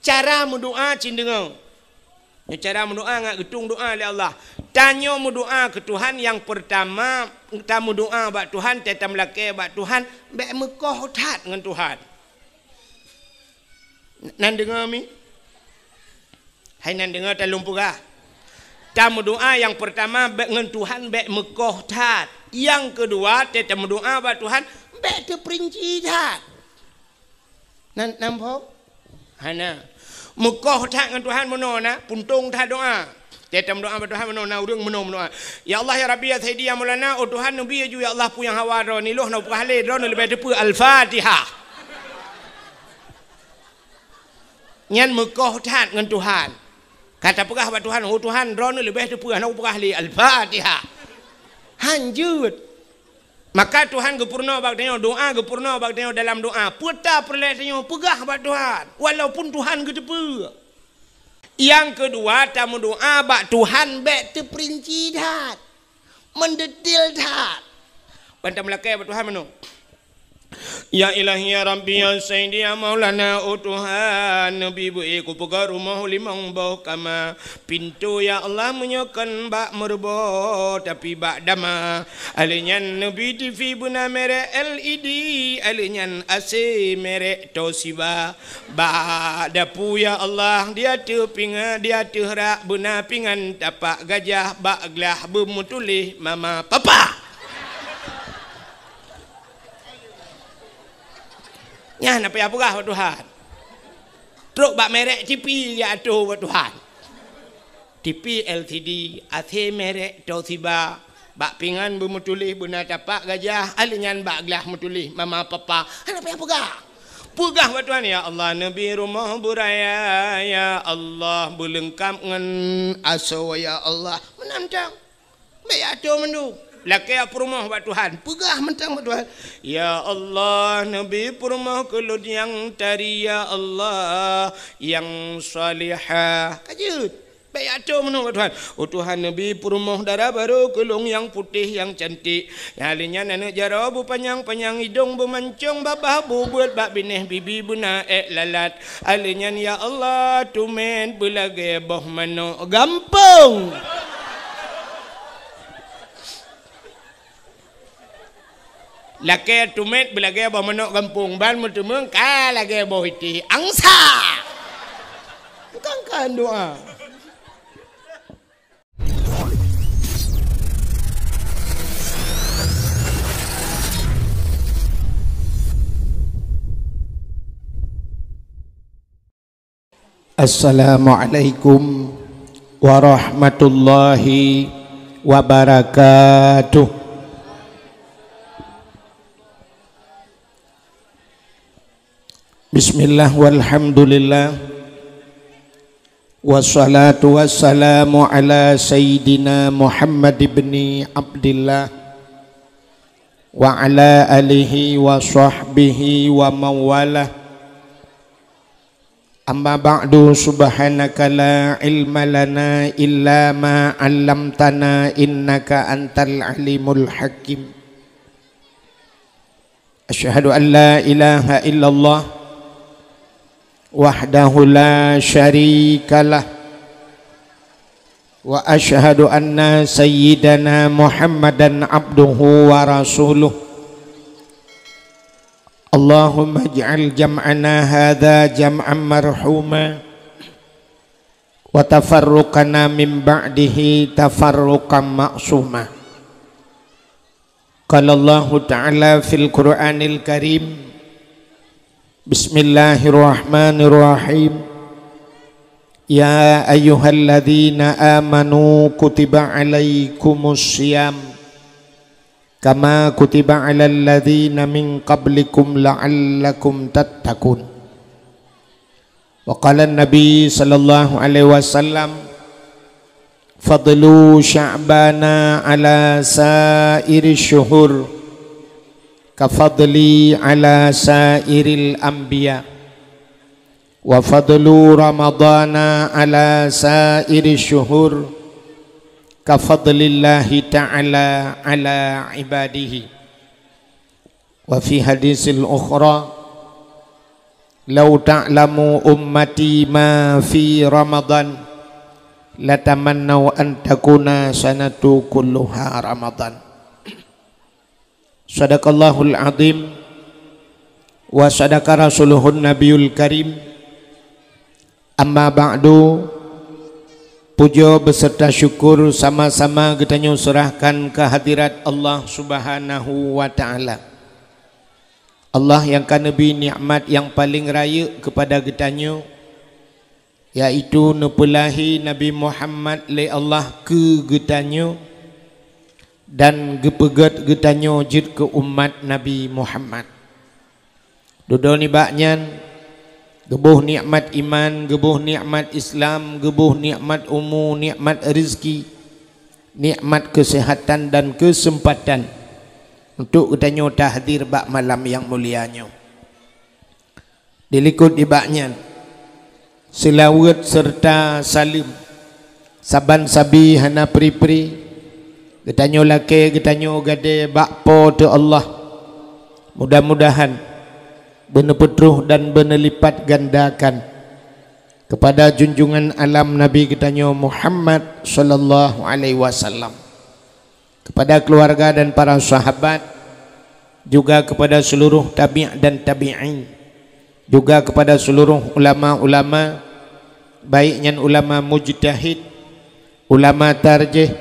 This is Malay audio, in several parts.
Cara mendoa cindengau. Cara mendoa ngak getung doa oleh Allah. Tanya mendoa ke Tuhan yang pertama, kita mendoa bak Tuhan, tetam laki bak Tuhan, bak mekoh tat dengan Tuhan. Nan dengar mi? Hai nan dengar tak lumpurah. Kita mendoa yang pertama bak dengan Tuhan bak mekoh tat. Yang kedua, tetam mendoa bak Tuhan, bak terperinci tat. Nan nampak? Hana mukoh tak dengan Tuhan meno na puntung tak doa tetam doa pada Tuhan meno na urang meno doa ya Allah ya Rabbi ya Sayyidi ya Maulana oh Tuhan nabi ju ya Allah pu yang hawaro ni loh na pahle ron lebih depu al-Fatihah nyan mukoh tak dengan Tuhan kata pegah pada Tuhan oh Tuhan ron lebih depu na pahle al-Fatihah hanjut maka Tuhan gepurna bagdanya doa gepurna bagdanya dalam doa puta perletanya pegah bak Tuhan walaupun Tuhan gedepe. Yang kedua tamu doa bak Tuhan bek terperinci dah mendetil dah bantam lakai bak Tuhan meno ya ilahi ya Rabbi ya Sayyidi ya Maulana oh Tuhan Nabi bu'i ku pegar rumah limang bau kama pintu ya Allah menyokan bak merbo tapi bak dama alinyan Nabi TV buna merek LED alinyan AC merek Toshiba bak dapu ya Allah dia tu pinga dia tu rak buna pingan tapak gajah bak gelah bermutulih mama papa nya nak payah pegah buat Tuhan. Truk bak merek TV dia atuh buat Tuhan. TV LTD, AC merek Toshiba, bak pingan bermutulih buna tapak gajah, alinyan bak gelah mutulih mama papa. Nak payah pegah. Pegah buat Tuhan ya Allah Nabi rumah buraya ya Allah belengkap ngan aso ya Allah menantang. Baik atuh mendu. Lakai perumah buat Tuhan pegah mentang buat Tuhan ya Allah Nabi perumah kelut yang tari ya Allah yang salihah kajut baik atuh menung buat Tuhan oh Tuhan Nabi perumah darah baru kelung yang putih yang cantik halinya nenek jarau bu panjang-panjang hidung bermancung babah bubuat bak binih bibi buna ek lalat halinya ya Allah tumen belagai boh mano gampang laki tumet belagai bah menok kampung ban mutumeng ka lagi bah hiti angsa bukan kan doa. Assalamualaikum warahmatullahi wabarakatuh. Bismillah walhamdulillah wassalatu wassalamu ala sayyidina Muhammad ibn Abdillah wa ala alihi wa sahbihi wa mawala amma ba'du subhanaka la ilma lana illa ma 'allamtana innaka antal alimul hakim asyhadu an la ilaha illallah wahdahu la syarikalah wa ashhadu anna sayyidana Muhammadan abduhu wa rasuluh Allahumma ij'al jam'ana hadha jam'an marhuma wa tafarruqana min ba'dihi tafarruqan ma'suma qala Allahu ta'ala fil Qur'anil Karim Bismillahirrahmanirrahim Ya ayyuhalladzina amanu kutiba alaikumus syiyam kama kutiba alal ladzina min qablikum la'allakum tattaqun wa qala an-nabi sallallahu alaihi wasallam fadlu sya'bana ala sa'iri syuhur kafadli ala sairil anbiya wa fadlu ramadana ala sairil syuhur kafadlillahi ta'ala ala ibadihi wa fi hadisil ukhra Lau ta'lamu ummati ma fi Ramadan latamannau an takuna sanatu kulluha Ramadan. Sadaqallahul azim wa sadaqa rasuluhun nabiyul karim. Amma ba'du, pujo beserta syukur sama-sama kita nyusurahkan kehadirat Allah subhanahu wa ta'ala. Allah yang kana bi nikmat yang paling raya kepada kita nyu, yaitu nepelahi Nabi Muhammad le Allah ke kita nyu dan gepegat kita nyu jid ke umat Nabi Muhammad. Dudol ni baknyan gebuh nikmat iman, gebuh nikmat Islam, gebuh nikmat umur, nikmat rezeki, nikmat kesehatan dan kesempatan untuk kita nyu tahdir bak malam yang mulia nyu. Dilikut di baknya selawat serta salim saban sabi hana pri-pri kita nyu laki, kita nyu gade bakpo tu Allah. Mudah-mudahan benepetruh dan benelipat gandakan kepada junjungan alam Nabi kita nyu Muhammad sallallahu alaihi wasallam, kepada keluarga dan para sahabat, juga kepada seluruh tabi' dan tabi'in, juga kepada seluruh ulama-ulama, baiknya ulama mujtahid, ulama tarjih,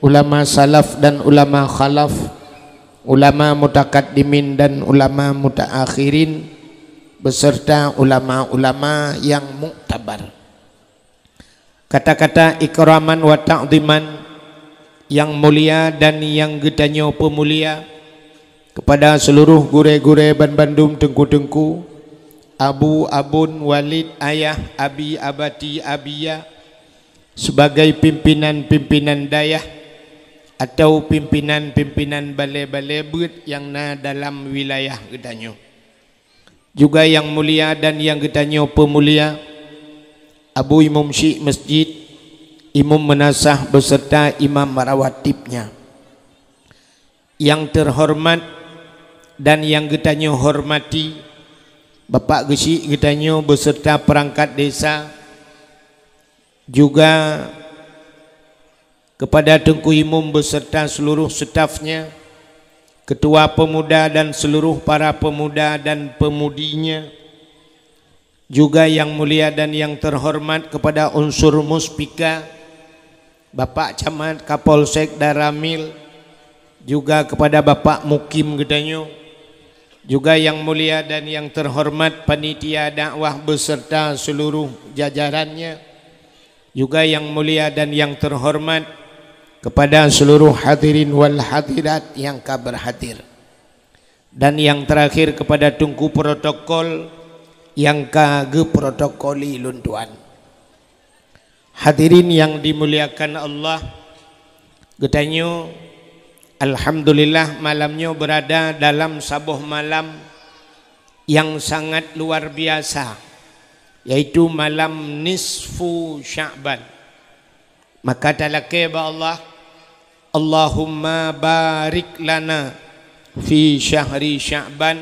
ulama salaf dan ulama khalaf, ulama mutakaddimin dan ulama mutaakhirin, beserta ulama-ulama yang muktabar. Kata-kata ikraman wa ta'ziman yang mulia dan yang getanyo pemulia kepada seluruh gure-gure bandum tengku-tengku, abu, abun, walid, ayah, abi, abati, abiyah, sebagai pimpinan-pimpinan dayah atau pimpinan-pimpinan balai-balai berat yang na dalam wilayah getanyo, juga yang mulia dan yang getanyo pemulia abu imam syik masjid, imam menasah beserta imam rawatibnya, yang terhormat dan yang getanyo hormati bapak gesik getanyo beserta perangkat desa, juga kepada tengku imam beserta seluruh stafnya, ketua pemuda dan seluruh para pemuda dan pemudinya, juga yang mulia dan yang terhormat kepada unsur muspika Bapak Camat, Kapolsek, Daramil, juga kepada Bapak Mukim gedanyo, juga yang mulia dan yang terhormat panitia dakwah beserta seluruh jajarannya, juga yang mulia dan yang terhormat kepada seluruh hadirin wal hadirat yang kabar hadir, dan yang terakhir kepada tungku protokol yang kage protokoli luntuan. Hadirin yang dimuliakan Allah, getanyo alhamdulillah malamnya berada dalam sabuh malam yang sangat luar biasa, yaitu malam nisfu Sya'ban. Maka talaqi ba Allah, Allahumma barik lana fi syahri Sya'ban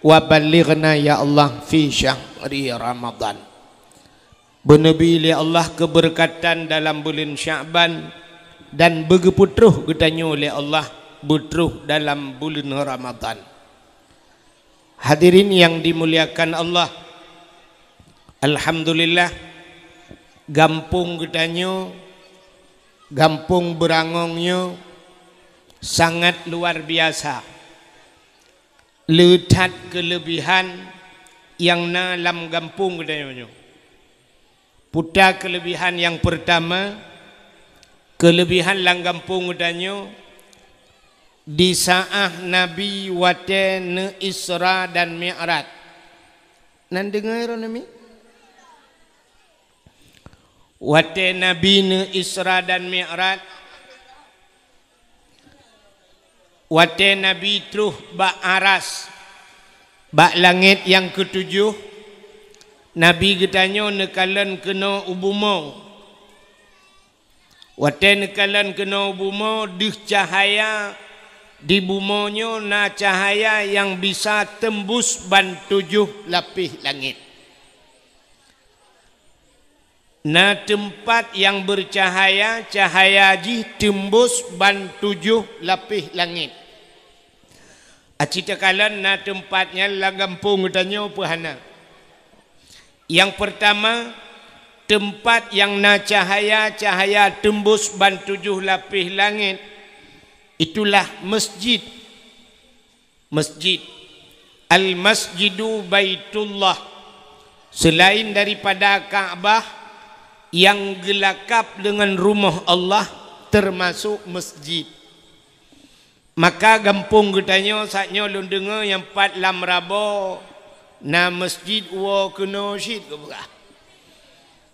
wa ballighna ya Allah fi syahri Ramadan. Benabi oleh Allah keberkatan dalam bulan Sya'ban dan begeputruh getanyo oleh Allah betruh dalam bulan Ramadan. Hadirin yang dimuliakan Allah, alhamdulillah kampung getanyo, Gampong Beurangong-Kuta sangat luar biasa. Letak kelebihan yang dalam kampung getanyo. Puta kelebihan yang pertama, kelebihan lang kampung getanyo di saat Nabi waten Isra dan Mi'raj. Nan dengar nami? Waten Nabi ne Isra dan Mi'raj. Waten Nabi truh bak aras, bak langit yang ketujuh. Nabi getanyo nekalan kena ubumau, waten nekalan kena ubumau dih cahaya di bumonyo na cahaya yang bisa tembus ban 7 lapis langit, na tempat yang bercahaya cahaya ji tembus ban 7 lapis langit. Acita kalan na tempatnya la kampung tanyo pahana. Yang pertama, tempat yang na cahaya-cahaya tembus ban 7 lapis langit, itulah masjid. Masjid Al-Masjidu Baitullah. Selain daripada Ka'bah yang gelakap dengan rumah Allah, termasuk masjid. Maka kampung katanya saatnya lun dengar yang pat lam rabo na masjid wa kena syid ke berah.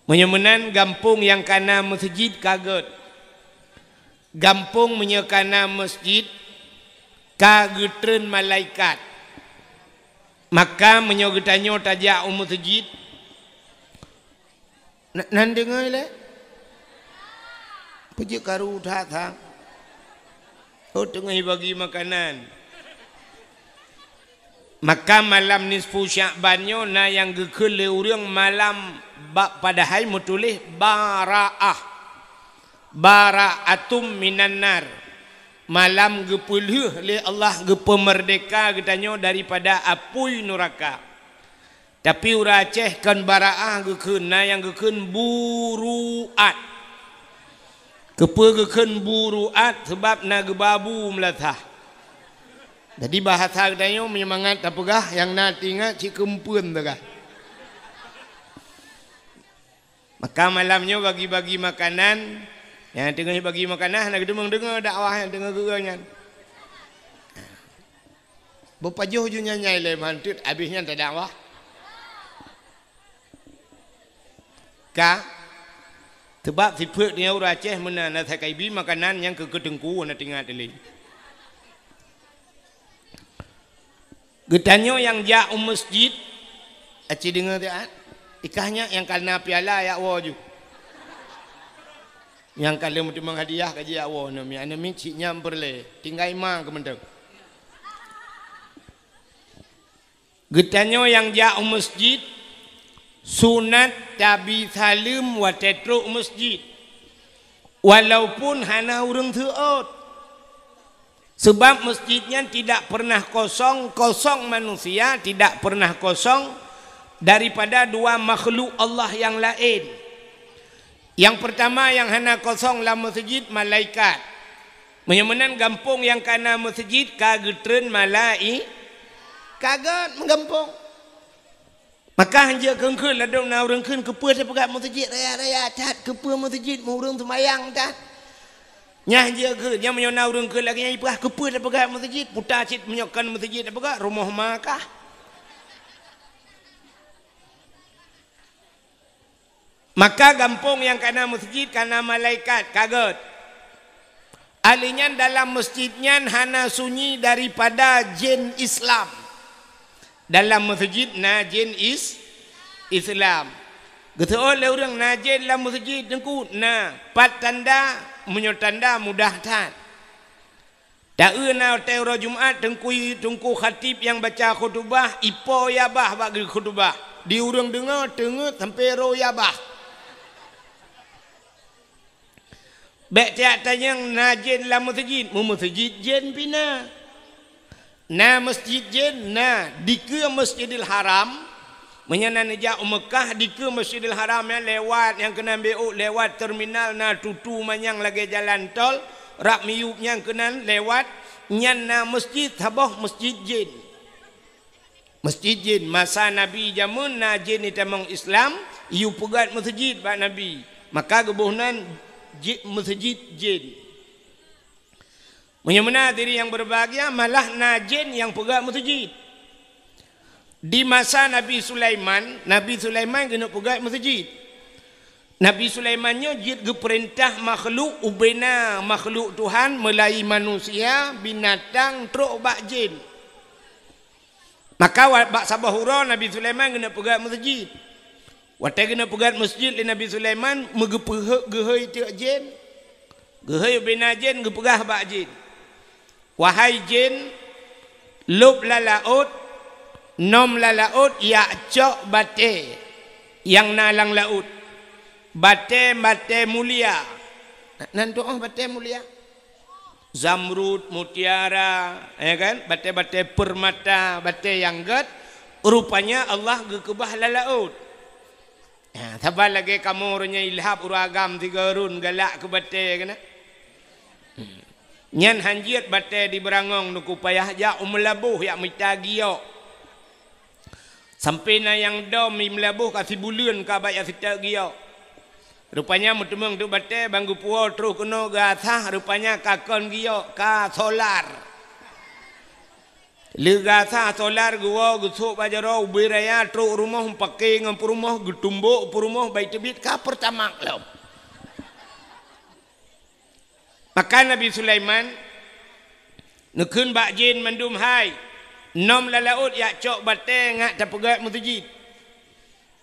Menyemenan kampung yang kana masjid kaget. Kampung menyekana masjid kagetren malaikat. Maka menyogetanyo tajak umat masjid. Nan dengar le? Puji karu datang. Oh tengah bagi makanan. Maka malam nisfu Sya'banyo na yang gekele urang malam padahal mutulih bara'ah, bara'atum minan nar. Malam gepuluh oleh Allah gepemerdeka katanya daripada api neraka. Tapi ura Aceh kan bara'ah gekena yang geken buruat. Kepe geken buruat sebab na gebabu melatah. Jadi bahasa katanya menyemangat apakah yang na tingat cik kempun tegah. Maka malamnya bagi-bagi makanan. Yang tengah bagi makanan nak dengar dakwah yang tengah gerangan. Berpajuh je nyanyi le mantut habisnya tak dakwah. Ka sebab siput dia orang Aceh mena nak sakai bi makanan yang keketengku nak tengah teli. Getanyo yang ja masjid aci dengar tak? Ikahnya yang kena piala ya Allah ju. Yang kena mesti menghadiah kaji ya Allah nami. Nami ciknya perle tinggal imam ke mentang. Getanyo yang ja masjid sunat tabi salim wa tetruk masjid. Walaupun hana urang teot. Sebab masjidnya tidak pernah kosong, kosong manusia tidak pernah kosong daripada dua makhluk Allah yang lain. Yang pertama yang hana kosong lah masjid malaikat. Menyemenan kampung yang kana masjid kagetren malai kaget menggampung. Maka hanja kengkul ladung na urang keun kepe sepegat masjid raya-raya cat kepe masjid mau urang semayang cat. Nyah dia ke, dia menyona urang ke lagi nyai perah kepe dah pegat masjid, putar cit menyokkan masjid dah pegat rumah makah. Maka kampung yang kana masjid kana malaikat kaget. Alinya dalam masjidnya hana sunyi daripada jin Islam. Dalam masjid na jin Islam. Geteol le urang na jin dalam masjid tengku na pat tanda menyotanda mudah tak. Tak na tera Jumaat tengku khatib yang baca khutbah ipo yabah bagi khutbah. Diurang dengar tengah sampai ro yabah. Baik tiak tanya najin la masjid, mu masjid jen pina. Na masjid jen na dike Masjidil Haram. Menyenang nejak Mekah dike Masjidil Haram yang lewat yang kena BO lewat terminal na tutu manyang lagi jalan tol rak miyup yang kena lewat nyan na masjid habah masjid jin. Masjid jin masa Nabi zaman na jin itamang Islam iu pegat masjid bak Nabi. Maka gebuhnan masjid jin. Menyenang diri yang berbahagia malah na jin yang pegat masjid. Di masa Nabi Sulaiman kena pegat masjid. Nabi Sulaimannya jid geperintah makhluk ubena makhluk Tuhan melai manusia, binatang, truk bak jin. Maka bak sabah hura Nabi Sulaiman kena pegat masjid. Watai kena pegat masjid le Nabi Sulaiman megepehek gehoi tiak jin. Gehoi ubena jin gepegah bak jin. Wahai jin, lub lalaut, nom lalaut, yakcok bate yang nalang laut. Bate mulia. Nantu oh bate mulia. Zamrud, mutiara, ya kan? Bate permata, bate yang ged. Rupanya Allah gekubah lalaut. Ya, tabah lagi kamu orangnya ilhab uragam tiga run galak ke bate kena. Nyan hanjiat bate di Berangong nuku payah ja umlabuh yak mitagio. Sampai na yang dom imlabuh kasi bulan ka bayak sitagio. Rupanya mutumung tu bate banggu puau terus kena gasah rupanya kakon gio ka solar. Lu gasah solar guo gusuk bajaro biraya terus rumah pakai ngam rumah gutumbuk rumah baik tebit ka pertama lom. Maka Nabi Sulaiman nukun bak jin mendum hai nom lalaut yak cok bateng ngak tapegat mutujid.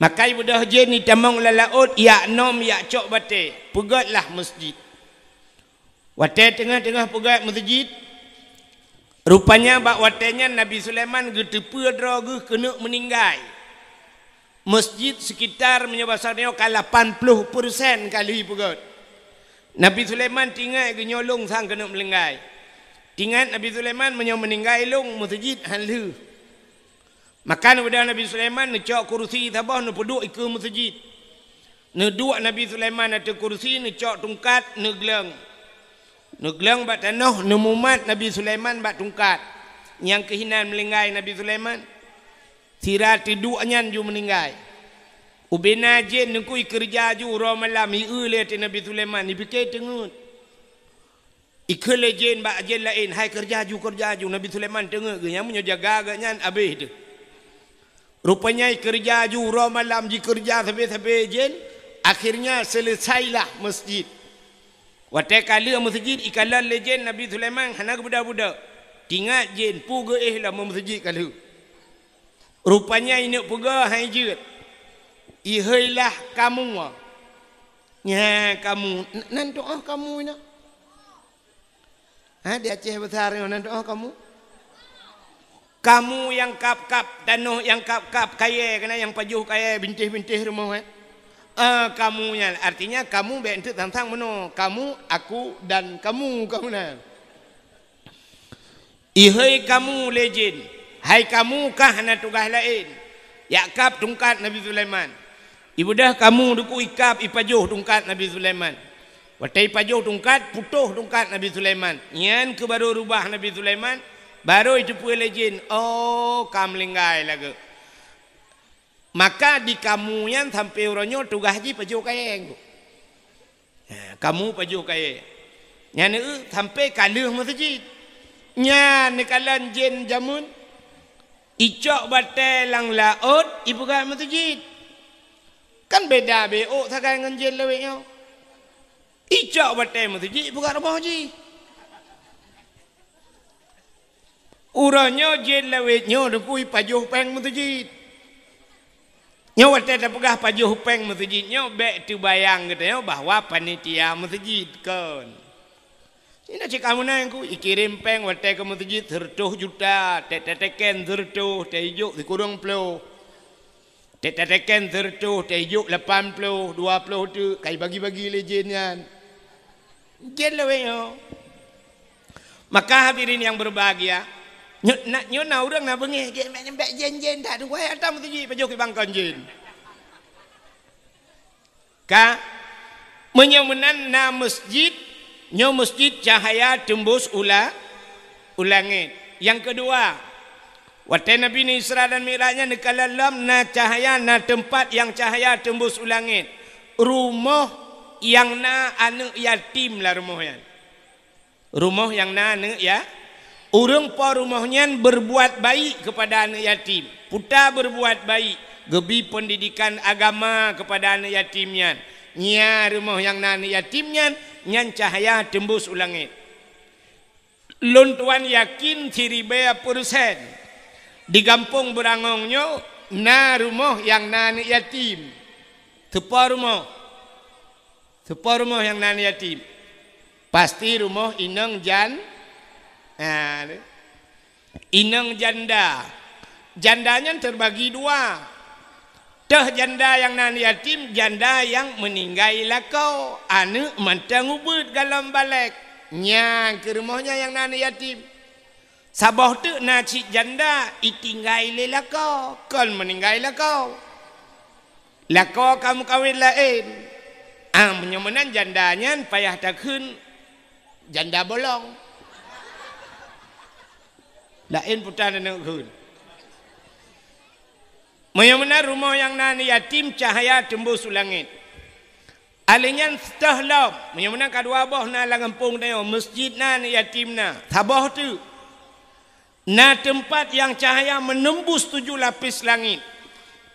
Maka ibu dah jin ni tamang lalaut yak nom yak cok bateng pegatlah masjid. Watai tengah-tengah pegat mutujid. Rupanya bak watainya Nabi Sulaiman getepua drogu kena meninggal. Masjid sekitar menyebabkannya 80% kali pegat. Nabi Sulaiman tinggal ke nyolong sang kena melenggai. Tinggal Nabi Sulaiman menyong meninggai long masjid halu. Makan pada Nabi Sulaiman necok kursi tabah ne peduk ikut masjid. Ne duk Nabi Sulaiman atas kursi necok tungkat ne geleng. Ne geleng bat tanah ne mumat Nabi Sulaiman bat tungkat. Yang kehinaan melenggai Nabi Sulaiman. Sira tiduknya ju meninggai. Ubena jin nengkui kerja ju roh malam hiu le te Nabi Sulaiman ni fikir tengut. Ikut le jin bak jin lain hai kerja ju Nabi Sulaiman tengut ke yang menjaga agaknya habis tu. Rupanya kerja ju roh malam ji kerja sampai jin akhirnya selesailah masjid. Watai kala masjid ikala le jin Nabi Sulaiman hana budak-budak. Tingat jin pu geih lah masjid kala. Rupanya inak pega hai jin. Ihailah kamu wa. Ya kamu nan doa kamu ina. Ha di Aceh besar nan doa kamu. Kamu yang kap-kap tanah yang kap-kap kaya kena yang pajuh kaya bintih-bintih rumah eh. Kamu nya artinya kamu baik entuk tantang meno. Kamu aku dan kamu nan. Ihai kamu legend. Hai kamu kah na tugas lain. Yakap tungkat Nabi Sulaiman. Ibu dah kamu duku ikap ipajuh tungkat Nabi Sulaiman. Watai pajuh tungkat putuh tungkat Nabi Sulaiman. Nyan ke baru rubah Nabi Sulaiman. Baru itu pun legend. Oh kam lenggai lagu. Maka di kamu yang sampai orangnya tugas je pajuh kaya. Kamu pajuh kaya. Nyan sampai kalah masjid. Nyan nekalan jin jamun. Icok batai lang laut ibu kat masjid. Kan beda BO sakai dengan jin leweknya. Icok batai masjid bukan rumah haji. Uranya jin leweknya dukui pajuh peng masjid. Nya watai dah pegah pajuh peng masjid. Nya baik tu bayang katanya bahawa panitia masjid kan. Ini cik kamu na yang ku ikirim peng watai ke masjid 100 juta. Teteken 100 tejuk dikurung peluh. Tetekan tertuh, tejuk 80, 20 tu, kai bagi-bagi lejenyan. Jelaweo. Maka hadirin yang berbahagia, nyona orang nak bengih, nyembek jen-jen tak tunggu hai atam tu ji pajuk ke bangkon jin. Ka menyemenan na masjid, nyo masjid cahaya tembus ulangit. Yang kedua, watai Nabi ni Isra dan Mi'rajnya nekala lam na cahaya na tempat yang cahaya tembus ulangit. Rumah yang na anak yatim lah rumahnya. Rumah yang na anak ya. Urung pa rumahnya berbuat baik kepada anak yatim. Puta berbuat baik. Gebi pendidikan agama kepada anak yatimnya. Nya rumah yang na anak yatimnya. Nyan cahaya tembus ulangit. Luntuan yakin siribaya persen. Di Gampong Beurangongnya na rumah yang na anak yatim. Sepa rumah yang na anak yatim. Pasti rumah inang jan Ineng janda, jandanya terbagi dua. Teh janda yang nan yatim, janda yang meninggal lakau, anu mentang ubud galam balik. Nyang ke rumahnya yang nan yatim. Sabah tu nacik janda, itinggal lakau, kon meninggal lakau. Lakau kamu kawin lain. Menyemenan jandanya payah takun janda bolong. Lain putan dan nukun. Menyemenan rumah yang nan yatim cahaya tembus langit. Alinyan setahlap. Menyemenan kadua abah na langkampung na masjid nan yatim na. Sabah tu. Na tempat yang cahaya menembus 7 lapis langit.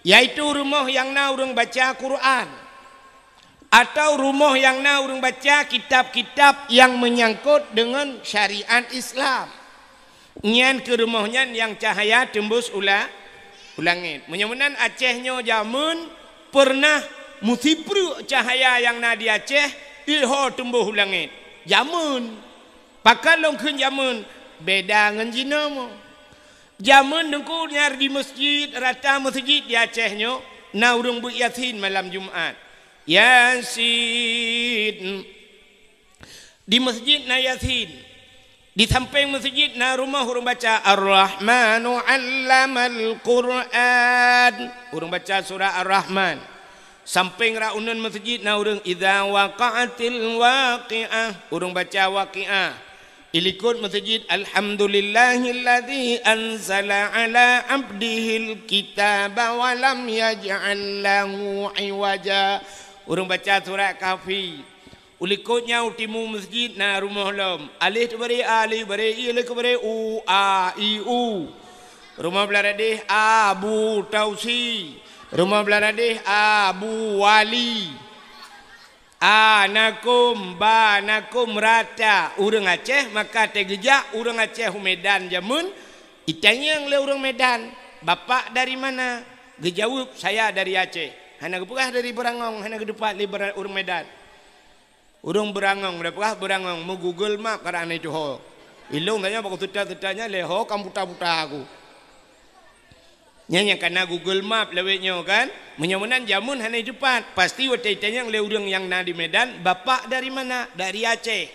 Yaitu rumah yang na urung baca Quran. Atau rumah yang na urung baca kitab-kitab yang menyangkut dengan syariat Islam. Nyan ke rumahnya yang cahaya tembus ulangit. Menyemenan Acehnya jamun pernah musibru cahaya yang nadi Aceh ilho tembus ulangit. Jamun pakai longkun jamun beda dengan jinamu. Jamun dengku nyar di masjid rata masjid di Acehnya naurung bu Yasin malam Jumat. Yasin di masjid na Yasin. Di samping masjid na rumah urung baca Ar-Rahmanu 'allamal Qur'an. Urung baca surah Ar-Rahman. Samping raunun masjid na urung idza waqa'atil waqi'ah. Urung baca waqi'ah. Ilikut masjid alhamdulillahilladzi anzala 'ala 'abdihil kitaba wa lam yaj'al lahu 'iwaja. Urung baca surah Kahfi. Ulikutnya utimu masjid na rumah lom. Alif beri alif beri ilik beri u a i u. Rumah beladeh Abu Tausi. Rumah beladeh Abu Wali. Anakum banakum rata. Urang Aceh maka tegejak urang Aceh Medan jamun. Itanyang le urang Medan. Bapak dari mana? Gejawab saya dari Aceh. Hana gepukah dari Beurangong, hana gedepat le urang Medan. Urung Beurangong, berapakah Beurangong? Mau Google Map karena itu ho. Ilung tanya pakai tuta-tutanya leho kamu puta-puta aku. Nyanyi karena Google Map lewatnya kan. Menyemenan jamun hanya cepat. Pasti waktu itanya yang leurung yang na di Medan. Bapak dari mana? Dari Aceh.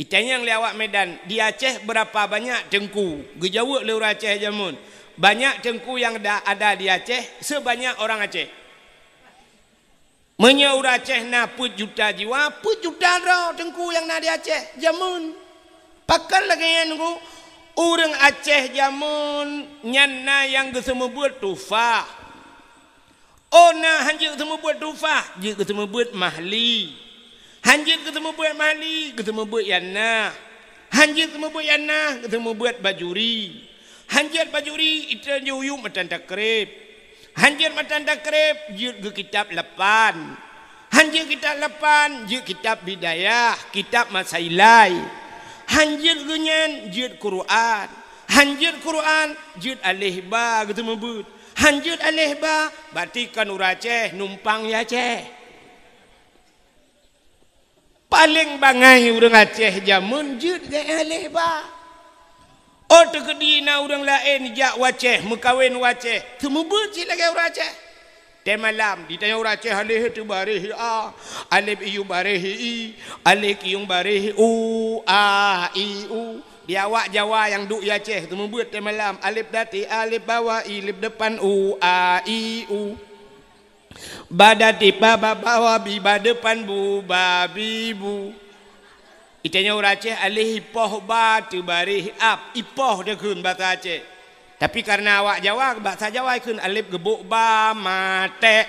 Itanya yang lewat Medan. Di Aceh berapa banyak tengku? Gejawab leur Aceh jamun. Banyak tengku yang ada di Aceh sebanyak orang Aceh. Menyaur Aceh na juta jiwa, juta roh tengku yang na di Aceh jamun. Pakal lagi yang nunggu orang Aceh jamun nyana yang ketemu buat tufah. Ona hanjir ketemu buat tufah, jik ketemu buat mahli. Hanjir ketemu buat mahli, ketemu buat yana. Hanjir ketemu buat yana, ketemu buat bajuri. Hanjir bajuri itu juyuk macam takrib. Hanjir matan takrib, jir ke kitab lepan. Hanjir kitab lepan, jir kitab bidayah, kitab masailai. Hanjir genyan, jir Quran. Hanjir Quran, jir alihba gitu mebut. Hanjir alihba, berarti kan ura Aceh, numpang ya Aceh. Paling bangai orang Aceh jamun jir gaya alihba. Oh terkedina orang lain jak waceh, mengkawin waceh. Semubut si lagi orang Aceh. Tengah malam ditanya orang Aceh alih tu barih a, alif iu barih i, alif iung barih u a i u. Dia awak Jawa yang duk ya Aceh. Semubut tengah malam alif dati alif bawah alif depan u a i u. Badati baba bawah bi badepan bu babi bu. Itanya orang Aceh alih ipoh batu barih ab. Ipoh dia kun bahasa Aceh. Tapi karena awak Jawa, bahasa Jawa kun alif gebuk ba mate.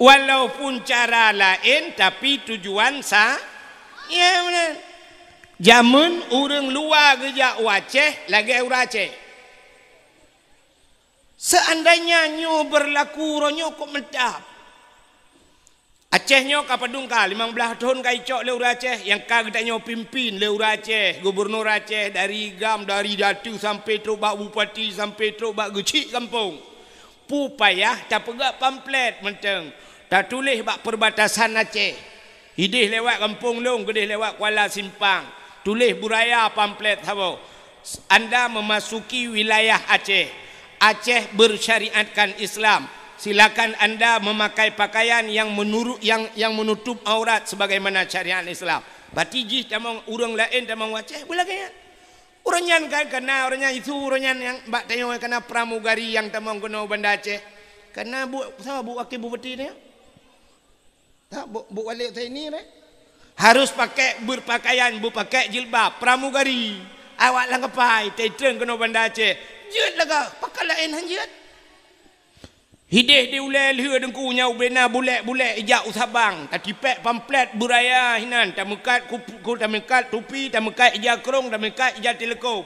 Walaupun cara lain tapi tujuan sah. Ya benar. Jamun orang luar gejak Aceh lagi orang Aceh. Seandainya nyo berlaku ronyo kok mentap. Acehnya kapadungka 15 tahun ka icok le ura Aceh yang ka gedanyo pimpin le ura Aceh gubernur Aceh dari Gam dari Datu sampai tu bak bupati sampai tu bak gecik kampung pu payah ta pegak pamflet menteng ta tulis bak perbatasan Aceh Idih lewat Kampung Long, gedih lewat Kuala Simpang. Tulis buraya pamflet habo. Anda memasuki wilayah Aceh. Aceh bersyariatkan Islam. Silakan Anda memakai pakaian yang menutup aurat sebagaimana syariat Islam. Batijih tamang orang lain tamang Aceh boleh kan? Orangnya kan kena orangnya itu orangnya yang mbak tanya kena pramugari yang tamang kena bandar Aceh. Kena buat sama buat wakil bupati ni. Tak buat balik saya ni right? Harus pakai berpakaian, berpakai jilbab, pramugari. Awak langkapai, teater kena bandar Aceh. Jut laga, pakai lain hanjut. Hidih diulai liha dengkunya ubena bulat-bulat ejak usabang. Tak tipek pamplet buraya hinan, tak mekat kupu, tak mekat tupi, tak mekat ejak kerong, tak mekat ejak telekom.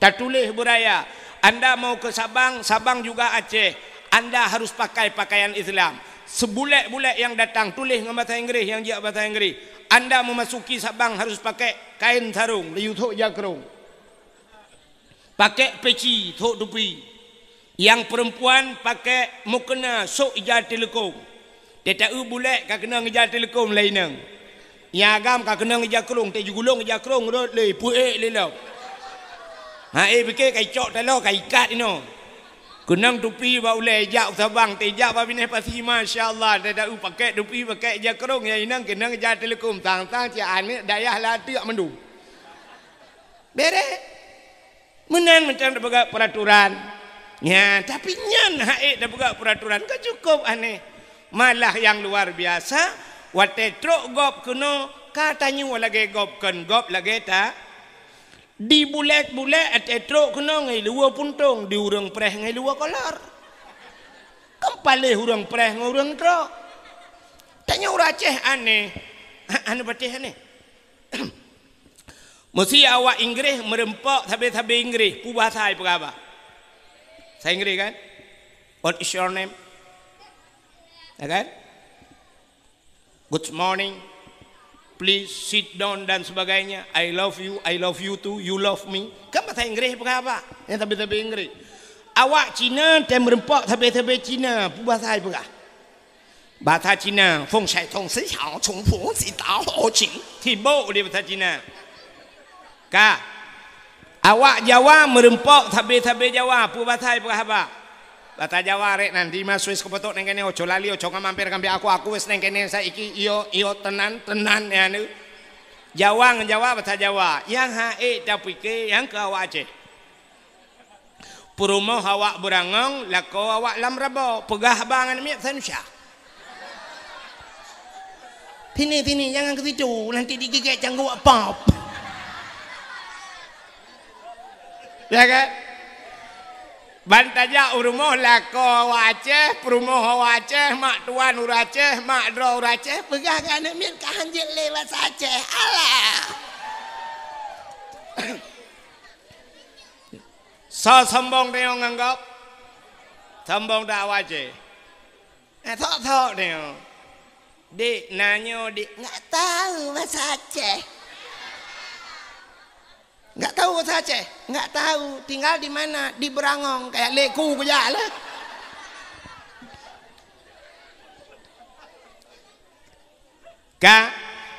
Tak tulis buraya. Anda mau ke Sabang, Sabang juga Aceh. Anda harus pakai pakaian Islam. Sebulat-bulat yang datang tulis dengan bahasa Inggeris yang dia bahasa Inggeris. Anda memasuki Sabang harus pakai kain sarung, liutuk jakrung. Pakai peci, tok tupi. Yang perempuan pakai mukena sok ijat telekom. Dia tak bulat ka kena ngejat telekom lainang. Yang agam ka kena ngejat kerung, tak jugulung ngejat kerung rot le puek le lo. Ha fikir kai cok talo kai ikat ino. Kenang tupi baulai ejak Sabang tejak babi neh pasti masya-Allah dah pakai tupi pakai ejak kerong yang inang kenang ejak telekom tang-tang cia ane dayah lati ak mendu. Bereh. Menan macam dah buat peraturan. Ya, tapi nyan hae dah buat peraturan kan cukup aneh. Malah yang luar biasa wate trok gop kuno katanya lagi gop kan gop lagi tak. Di bulat-bulat atas teruk kena ngai luar puntong. Di orang perah ngai luar kolar. Kempalih orang perah ngai orang teruk. Tanya orang Aceh aneh. Anu patih aneh. Mesti awak Inggeris merempak tabi-tabi Inggeris. Pubah saya apa? Saya Inggeris kan? What is your name? Kan? Good morning. Please sit down dan sebagainya. I love you too, you love me. Kan bahasa Inggeris apa? Yang tapi-tapi Inggeris. Awak Cina dan merempak tapi-tapi Cina. Bahasa apa? Bahasa Cina. Feng Shai Tong Si Xiao Chong Fu Si Tao Ho Qing. Tiba dia bahasa Cina. Ka. Awak Jawa merempak tapi-tapi Jawa. Bahasa apa? Bahasa Jawa rek nanti masuk ke petok neng kene ojo lali ojo mampir kambi aku wis neng kene saiki iyo tenan ya ni Jawa ngejawab bahasa Jawa yang hae dak pikir yang ke awak Aceh purumo awak berangong lako awak lam rabo pegah bangan mi sansyah tini jangan ke situ nanti digigit canggu pop ya kan. Bantaja rumah lako Aceh, rumah Aceh, mak tuan ur Aceh, mak dro ur Aceh, pegah kana min ka hanjit lewat Aceh. Alah. So sombong dia nganggap. Sombong dak Aceh. Tok dia. Dik nanyo dik enggak tahu bahasa Aceh. Enggak tahu bahasa Aceh, enggak tahu tinggal di mana, di Beurangong kayak leku kujalah. Ka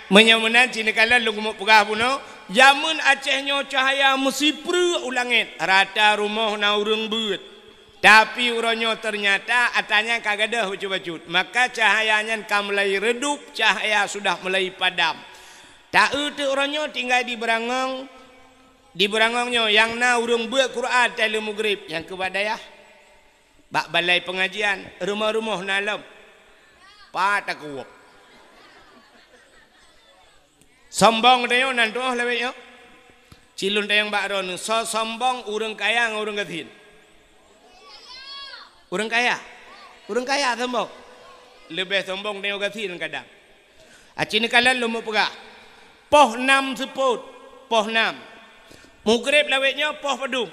menyamunan Cina kala lungmu pegah puno, jamun Acehnyo cahaya musipru ulangit, rata rumah na urung buat. Tapi uronyo ternyata atanya kagadah hucu-hucut, maka cahayanya kam mulai redup, cahaya sudah mulai padam. Tahu tu uronyo tinggal di Beurangong. Di Beurangongnya yang na urung buat Quran telu maghrib yang ke badayah bak balai pengajian rumah-rumah nalam patakup sombong dayo nan tuah leweknya cilun dayang bakron so sombong urung kaya urung gatin urung kaya sombong lebih sombong dayo gatin kadang acin kala lu pegah poh 6 seput poh 6 Mughrib lawetnya poh pedum.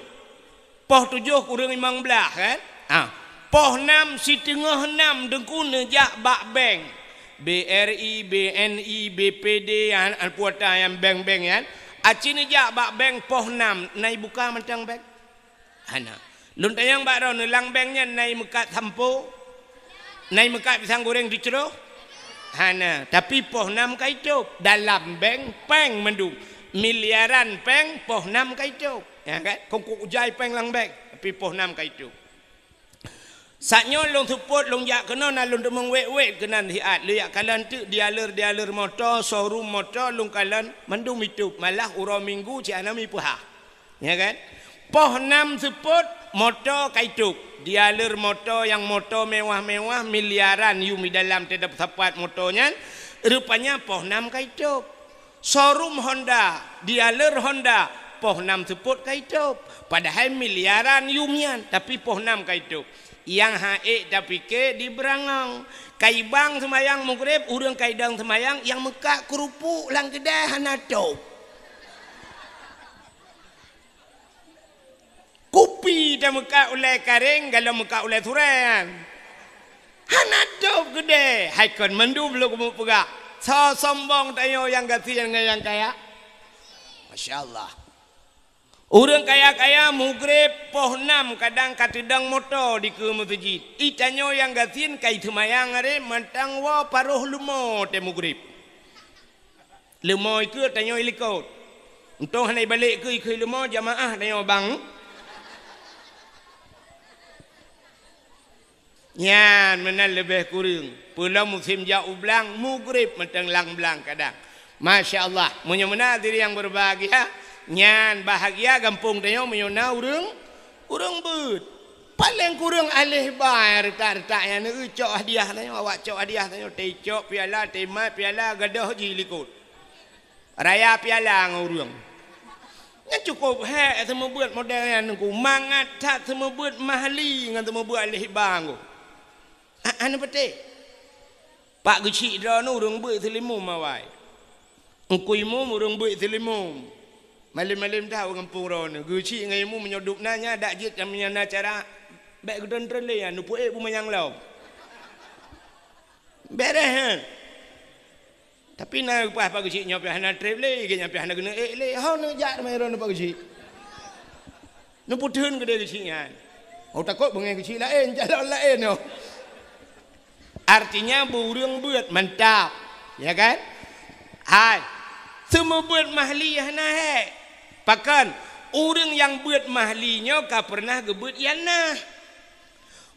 Poh 7 kurang 15 kan? Ha. Poh 6 si tengah 6 dengkuna jak bak bank. BRI, BNI, BPD an puata yang bank-bank kan. Acin jak bak bank poh 6 nai buka mentang bank. Ana. Lun tayang bak ron lang banknya nai mekat sampo. Nai mekat pisang goreng diceroh. hana tapi pohnam kaicup dalam bank peng mendung miliaran peng pohnam kaicup ya kan kongku ujai peng lang bank tapi pohnam kaicup saknyo long suput long yak kena nalung demeng wek-wek kenan hiat liak kalan tu dialer-dialer motor showroom motor long kalan mendung mitup malah ura minggu ci anami puha ya kan pohnam suput motor kaituk dialer motor yang motor mewah-mewah miliaran yumi dalam tidak sapat motornya rupanya pohnam kaituk showroom Honda dialer Honda pohnam seput kaituk padahal miliaran yumian tapi pohnam kaituk yang hae tapi ke di Beurangong kaibang semayang maghrib urang kaidang semayang yang Mekah kerupuk lang kedai hanatuk kupi dah muka ulai karing galau muka ulai turan hanadop gede haikon mendu belum kamu pegak so sombong tayo yang kasihan yang kaya Masya Allah urang kaya-kaya mugrib pohnam kadang katedang motor di ke masjid itanyo yang kasihan kai semayang are mentang wa paruh lumo te mugrib lumo ikut tanyo ilikot untung hanai balik ke ikut lumo jamaah tanyo bang nyan menang lebih kurang pula musim jauh belang mugrib mentang lang belang kadang Masya Allah munya-munya diri yang berbahagia nyan bahagia kampung tanya munya-munya urang bud paling kurang alih bayar retak-retak yang ni cok hadiah tanya awak cok hadiah tanya teh cok piala teh mat piala gadah ji likut raya piala dengan urang kan cukup hak semua buat modal yang ku mangat tak semua buat mahali dengan semua buat alih bang anu pete pak guci dah nu urang buat selimum awai engkui mum urang buat selimum malam-malam dah orang kampung rono guci ngai mum menyodup nanya dak jit kami nana cara baik gedon trele anu puek pumayang lau berehan tapi nak pas pak guci nyopi hana trele ge nyopi hana gene le ha nak jak mai rono pak guci nu putun gede guci ngan au takut bengai guci lain jalan lain no artinya burung buat mantap ya kan hai semua buat mahli hana hai pakan orang yang buat mahlinya ka pernah gebut yanah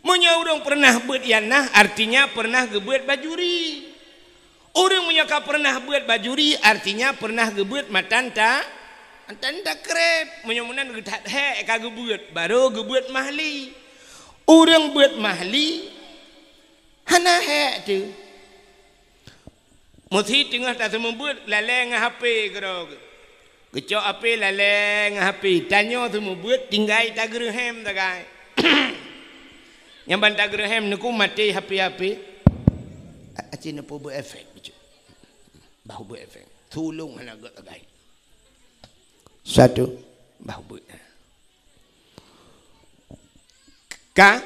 munya orang pernah buat yanah artinya pernah gebut bajuri orang munya ka pernah buat bajuri artinya pernah gebut matanta antanta krep munya-munya gedat hai ka gebut baru gebut mahli orang buat mahli hana hek tu mesti tengah tak sembuh laleng HP gerog gecok HP laleng HP tanyo sembuh tinggai tak gerehem takai yang ban tak gerehem niku mati HP acin apa buat efek bahu buat efek tulung hana gak takai satu bahu buat ka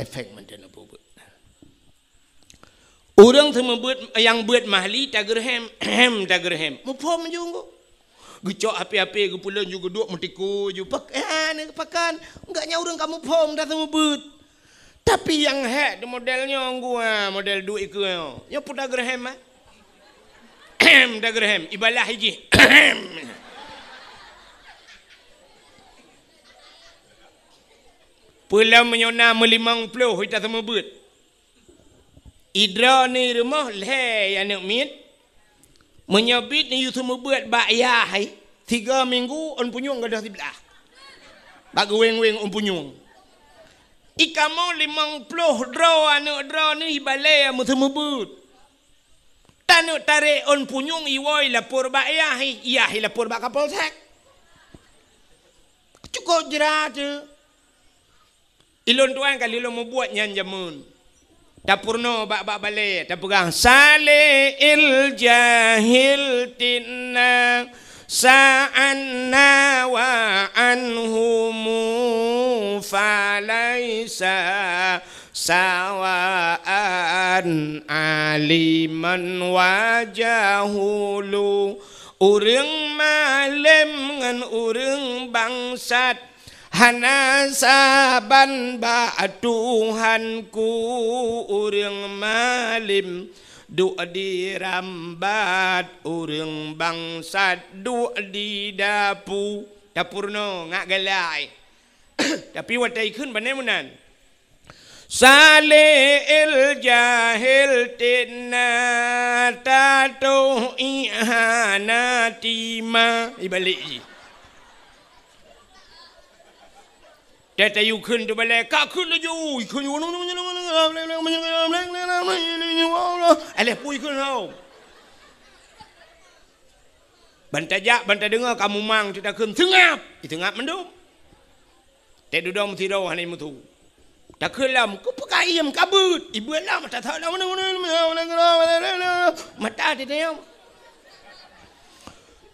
efek menten apa buat orang semua yang buat mahli tagerhem hem tagerhem mufom junggu gecok api-api kepulan juga duk metiku ju pakan pakan enggaknya orang kamu pom dah semua buat tapi yang hak modelnya gua model duit ke ya pun tagerhem ah hem tagerhem ibalah hiji hem pula menyona melimang peluh kita semua buat idra ni rumah leh anak mit menyabit ni you semua buat bayah hai 3 minggu on punyung gadah sebelah bagi weng-weng on punyung ikamau 50 draw anak draw ni balai amu semua buat tanuk tarik on punyung iwai lapor bayah hai iah lapor bak kapolsek cukup jerah tu ilon tuan kali lo mau buat nyan jamun tapurno bak balai tapegang salil jahil tinna sa'anna wa anhum falaisa sawa'an aliman wajahulu urang malem ngan urang bangsat Hana saban ba'atuhanku urang malim du di rambat urang bangsat du di dapu dapurno ngak galai tapi watai khun banai munan salil jahil tinna tatuh ihanatima ibalik Tetayu khun tu balai ka khun tu ju khun ju aleh pui khun au bantajak bantaj dengar kamu mang tidak khun tengap tengap mendung te dudong tido hanai mutu tak kelam ku pakai ayam kabut ibu lah mata tak tahu mata dia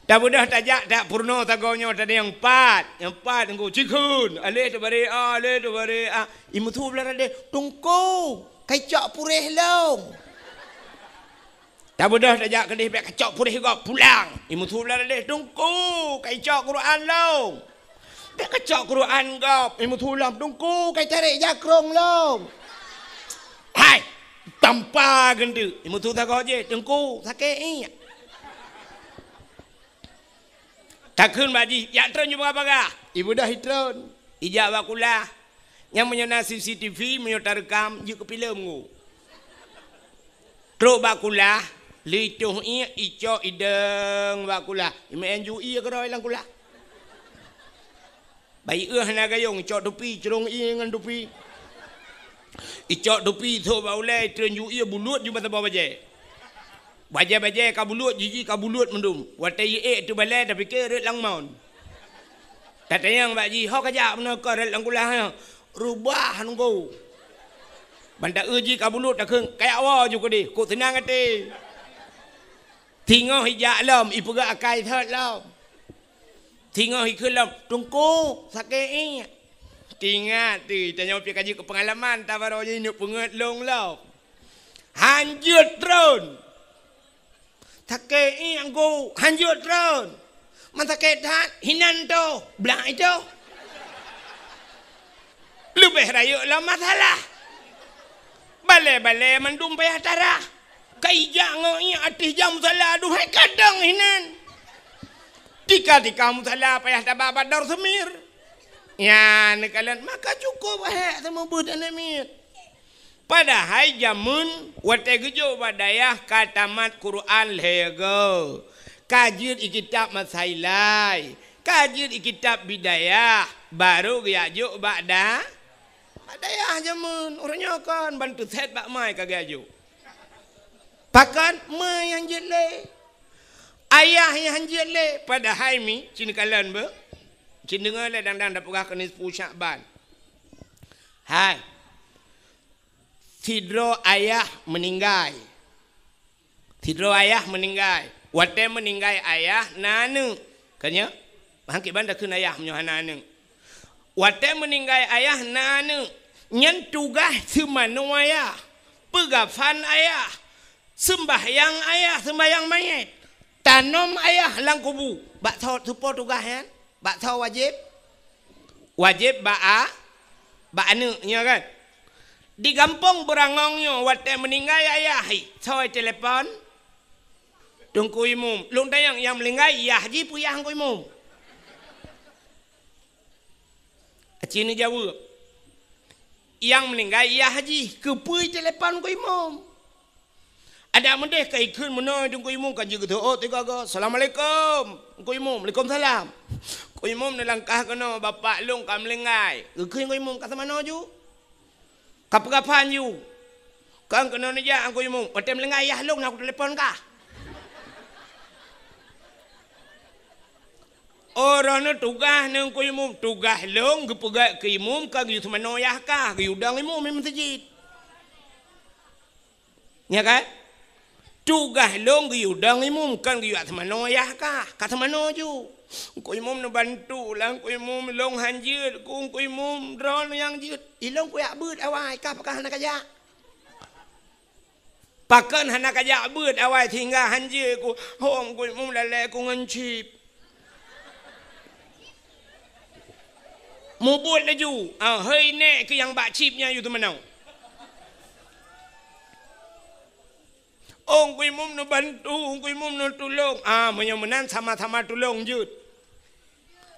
Tak mudah tajak tak purno tagonyo tadi yang empat engkau cikun alih tu bari alih tu bari imu tu belah ada tungku kacak purih long tak mudah tajak kedih pek kacak purih kau pulang imu tu belah ada tungku kacak Quran long pek kacak Quran kau imu tu lam tungku kai tarik jakrong long hai tanpa gendu imu tu tagoje tungku sakit Takun baji, ya tron juga apa Ibu dah hitron, ijab akulah yang menyona CCTV menyota rekam yuk kepilemku. Tro bakulah, licuh iya ico ideng bakulah, imen ju iya keroi langkulah. Bayi naga yong ico dupi, cerong iya ngan dupi. Ico dupi tu baulai tron ju iya bulut ju mata bawa je. Baja-baja kabulut jiji kabulut mendum. Watai e tu balai dah fikir red lang maun. Tak tayang baji hau kajak mana kau red lang kulah rubah nunggu. Banda uji kabulut tak keng kayak awa ju ko di. Ko tenang hati. Tingoh hijak lam ipu ga akai thot lam. Tingoh ikut lam tungku sakei. Tingat ti tanya pia kaji ke pengalaman tabaro je ni pengat long lau. Hanjut tron. Take yang go hanjut ron, matake dah hinanto belang itu, lebih rayuk lah masalah, balai-balai mendung payah tara, kaijak ngoi atih jam salah duhai kadang hinan, tika-tika musalah payah tabah badar semir, ya nekalan maka cukup heh semua budak namir. Padahal jamun watai gejo badayah katamat Quran lego kajir ikitab masailai kajir ikitab bidayah baru gajo badah badayah jamun orangnya kan bantu set bak mai kagajo pakan mai yang jelek ayah yang jelek padahal mi cin kalan be cin dengar le dang-dang dapurah kena 10 Syakban hai Tidro ayah meninggal. Tidro ayah meninggal. Wate meninggal ayah nanu. Kanya bangkit bandakun ayah menyohana nanu. Wate meninggal ayah nanu. Nyen tugas semanu ayah. Pegafan ayah. Sembahyang ayah, sembahyang mayat. Tanam ayah langkubu. Bak tau supo tugas kan? Bak tau wajib. Wajib ba'a. Ba'anu nya kan? Di Gampong Beurangong-Kuta watai meninggal ayah hi coy telepon tungku imum lung tayang yang meninggal ya haji puyah ku imum acini jawab yang meninggal ya haji kepui telepon ku imum ada mendeh kai khun menoi tungku imum kan je geto tiga go assalamualaikum ku imum waalaikumsalam ku imum nelangkah kena bapak lung kam meninggal khun ku imum kat samano ju Kapagapan you. Kang kena najak aku imum. Otem lengai ayah long nak telefon kah? Orang tugas nang ku imum tugas long gepegat ke imum kang you semano ayah kah? Ke udang imum memang sejit. Ya kan? Tugas long ke udang imum kang you semano ayah kah? Kat semano ju. Ku imum nak bantu lah ku imum long hanjut ku imum drone yang jut ilong ku yak beut awai ka pakan hana kajak pakan hana kajak beut awai tinggal hanjut ku hom ku imum lele ku ngencip Mubut laju. Hei nek ke yang bakcipnya you tu menau. Oh, kui mum nu bantu, kui mum nu tulung. Menyemenan sama-sama tulung jud.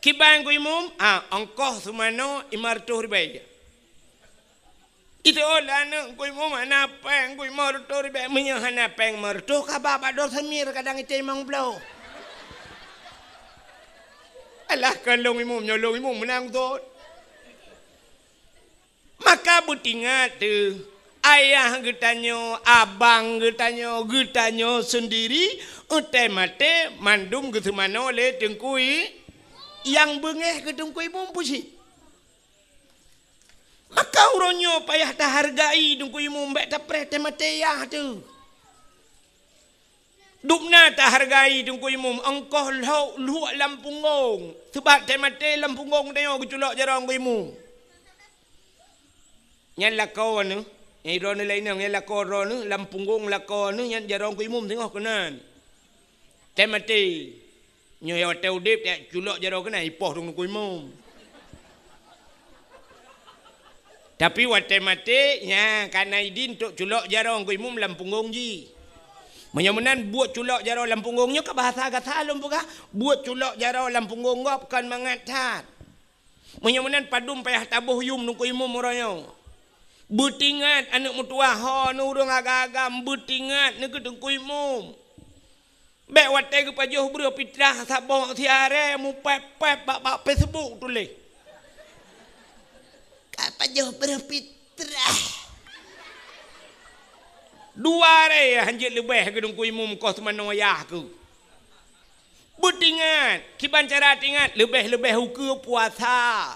Kibang kui mum, angkoh sumano imartuh ribai. Itu olana kui mum anapeng, kui martuh ribai menyehan apeng martuh. Kabah bado semir kadang itu emang belau. Alah kalung imum nyolong imum menang tu. Maka butingat tu. Ayah getanyo, abang getanyo, getanyo sendiri utai mate mandum getemano le tengkui yang bengeh ketengkui mum pusi. Maka uronyo payah dah hargai tengkui mum bek tapre temate yah tu. Dupna tak hargai tengkui mum angkoh lhok lhok lampungong sebab temate lampungong tengok keculok jarang tengkui mum. Nyan lakau anu. Yang irona lainnya, yang lakor rona, lampunggung lakor rona, yang jarang ku imum tengok kenan. Temati, yang hotel dip, yang culok jarang kenan, ipoh dong ku imum. Tapi watai mati, yang kanai din tuk culok jarang ku imum lampunggung ji. Menyamunan buat culok jarang lampunggungnya ke bahasa kata lom buka, buat culok jarang lampunggung bukan mengatat. Menyamunan padum payah tabuh yum dong ku imum orangnya. Butingat anak mutua ha nu urang agam butingat ne ke tengkui mum. Bek watai ke pajuh bro pitrah sabong siare mu pep-pep bak-bak Facebook tulis. Ka pajuh bro pitrah. Dua re hanjit lebih ke tengkui mum kos mano ayah ke. Butingat kiban cara tingat lebih-lebih hukum puasa.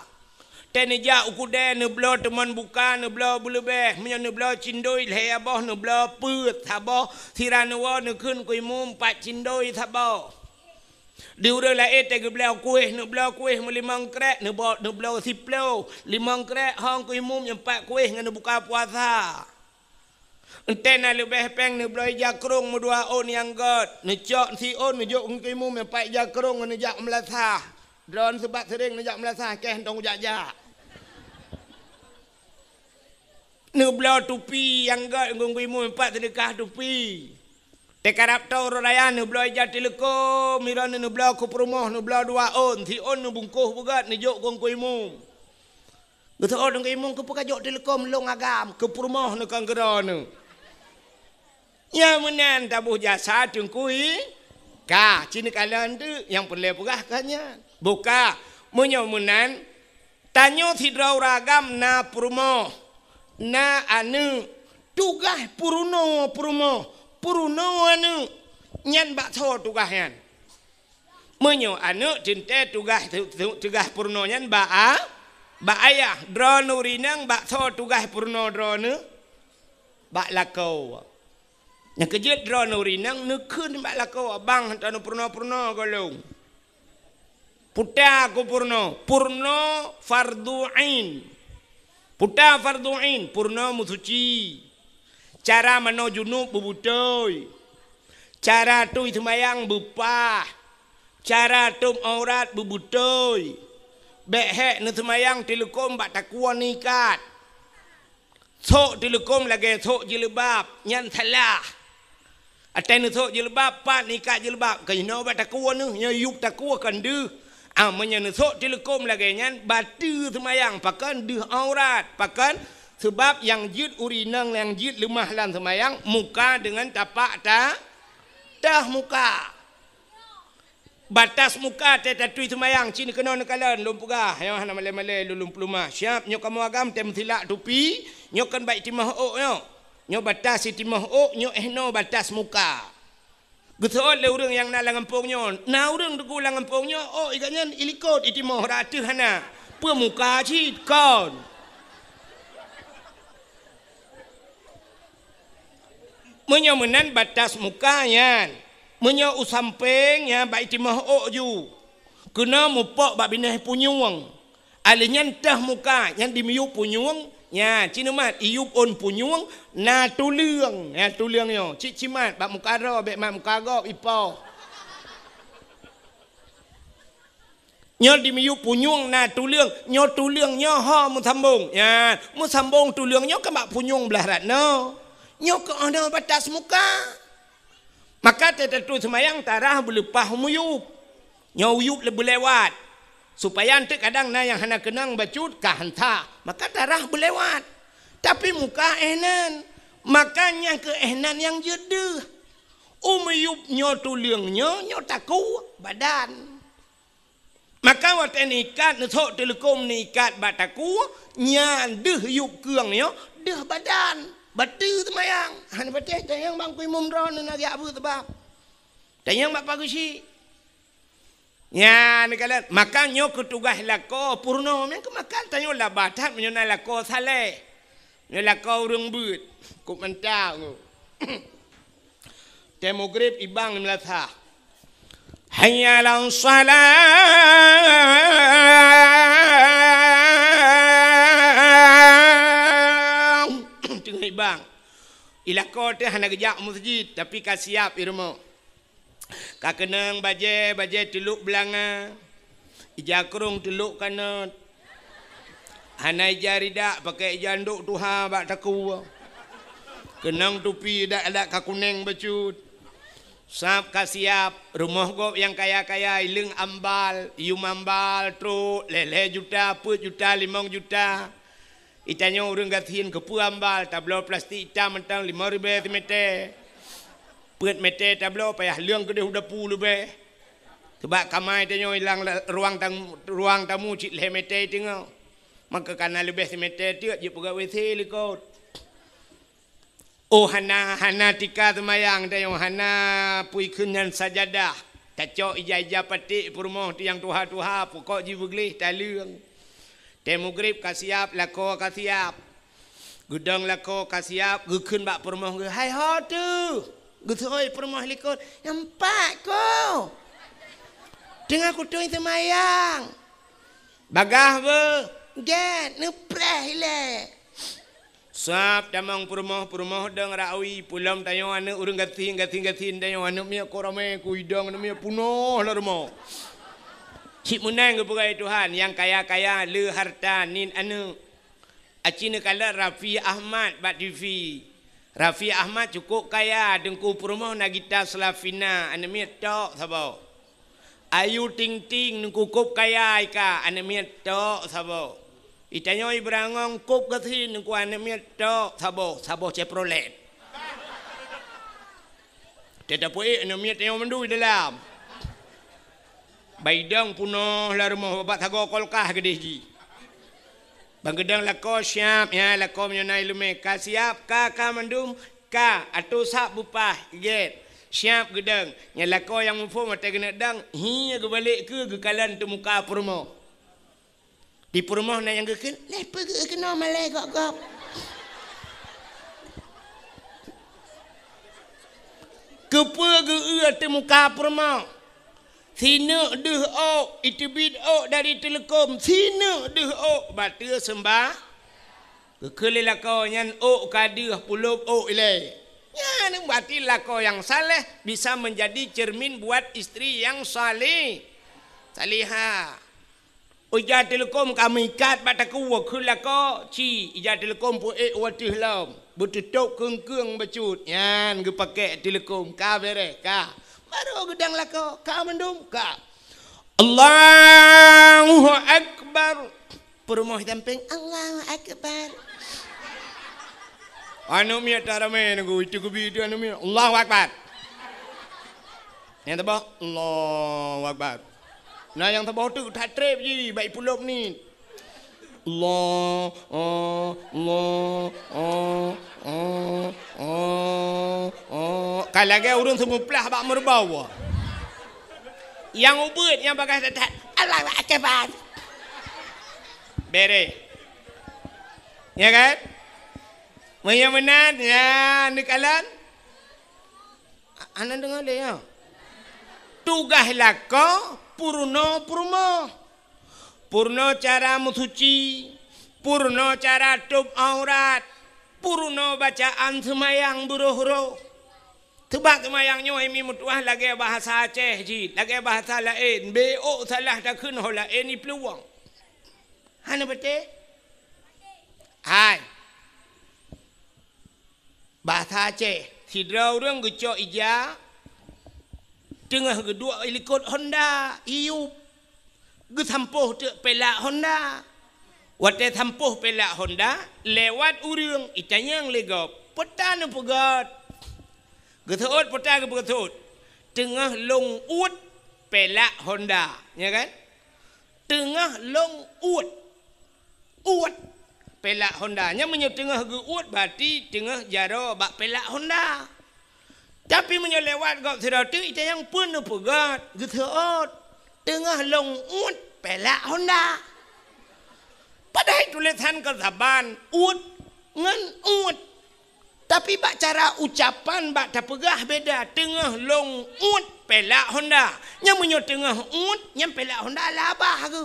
Tenejak ukudan nebla teman buka nebla bulebeh menya nebla cindoi lhe abah nebla put sabah siranawa nekun kui mum pat cindoi sabah diura lae te gebla kuih nebla kuih limang krek nebla nebla siplo limang krek hang kui mum empat kuih ngan buka puasa entena lebeh peng nebla jakrung mudua on yang god necok si on mejuk kui mum empat jakrung nejak melasah dron sebab sering nejak melasah keh tong jak-jak nebla tupi yang gak ngungguimu empat sedekah tupi. Tekarap tau raya nebla jati leko miran nebla ku perumah nebla dua on si on bungkuh bugat nejok ngungguimu. Geto on ngungguimu ku pokajok telekom long agam ke perumah ne kanggerane. Ya menan tabuh jasa tungkui ka cini kalan tu yang perlu pegah kanya. Buka menyomunan tanyo sidra ragam na perumah. Na anu tugas puruno purumo puruno anu nyan bakso tugas nyan menyo anu cinta tugas tugas puruno nyan baa baayah drono rinang bakso tugas puruno drono bak lakau yang kerja drono rinang nukun bak lakau abang tanu puruno puruno golong putra aku puruno puruno fardu'in. Puta fardu'in purna musuci. Cara mano junub bubutoi. Cara tui semayang bupah. Cara tum aurat bubutoi. Behek ne semayang telekom bak takuan ikat. Sok telekom lagi sok jilbab. Nyan salah. Aten sok jilbab pat ikat jilbab. Kena bak takuan ni. Yuk takuan kandu. Menyenesok telekom lagi nyan batu semayang pakan dih aurat pakan sebab yang jid urinang yang jid lemah lan semayang muka dengan tapak tah muka batas muka tetatui semayang cini kena nekalan lumpugah yang hana malai-malai lulung pelumah siap nyok kamu agam tem silak tupi nyok kan baik timah ok nyok batas si timah ok nyok ehno batas muka. Getuol le urang yang nak langampungnyo, na urang deku langampungnyo, oh ikannya ilikot iti moh ratu hana, pemuka cid kon. Menyomenan batas mukanya, menyo usampengnya baik iti moh oju, kena mupok bak binah punyuang, alinya entah muka yang dimiu punyuang. Ya, cinemat iup on punyung na tulung, ya tulung yo. Cicimat bak muka ro, bak muka gop ipo. Nhớ đi miu phu nhuông na tu lương, nhớ tu lương nhớ ho mu tham bông tu lương nhớ các bạn phu nhuông belarat no, nhớ ke ono batas muka. Maka tetu semayang tarah belepah muyup, nhớ uyup lebelewat. Supaya nanti kadang na yang hana kenang bacut kahanta, maka tarah belewat. Tapi muka ehnan, makanya ke ehnan yang jedeh. Umuyup nyo tu lương nhớ nhớ taku badan. Maka waktu nikat, nesok telekom nikat bataku, nyan deh yuk keong ni, deh badan, batu semayang. Han patah tayang bang kui mumron nak apa sebab? Tayang bak pagusi. Nyan kala makan nyo ketugah lako purno, men makan tayo la batat menyo na lako saleh. Nyo lako urung beut, ku mentau. Demogrip ibang melatah. Hayya ala salat. Tengah ibang. Ilako teh hana gejak masjid tapi ka siap irmo. Ka kenang baje teluk belanga. Ija kerung teluk kanat. Hana ija ridak pakai ija nduk tuha bak taku. Kenang tupi dak ada ka kuning becut. Sab kasiap rumah gop yang kaya-kaya ileng ambal yumambal tru lele juta pu juta limong juta itanya urung gathin kepu ambal tablo plastik hitam mentang 5,000 meter puat meter tablo payah leung kedeh udapu lebeh sebab kamai tanya hilang ruang tamu cik le meter tengok maka kana lebeh meter tiak je pegawai sel kot. Oh hana tika semayang dayong hana pui khunan sajadah tacok ija patik purmoh tiang tuha pokok ji beglih talung demokrip kasiap lako kasiap gudang lako kasiap geukheun bak purmoh ge hai ho tu geusoi purmoh likut empat ko tengah kutung semayang bagah be get nepreh le. Sab damang purmoh dang rawi pulam tayo ane urung gatin tayo ane mia korame kuidang ane mia punoh larmo. Cik munang kepada Tuhan yang kaya le harta nin ane. Acina kala Rafi Ahmad bat TV. Rafi Ahmad cukup kaya dengku purmoh nagita Selafina ane mia tok sabau. Ayu ting dengku kup kaya ika ane mia tok sabau. Itanyoi berangong kup kathi nengku anemia tok sabo ceprolet. Tetapoi anemia teo mendui dalam. Baidang punoh la rumah bapak sago kolkah gedeh ji. Bangedang lako siap ya lako menyenai lume ka siap ka mendum ka atu sap bupah get. Siap gedang nya lako yang mufum mata kena dang hi ke balik ke kalan tu muka purmo. Di purmoh na yang geukkeun leh peugeuk kena malai gok-gok. Kepeugeuk teu muka purmoh. Sine deuh ok, itibit ok dari telekom. Sine deuh ok bateu sembah. Geukkeun lelako nyan ok kadeuh pulup ok le. Nya nu bati lelako yang saleh bisa menjadi cermin buat istri yang saleh. Salihah. Ija telekom kami ikat bataku wakul lako ci ija telekom pu watih lam betutuk keung bacut nyan ge pakai telekom ka bere ka baru gedang lako ka mendum ka Allahu akbar perumoh tamping Allahu akbar anu mi tarame ngu itu kubi anu mi Allahu akbar yang tebah Allahu akbar. Nah yang terbawah tu tak trip je baik pulak ni. Kalau lagi urung semua pelah bak merbawa. Yang ubat yang bagas tak Allah akbar. Bere. Ya kan? Maya menat ya nikalan. Anan dengar dia ya. Tugah lako Purno cara musuci, purno cara tup aurat, purno bacaan semayang buruh roh. Tubak kemayangnya imi mutuah lagi bahasa Aceh ji, lagi bahasa lain. BO salah tak kun hola ini peluang. Hana bete? Hai. Bahasa Aceh. Sidra orang gecok ija. Tengah kedua ilikot Honda, iup. Gesampoh te pelak Honda. Wate sampoh pelak Honda lewat urang itanya yang legop. Petan pegat. Getot petang getot tengah long ut pelak Honda ya kan tengah long ut ut pelak Honda nya menyo tengah ge ut berarti tengah jaro bak pelak Honda tapi menyo lewat gak serote itu yang pun pegat getot tengah long ut pelak Honda padahal tulisan kesaban ut ngan ut tapi bak cara ucapan bak tapegah beda tengah long ut pelak Honda yang menyo tengah ut yang pelak Honda labah ke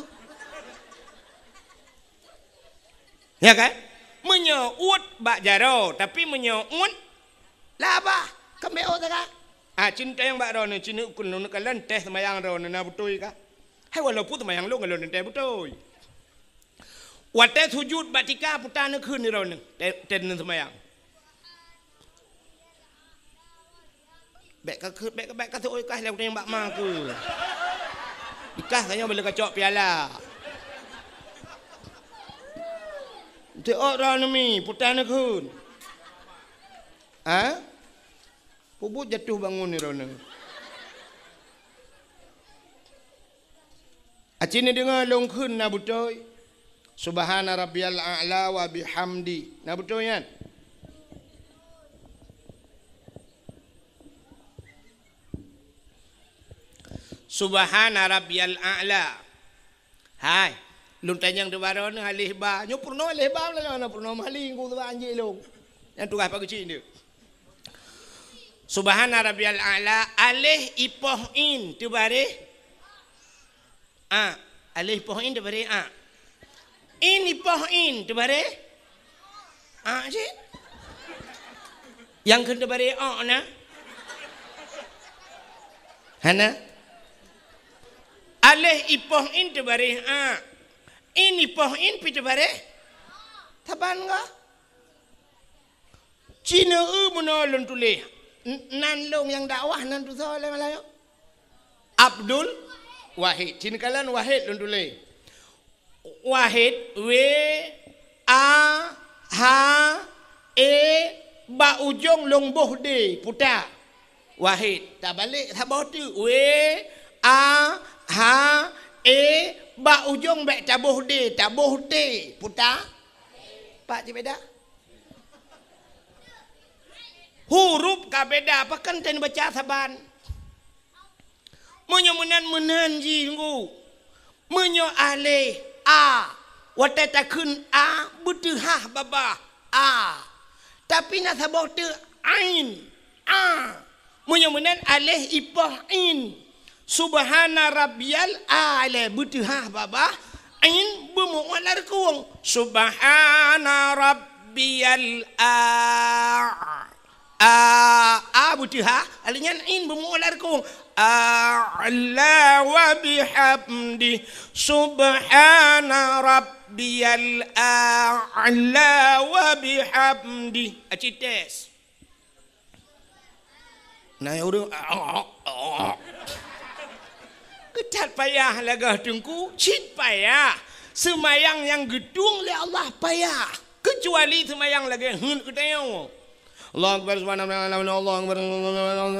ya kan menyo ut bak jaro tapi menyo ut labah kembeo taka ah cinta yang bak rono cina kunun kalan teh semayang rono na betul ka hai walaupun semayang lu ngalon teh betul wate sujud bak tika putana khun rono teh semayang Bek ke oi kas yang bak mang ke. Ikas hanya boleh kacok piala. Te orang ni putan kun. Ha? Pubut jatuh bangun ni rona. Acin dengar long kun na butoi. Subhana rabbiyal a'la wa bihamdi. Na butoi kan? Subhana rabbiyal a'la. Hai, lun tanyang de baron halih ba, nyu purno halih ba la na purno maling ku ba anji long. Yang tugas pak kecil dia. Subhana rabbiyal a'la alih ipoh in tu bare. A, alih ipoh in tu bare a. In ipoh in tu bare. A je. Yang kena bare a na. Hana Aleh ipoh in tebareh a, in ipoh in pi tebareh, taban ga? Cina menolong tuleh, nan long yang dakwah nan tu soal Melayu. Abdul Wahid, Cina kalan Wahid lon tuleh. Wahid W A H E ba ujung long boh de putar. Wahid tak balik tak bawa tu W A H E ba ujung bek tabuh de putar pak je beda huruf ka beda apa kan ten baca saban munyo menan ji ngu munyo ale a wate takun a butuhah baba a tapi nak sabuh tu ain a munyo menan ale ipah in Subhana rabbiyal a'la butuhah babah ain bermu'alar kuang Subhana rabbiyal a'la butuhah alinya ain bermu'alar kuang a'la wa bihamdi Subhana rabbiyal a'la wa bihamdi acites nah yaudah tak payah lagah tungku cit payah semayang yang gedung oleh Allah payah kecuali semayang lagi hun ketayo Allahu akbar subhanallah Allahu akbar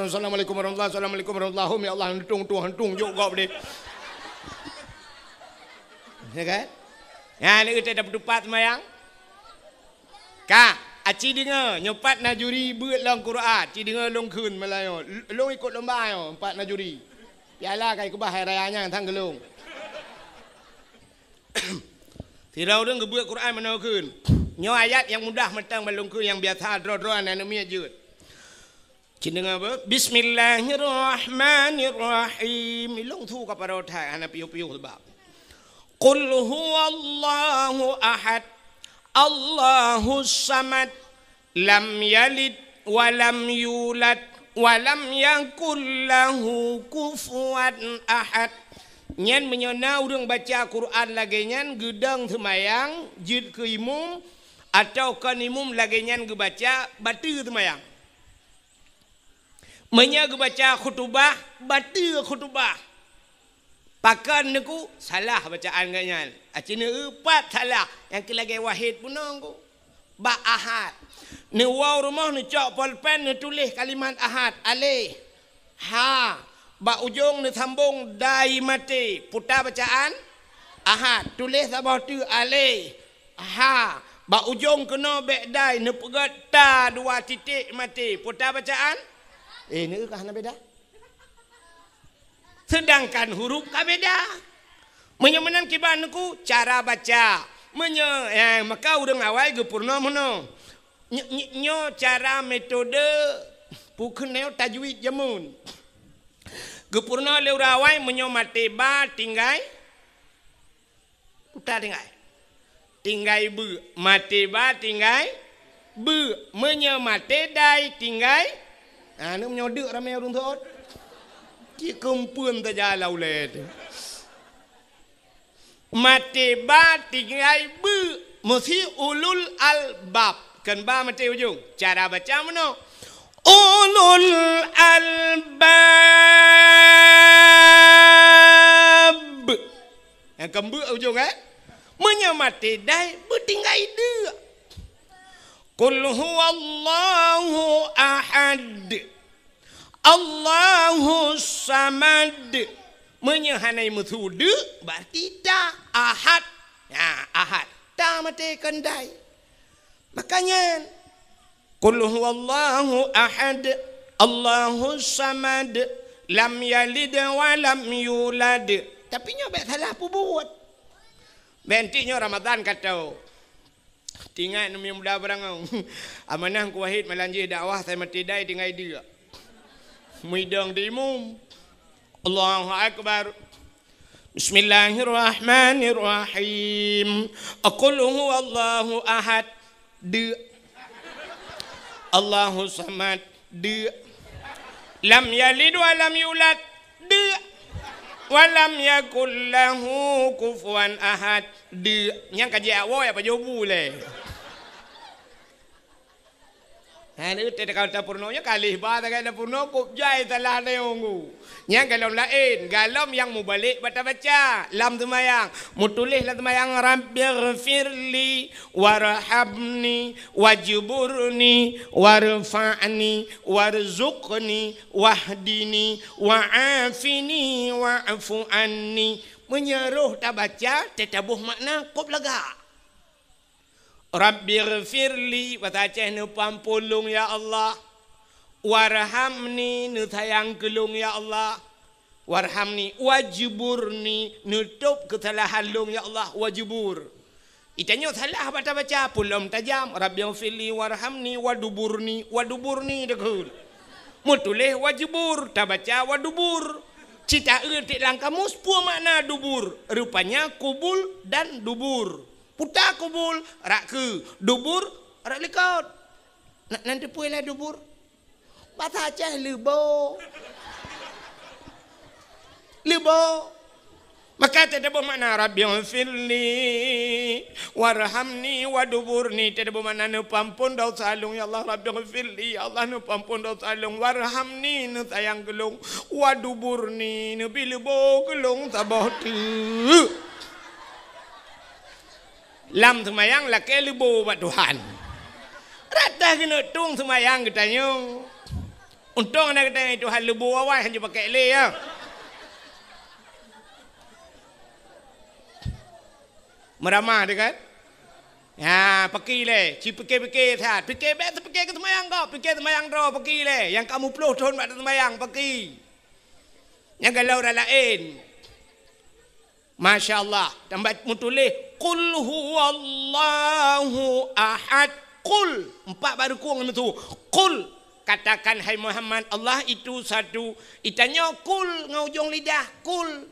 assalamualaikum warahmatullahi assalamualaikum warahmatullahi ya Allah hentung tu hentung juk gop ni ya kan ya ni kita dah berdupat semayang ka aci dengar nyopat najuri beut long Quran aci dengar long kun Melayu long ikut lomba yo empat najuri Yalah kai kubah hari rayanya tang gelung. Tirau deung gebeuk Quran menokeun. Nyo ayat yang mudah mentang melungkeun yang biasa dro-droan anu mie jeut. Cendenga be Bismillahirrahmanirrahim. Lung thu ka paro tha ana piu-piu sebab. Qul huwallahu ahad. Allahus samad. Lam yalid wa lam yulad. walam yakul lahu kufuwan ahad. Nyen menyona urang baca Quran lagi nyen gedang semayang jid ke imum atau kan imum lagi nyen gebaca batu semayang. Menya gebaca khutbah batu khutbah. Pakan niku salah bacaan ganyan. Acine empat salah. Yang lagi wahid punang ku. Ba ahad. Ni waw rumah ni cok polpen ni tulis kalimat ahad. Alih. Ha. Ba ujung ni sambung dai mati. Putar bacaan ahad. Tulis sabah tu alih. Ha. Ba ujung kena bek dai ni pegat ta dua titik mati. Putar bacaan. Ni kah nak beda? Sedangkan huruf ka beda. Menyemenan kibanku cara baca. Menye maka urang awal ge purna mono. Nyo cara metode pukeneo tajwid jamun. Ge purna le urang awal menyo mate ba tinggai putar tinggai. Tinggai be mate ba tinggai be menyo mate dai tinggai. Ah nu menyo deuk ramai urang tuot. Ki kempuan saja lauled. Mati ba tinggai be mesti ulul albab. Kan ba mati ujung. Cara baca mana? Ulul albab. Yang kembe ujung eh? Menyamati dai bertinggai de. Qul huwallahu ahad. Allahu samad. Menyehanai musudu berarti ta ahad. Nah, ahad ta mati kendai. Makanya qul huwallahu ahad Allahu samad lam yalid wa lam yulad. Tapi nyo baik salah pubut. Bentiknya Ramadan kata tingat nemu muda berangau. Amanah ku wahid melanji dakwah saya mati dai tingai dia. Midang di imum. Allahu Akbar. Bismillahirrahmanirrahim. Qul huwallahu ahad. De. Allahu samad. De. Lam yalid wa lam yulad. De. Wa lam yakul lahu kufuwan ahad. De. Yang kaji awal apa jobu leh. Hanu te ka ta purnonya kalih ba ta ka purno kup jai salah neongu. Nyang galam lain, galam yang mubalik baca baca lam semayang, mutulih lam semayang rabbighfirli warhamni wajburni warfa'ni warzuqni wahdini wa'afini wa'fu anni. Menyeruh ta baca te tabuh makna kup lega. Rabbighfirli wa ta'ala pampulung ya Allah, warhamni nu sayang kelung ya Allah, warhamni wajburni nutup kesalahan lung ya Allah wajbur. Itanya salah baca-baca pulum tajam rabbighfirli warhamni waduburni waduburni dekul. Mutuleh wajbur tabaca wadubur. Cita eutik lang kamus pua makna dubur. Rupanya kubul dan dubur. Putar kubul, rak ke, dubur, rak lekot. Nanti puilah dubur. Bahasa Aceh, lebo. Lebo. Maka tidak bermakna rabbighfirli, warhamni, waduburni. Tidak bermakna nupampun daw salung, ya Allah rabbighfirli, ya Allah nupampun daw salung, warhamni, nusayang gelung, waduburni, nubilebo gelung, sabah tu. Lam semayang laki libu buat Tuhan. Rata kena tung semayang katanya. Untung nak katanya Tuhan libu awal hanya pakai le ya. Meramah dekat. Ya, pergi le. Cik pergi-pergi saat. Pergi baik pergi ke semayang kau. Pergi semayang kau pergi le. Yang kamu puluh tahun buat semayang pergi. Yang galau dah lain. Masya Allah. Tambah mutulih. Qul huwallahu ahad. Qul. Empat baru kurang itu. Qul. Katakan hai Muhammad. Allah itu satu. Itanya kul. Ngujung lidah. Kul.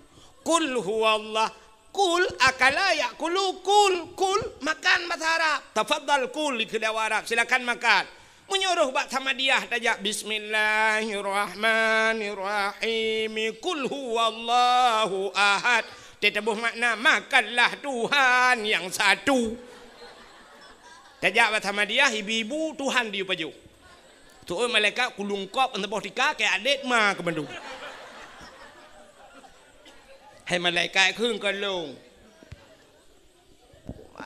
Qul huwallah. Kul akala yakulu. Kul. Kul. Makan bahasa Arab. Tafadhal kul. Di kedai Arab. Silakan makan. menyuruh bak sama dia tajak bismillahirrahmanirrahim kul huwallahu ahad. Tetebuh makna makanlah Tuhan yang satu. Tajak bak sama dia ibu-ibu Tuhan dia paju. Tu malaikat kulungkop enteboh dikak ke adik mah ke bandung. Hai malaikat keung kalung.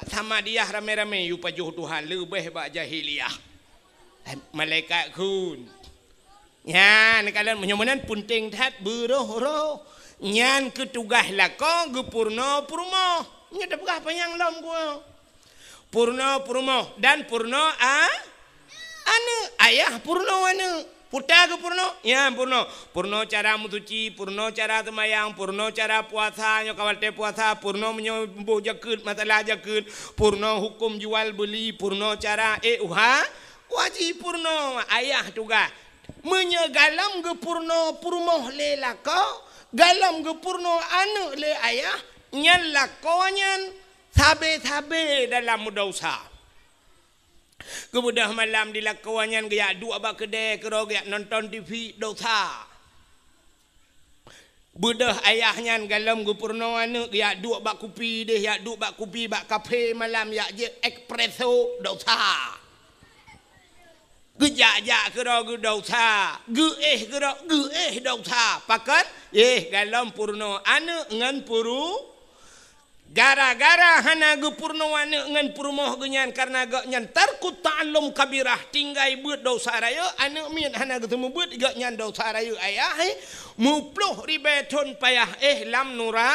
Sama dia rame-rame you pajuh Tuhan lebih bak jahiliyah. Malaikat kun nyan kalian menyomenan punting tat beroh-roh nyan ketugah lako gepurno purmo nyedap gah panjang lom gua purno purmo dan purno a ane ayah purno ane putra gepurno nyan purno purno cara mutuci purno cara temayang purno cara puasa nyokawal te puasa purno menyembuh jakut masalah jakut purno hukum jual beli purno cara uha wajib purno ayah tugas menyagalam gepurno purmoh le lako galam gepurno anak le ayah nyan lakonyan sabe-sabe dalam mudausa kemudah malam dilakonyan gaya dua bak kedai kero gaya nonton TV dosa budah ayahnya galam gepurno anak gaya dua bak kopi deh gaya dua bak kopi bak kafe malam gaya je espresso dosa gejak-jak kera gedausa kera geeh dausa pakat eh galam purno anak ngan puru gara-gara hana ge purno anak ngan purmoh genyan karena gak nyan tarku ta'allum kabirah tinggai beut dausa raya anak min hana ketemu beut gak nyan dausa raya ayah mupluh ribetun payah lam nura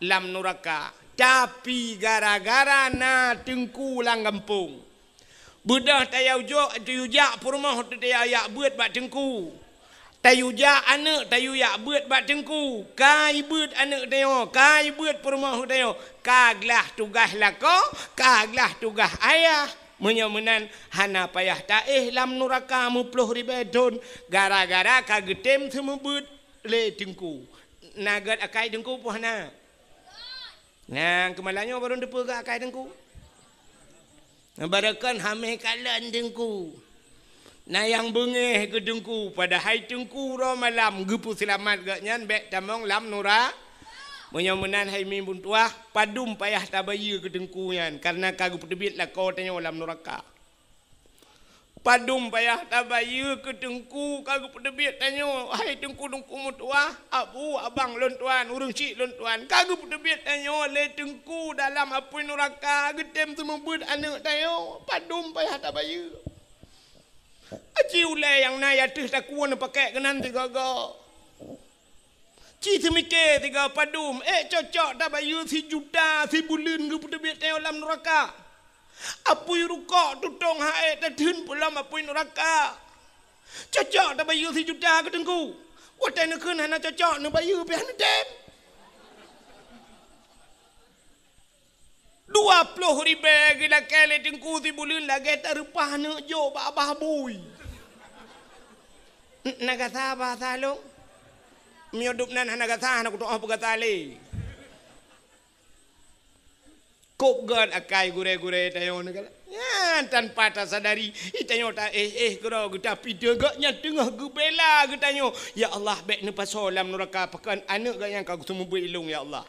lam nuraka tapi gara-gara na tengku lang kampung budak tayau jok tayujak purmah tayayak beut bak tengku tayujak anak tayuyak beut bak tengku kai beut anak tayo kai beut purmah tayo kaglah tugas lako kaglah tugas ayah menyomenan hana payah taih lam nuraka mupluh ribedon gara-gara kagetem semua beut le tengku nagat akai tengku pohna nang kemalanyo baru depa ke akai tengku barakan hame kalan dengku na yang bengeh ke dengku pada hai dengku ro malam gepu selamat gak nyan bek tamong lam nura menyomenan hai min buntuah padum payah tabayu ke dengku nyan karena kagu pedebit lako tanya lam nuraka padum payah tabayu ke dengku kagu pedebit tanya hai dengku dengku mutuah abu abang lon tuan urung cik lon tuan kagu pedebit tanya le dengku dalam api neraka getem semebut anak tayo padum payah tabayu aci ulai yang naya teh takuan pakai kenan tiga-tiga ci semike tiga padum cocok tabayu si juta si bulun ke pedebit tanya lam neraka apui rukok tutong hae tadun pulam apui neraka cocok ta bayu si juta ke tengku watai nekeun hana cocok ne bayu pian tem 20 ribe ke lakale tengku si bulun lage ta repah ne jo ba bah bui naga sabah salung miodupnan hana gasah nak tuah pegatale Kopgan akai gure-gure tayo negala. Ya tanpa tak sadari tayo tak kera kita pide gaknya tengah gebela ke tayo. Ya Allah baik ne paso lam neraka pakan anak gak yang kau semua ilung ya Allah.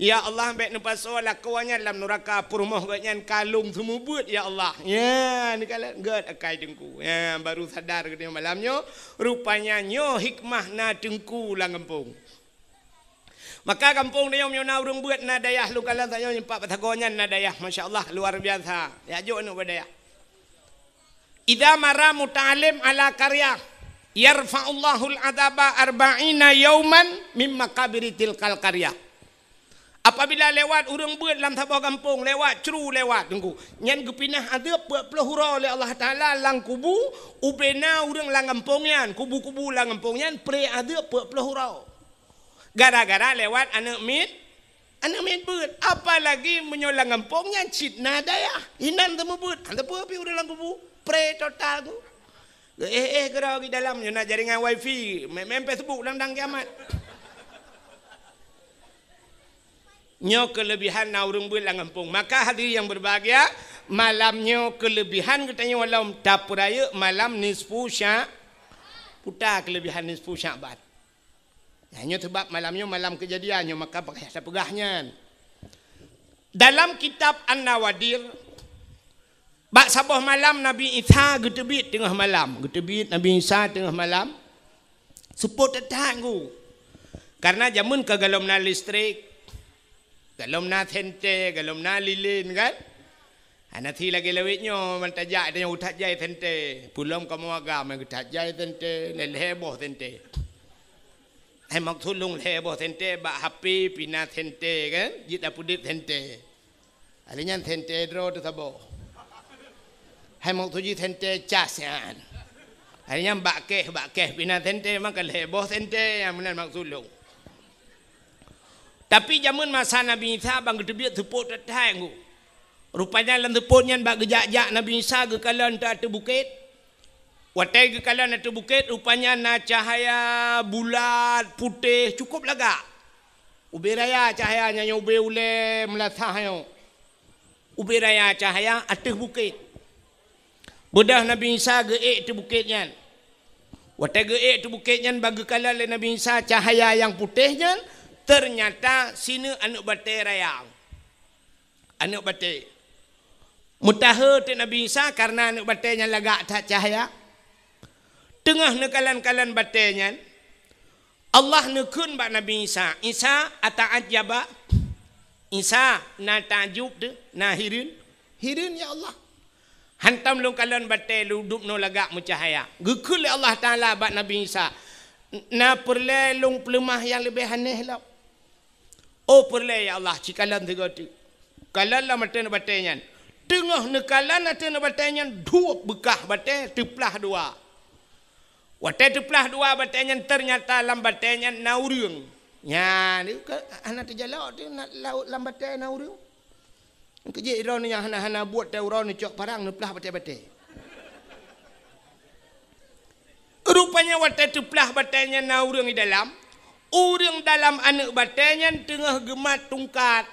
Ya Allah baik ne paso lakuannya lam neraka perumah gaknya kalung semua buat ya Allah. Ya negala gak akai dengku. Ya baru sadar ke malamnya rupanya nyo hikmah na dengku lang kampung. Maka kampung dia menyona urung buat nadayah lu kalah saya nyempak patagonyan nadayah masyaallah luar biasa ya jo nu badayah idza mara muta'allim ala karya yarfa'ullahu al-adaba 40 yawman mimma kabiri tilkal karya apabila lewat urung buat dalam sebuah kampung lewat ceru lewat tunggu nyen gepinah adep 40 hura oleh Allah taala lang kubu ubena urung lang kampungyan kubu-kubu lang kampungyan pre adep 40 hura gara-gara lewat anak mit beut apalagi menyolang kampungnya citna daya hinan temu beut antepeu pi udah lang kubu pre total tu gerau di dalam nyona jaringan wifi mem Facebook dang kiamat nyo kelebihan na urung beut lang kampung maka hadirin yang berbahagia malamnya kelebihan katanya walau dapuraya malam nisfu syak putar kelebihan nisfu syakbat. Hanya sebab malamnya malam kejadiannya maka sepegahnya. Dalam kitab An-Nawadir bak sabah malam Nabi Isa getebit tengah malam, getebit Nabi Isa tengah malam. Sepot tetang ku. Karena jamun kagalom na listrik, galom na tente, galom na lilin kan. Anati lagi lewitnya mentajak dan utajai tente. Pulang kamu agama utajai tente, lelheboh tente. Hai maktulung lelheboh tente, bak happy pina tente kan, jita pudip tente. Alinya tente dro tetabo. Hai mau tuji tente casan, harinya bakeh pina tente makan heboh tente yang benar maksudung. Tapi zaman masa Nabi Isa bang ketubit tepuk tetang. Rupanya lan tepuknya bak gejak-jak Nabi Isa ke kalan tak terbukit. Watai ke kalan tak terbukit rupanya na cahaya bulat putih cukup laga. Uberaya cahayanya nyobe ule melasahayo. Uberaya cahaya atas bukit. Budah Nabi Isa geek tu bukitnya. Watak geek tu bukitnya bagi kala le Nabi Isa cahaya yang putihnya ternyata sini anak batai rayang. Anak batai. Mutaha tu Nabi Isa karena anak batainya lagak tak cahaya. Tengah nekalan-kalan batainya Allah nekun bak Nabi Isa. Isa ata'at jaba. Isa na ta'jub tu na hirin. Hirin ya Allah. Hantam lung kalan batai lu dup no lagak mencahaya. Gekul Allah Taala bak Nabi Isa. Na perle lung pelemah yang lebih aneh lah. Oh perle ya Allah cikalan tegati. Kalan la maten batainya. Tengah nekalan aten batainya dua bekah batai teplah dua. Watai teplah dua batainya ternyata lam batainya naurung. Ya ni anak terjala tu nak laut lam batai naurung. Kejik orang yang hana-hana buat dan orang cok parang nepelah batai-batai. Rupanya watai tepelah batainya na orang di dalam. Orang dalam anak batainya tengah gemat tungkat.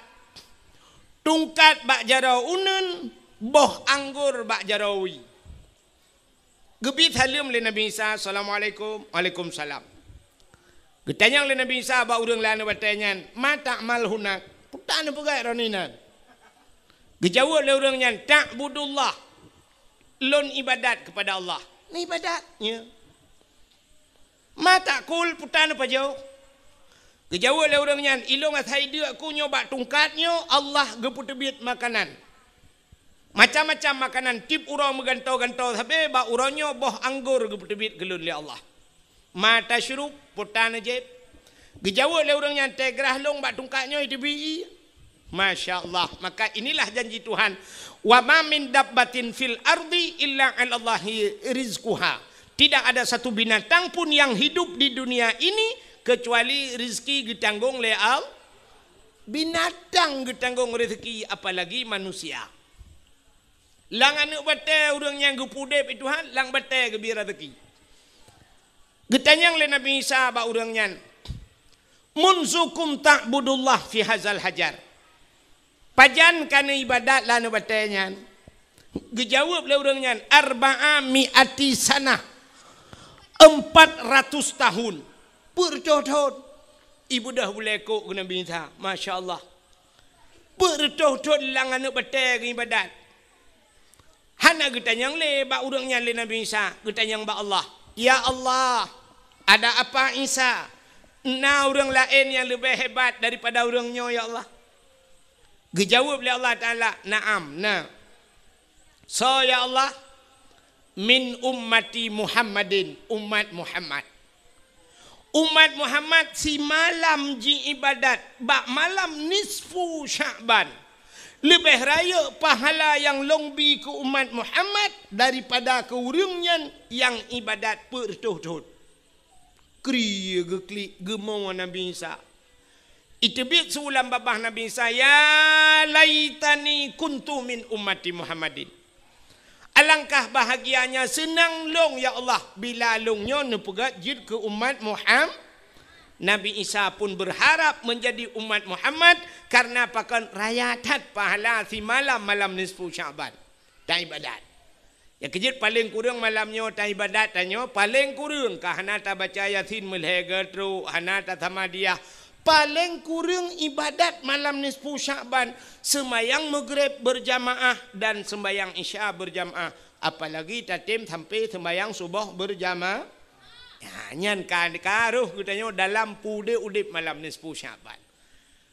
Tungkat bak jarau unun, boh anggur bak jarawi. Gebit halim le Nabi Isa, Assalamualaikum, Waalaikumsalam. Getanyang le Nabi Isa bak orang lana batainya, mata amal hunak, putan pegai roninan. Gejawab oleh orangnya ta'budullah lon ibadat kepada Allah. Ni ibadatnya. Mata kul putan apa jauh. Gejawab oleh orangnya ilong athai dia aku nyoba tungkatnya Allah geputebit makanan. Macam-macam makanan tip urang megantau-gantau sampai ba urangnya boh anggur geputebit gelun li Allah. Mata syurub putan ajaib. Gejawab oleh orangnya tegrah long ba tungkatnya dibi. Masya Allah. Maka inilah janji Tuhan. Wa ma min dabbatin fil ardi illa 'alallahi rizquha. Tidak ada satu binatang pun yang hidup di dunia ini kecuali rezeki ditanggung oleh Allah. Binatang ditanggung rezeki apalagi manusia. Lang anak batai orang yang gepudep itu Tuhan, lang batai gebi rezeki. Getanyang le Nabi Isa ba orangnya. Munzukum ta'budullah fi hazal hajar. Pajan kana ibadat lah nak batainya. Gejawab lah orangnya. Arba'a mi'ati sana. 400 tahun. Percotot. Ibu dah boleh kok kena bintang. Masya Allah. Percotot lang anak batai ke ibadat. Hana getanyang le. Bak orangnya le Nabi Isa. Getanyang bak Allah. Ya Allah. Ada apa Isa? Nah orang lain yang lebih hebat daripada orangnya ya Allah. Gejawab oleh Allah Ta'ala. Naam. Nah. So ya Allah. Min ummati Muhammadin. Umat Muhammad. Umat Muhammad si malam ji ibadat. Bak malam nisfu sya'ban. Lebih raya pahala yang longbi ke umat Muhammad. Daripada keurungnya yang ibadat pertuh-tuh. Kriya geklik gemau Nabi Isa. Itibik sulam babah Nabi Isa ya laitani kuntu min ummati Muhammadin. Alangkah bahagianya senang long ya Allah bila longnya nepegat jid ke umat Muhammad. Nabi Isa pun berharap menjadi umat Muhammad karena pakan rayatat pahala si malam nisfu Sya'ban. Tang ibadat. Yang kejut paling kurang malamnya tang ibadat tanyo paling kurang kahanata baca yasin melhegatru hanata thamadiyah. Paling kurang ibadat malam nisfu Sya'ban, sembahyang maghrib berjamaah dan sembahyang isya berjamaah, apalagi tatim sampai sembahyang subuh berjamaah. Nyan kan karuh katanya dalam pude udip malam nisfu Sya'ban.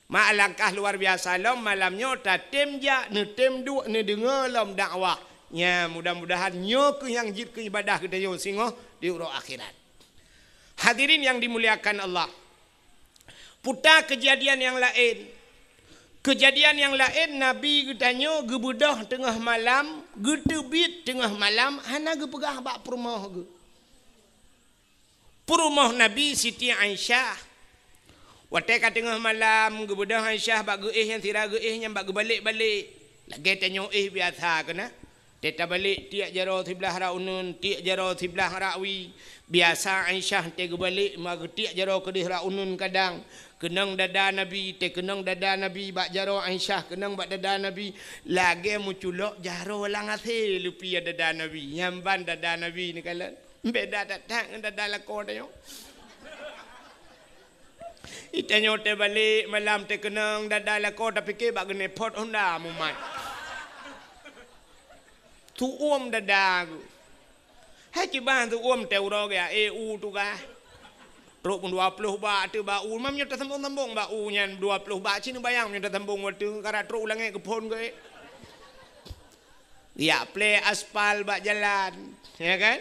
Ma alangkah luar biasa lom malamnya tatim ja ne tem dua ne dengar lom dakwah. Ya mudah-mudahan nyo ke yang jid ke ibadah katanya singo di uro akhirat. Hadirin yang dimuliakan Allah. Puta kejadian yang lain. Kejadian yang lain Nabi katanya gebedah tengah malam, getubit tengah malam, hana gepegah bak perumah ge. Perumah Nabi Siti Aisyah. Watai kat tengah malam gebedah Aisyah bak geih yang sira geih yang bak gebalik-balik. Lagi tanya eh biasa kena. Teta balik tiak jaro sebelah raunun, tiak jaro sebelah rawi. Biasa Aisyah tega balik maka tiak jaro kedih raunun kadang. Kenang dada Nabi, te kenang dada Nabi bak jaro Aisyah kenang bak dada Nabi. Lagi muculok jaro lang asih lupi dada Nabi. Nyamban dada Nabi ni kalan. Beda datang dada lako tayo. Itanyo te balik malam te kenang dada lako tapi ke bak gene pot honda mumat. Tuom dadah aku. Haji bah tuom teruk ya. EU tu kah? Teruk pun 20 baht tu bau. Mamnya tak sambung baunya 20 baht. Cina bayang mamnya tak sambung waktu. Karena teruk langit kepon ke. Ya play aspal bak jalan, ya kan?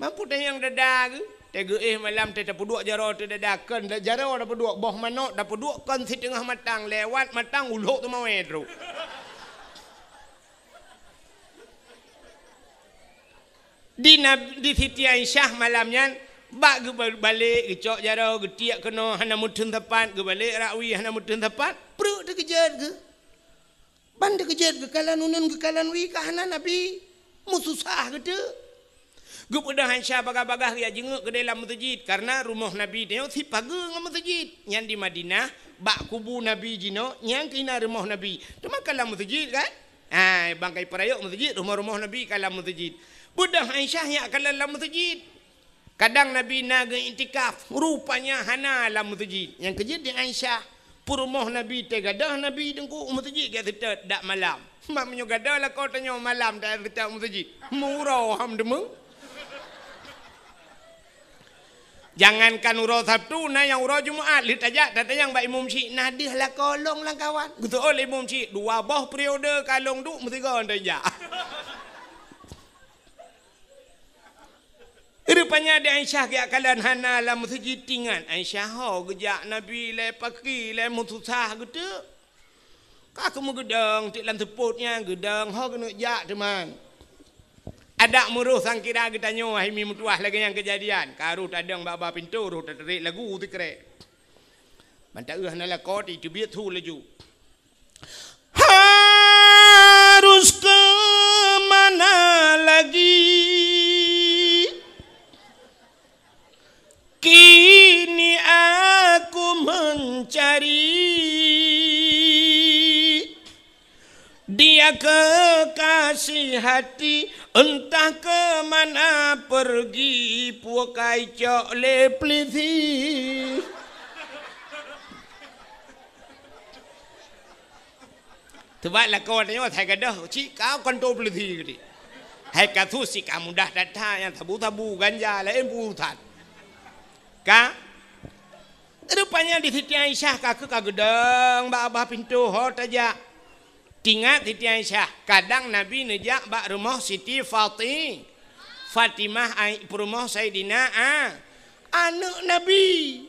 Mampu dah yang dadah aku. Teguh malam tak peduk jaro tu dadah kan. Jaro tak peduk boh manok tak peduk kan si tengah matang lewat matang uluk tu mau teruk. Di Siti Aisyah malamnya bak balik gecok jarau getiak kena hana mutun tepat ke balik rawi hana mutun tepat perut terkejar ke ban terkejar ke kalan unun ke kalan wi ka hana Nabi mususah ke tu gup dah Aisyah bagah-bagah dia jenguk ke dalam masjid karena rumah Nabi dia si pagu ngam masjid yang di Madinah bak kubu Nabi jino yang kena rumah Nabi tu makanlah masjid kan ah bangkai perayok masjid rumah-rumah Nabi kalah masjid. Budak Aisyah yang akan dalam masjid. Kadang Nabi naga intikaf. Rupanya hana dalam masjid. Yang kerja di Aisyah. Perumah Nabi tegadah Nabi dengkuk masjid. Kita tak malam. Maknanya gadah lah kau tanya malam tak kita masjid. Murau hamdemu. Jangankan urau Sabtu. Nah yang urau Jumaat. Lihat aja. Tak tanya Mbak Imam Syik. Nadah lah kolong lah kawan. Kita oleh Imam Syik. Dua boh periode kalong duk. Mesti kau tanya. Rupanya ada Aisyah ke kalan hana lah masjid tingan. Aisyah ho gejak Nabi le paki le mutusah gitu. Kak kamu gedang tiklan teputnya gedang ho kena jak teman. Ada muruh sangkira getanyo ahimi mutuah lagi yang kejadian. Karu tadang baba pintu ru terik lagu tikrek. Mantak euh nala kot itu biat hu leju. Harus ke mana lagi? Kini aku mencari dia kekasih hati, entah kemana pergi pukai cok lepliti. Tebaklah kau tanya, saya gadah, cik kau kentol peliti gitu. Hai katu si kamu dah datang yang tabu-tabu ganja lain putat. Ka? Rupanya di Siti Aisyah kakak gedang bak abah pintu hot aja. Tingat Siti Aisyah. Kadang Nabi nejak bak rumah Siti Fatimah rumah Saidina anak Nabi.